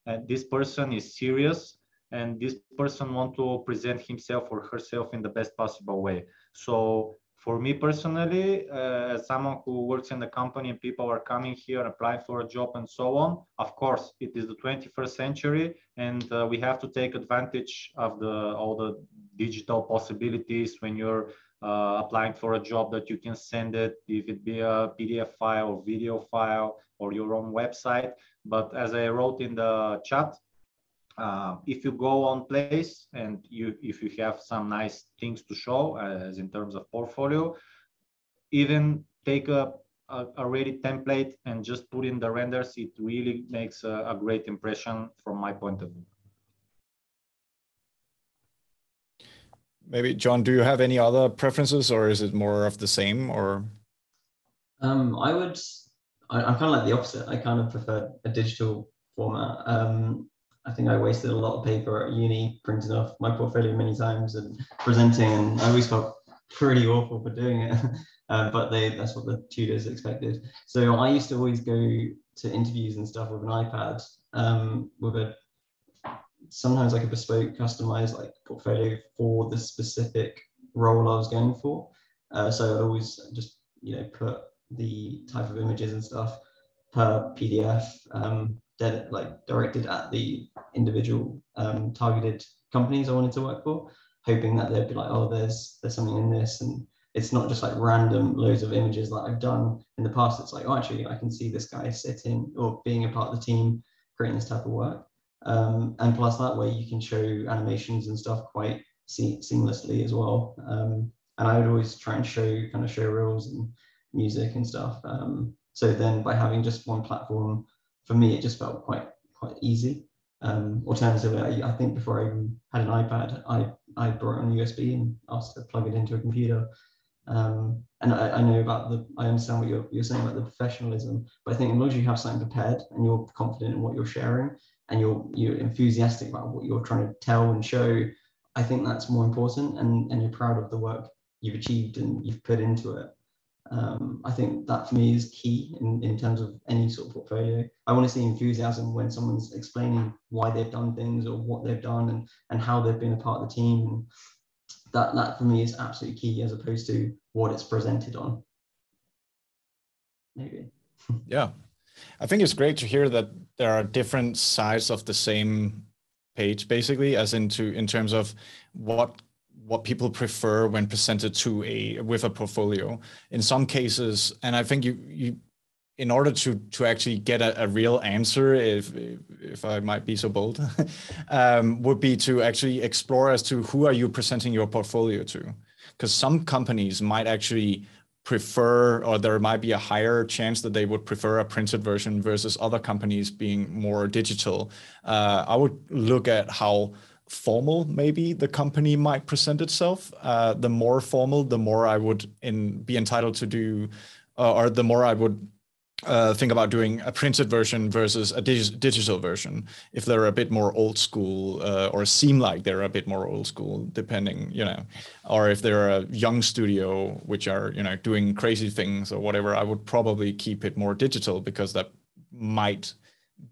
and this person is serious, and this person wants to present himself or herself in the best possible way. So for me personally, uh, as someone who works in the company and people are coming here, applying for a job and so on, of course, it is the twenty-first century, and uh, we have to take advantage of the all the digital possibilities when you're Uh, applying for a job, that you can send it, if it be a P D F file or video file or your own website. But as I wrote in the chat, uh, if you go on place and you if you have some nice things to show, as in terms of portfolio, even take a, a, a ready template and just put in the renders, it really makes a, a great impression from my point of view. Maybe, John, do you have any other preferences, or is it more of the same? Or um, I would, I, I'm kind of like the opposite. I kind of prefer a digital format. Um, I think I wasted a lot of paper at uni printing off my portfolio many times and presenting, and I always felt pretty awful for doing it. uh, but they, that's what the tutors expected. So I used to always go to interviews and stuff with an iPad, um, with a sometimes like a bespoke, customized like portfolio for the specific role I was going for. Uh, so I always just, you know, put the type of images and stuff per P D F, um, that like directed at the individual um, targeted companies I wanted to work for, hoping that they'd be like, oh, there's there's something in this, and it's not just like random loads of images that I've done in the past. It's like, oh, actually, I can see this guy sitting or being a part of the team creating this type of work. Um, and plus that way you can show animations and stuff quite se seamlessly as well. Um, and I would always try and show kind of show reels and music and stuff. Um, so then by having just one platform, for me, it just felt quite quite easy. Um, alternatively, I, I think before I even had an iPad, I, I brought on U S B and asked to plug it into a computer. Um, and I, I know about the, I understand what you're, you're saying about the professionalism, but I think as long as you have something prepared and you're confident in what you're sharing, and you're you're enthusiastic about what you're trying to tell and show, I think that's more important, and, and you're proud of the work you've achieved and you've put into it. Um, I think that for me is key in, in terms of any sort of portfolio. I want to see enthusiasm when someone's explaining why they've done things or what they've done and, and how they've been a part of the team. That, that for me is absolutely key as opposed to what it's presented on. Maybe. Yeah. I think it's great to hear that there are different sides of the same page, basically, as into in terms of what what people prefer when presented to a with a portfolio. In some cases, and I think you you in order to to actually get a, a real answer, if if I might be so bold, um, would be to actually explore as to who are you presenting your portfolio to, because some companies might actually prefer, or there might be a higher chance that they would prefer a printed version versus other companies being more digital. Uh, I would look at how formal maybe the company might present itself. Uh, the more formal, the more I would in, be entitled to do, uh, or the more I would uh, think about doing a printed version versus a dig digital version. If they're a bit more old school, uh, or seem like they're a bit more old school, depending, you know, or if they're a young studio, which are, you know, doing crazy things or whatever, I would probably keep it more digital because that might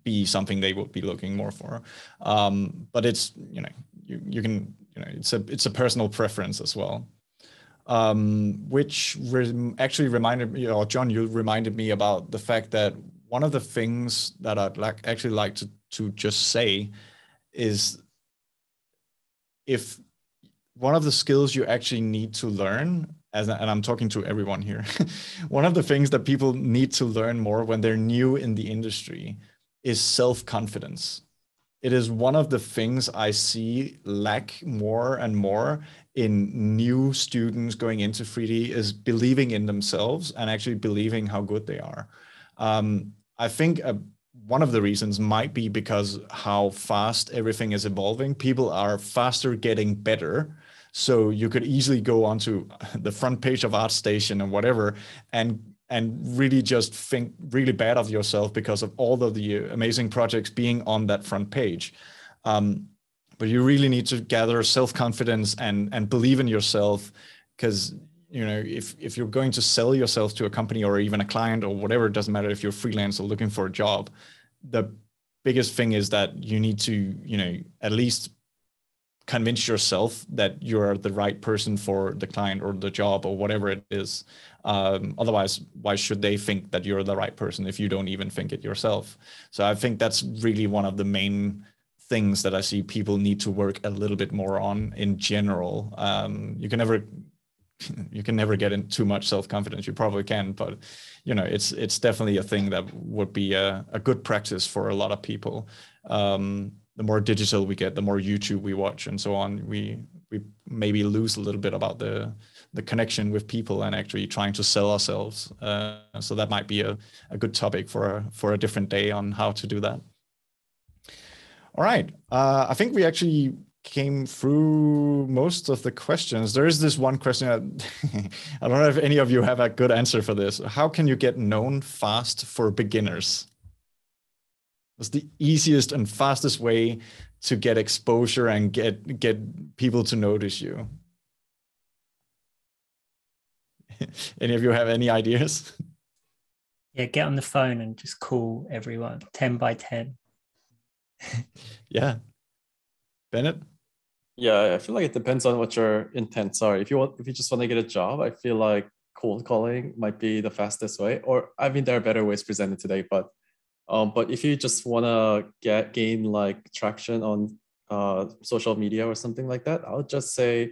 be something they would be looking more for. Um, but it's, you know, you, you can, you know, it's a, it's a personal preference as well. Um, which re actually reminded me, or John, you reminded me about the fact that one of the things that I'd like actually like to, to just say is, if one of the skills you actually need to learn, as, and I'm talking to everyone here, one of the things that people need to learn more when they're new in the industry is self-confidence. It is one of the things I see lack more and more in new students going into three D, is believing in themselves and actually believing how good they are. Um, I think uh, one of the reasons might be because how fast everything is evolving. People are faster getting better. So you could easily go onto the front page of ArtStation and whatever, and and really just think really bad of yourself because of all of the amazing projects being on that front page. Um, but you really need to gather self-confidence and, and believe in yourself, because, you know, if, if you're going to sell yourself to a company or even a client or whatever, it doesn't matter if you're freelance or looking for a job, the biggest thing is that you need to, you know, at least convince yourself that you're the right person for the client or the job or whatever it is. Um, otherwise, why should they think that you're the right person if you don't even think it yourself? So I think that's really one of the main things that I see people need to work a little bit more on in general. Um, you can never, you can never get in too much self-confidence. You probably can, but, you know, it's, it's definitely a thing that would be a, a good practice for a lot of people. Um, The more digital we get, the more YouTube we watch and so on, we we maybe lose a little bit about the the connection with people and actually trying to sell ourselves. Uh, so that might be a, a good topic for a, for a different day on how to do that. All right, uh, I think we actually came through most of the questions. There is this one question, that I don't know if any of you have a good answer for this. How can you get known fast for beginners? It's the easiest and fastest way to get exposure and get get people to notice you. Any of you have any ideas? Yeah, get on the phone and just call everyone. ten by ten. Yeah. Bennett? Yeah, I feel like it depends on what your intents are. If you want, if you just want to get a job, I feel like cold calling might be the fastest way. Or, I mean, there are better ways presented today, but Um, but if you just want to get gain like traction on uh, social media or something like that, I'll just say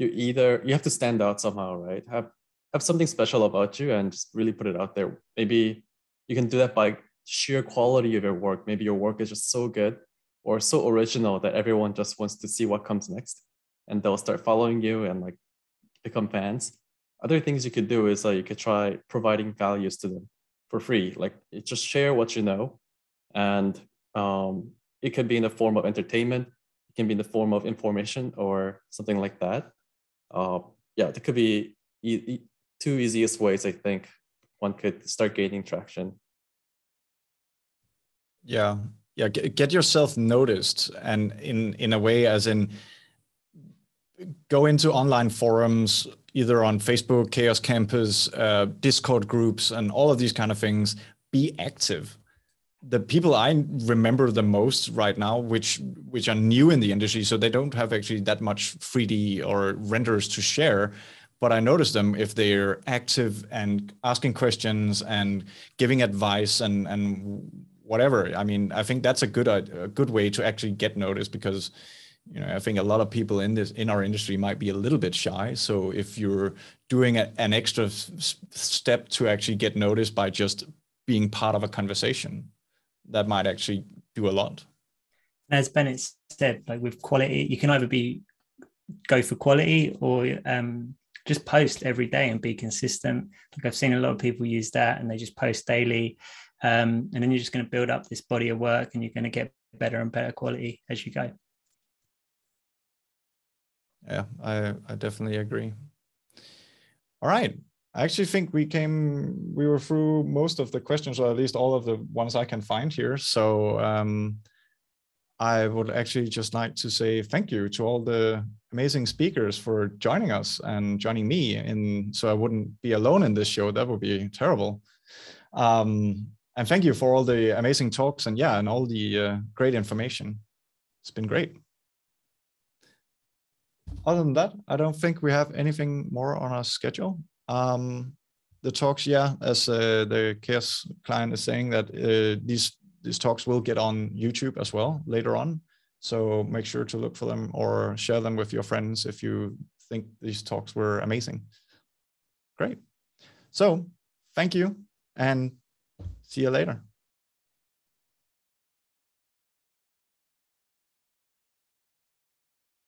you either you have to stand out somehow, right? Have have something special about you and just really put it out there. Maybe you can do that by sheer quality of your work. Maybe your work is just so good or so original that everyone just wants to see what comes next, and they'll start following you and like become fans. Other things you could do is like you could try providing values to them for free. Like, it just share what you know, and um, it could be in the form of entertainment, it can be in the form of information or something like that. Uh, yeah, there could be e e two easiest ways I think one could start gaining traction. Yeah, yeah, get, get yourself noticed, and in in a way, as in go into online forums, either on Facebook, Chaos Campus, uh, Discord groups, and all of these kind of things. Be active. The people I remember the most right now, which which are new in the industry, so they don't have actually that much three D or renders to share, but I notice them if they're active and asking questions and giving advice and and whatever. I mean, I think that's a good a good way to actually get noticed, because you know, I think a lot of people in this in our industry might be a little bit shy. So if you're doing a, an extra step to actually get noticed by just being part of a conversation, that might actually do a lot. As Bennett said, like with quality, you can either be go for quality or um, just post every day and be consistent. Like I've seen a lot of people use that and they just post daily. Um, and then you're just going to build up this body of work and you're going to get better and better quality as you go. Yeah, I, I definitely agree. All right. I actually think we came, we were through most of the questions, or at least all of the ones I can find here. So um, I would actually just like to say thank you to all the amazing speakers for joining us and joining me in, so I wouldn't be alone in this show. That would be terrible. Um, and thank you for all the amazing talks and yeah, and all the uh, great information. It's been great. Other than that, I don't think we have anything more on our schedule. Um, the talks, yeah, as uh, the Chaos client is saying, that uh, these these talks will get on YouTube as well later on. So make sure to look for them or share them with your friends if you think these talks were amazing. Great. So thank you and see you later.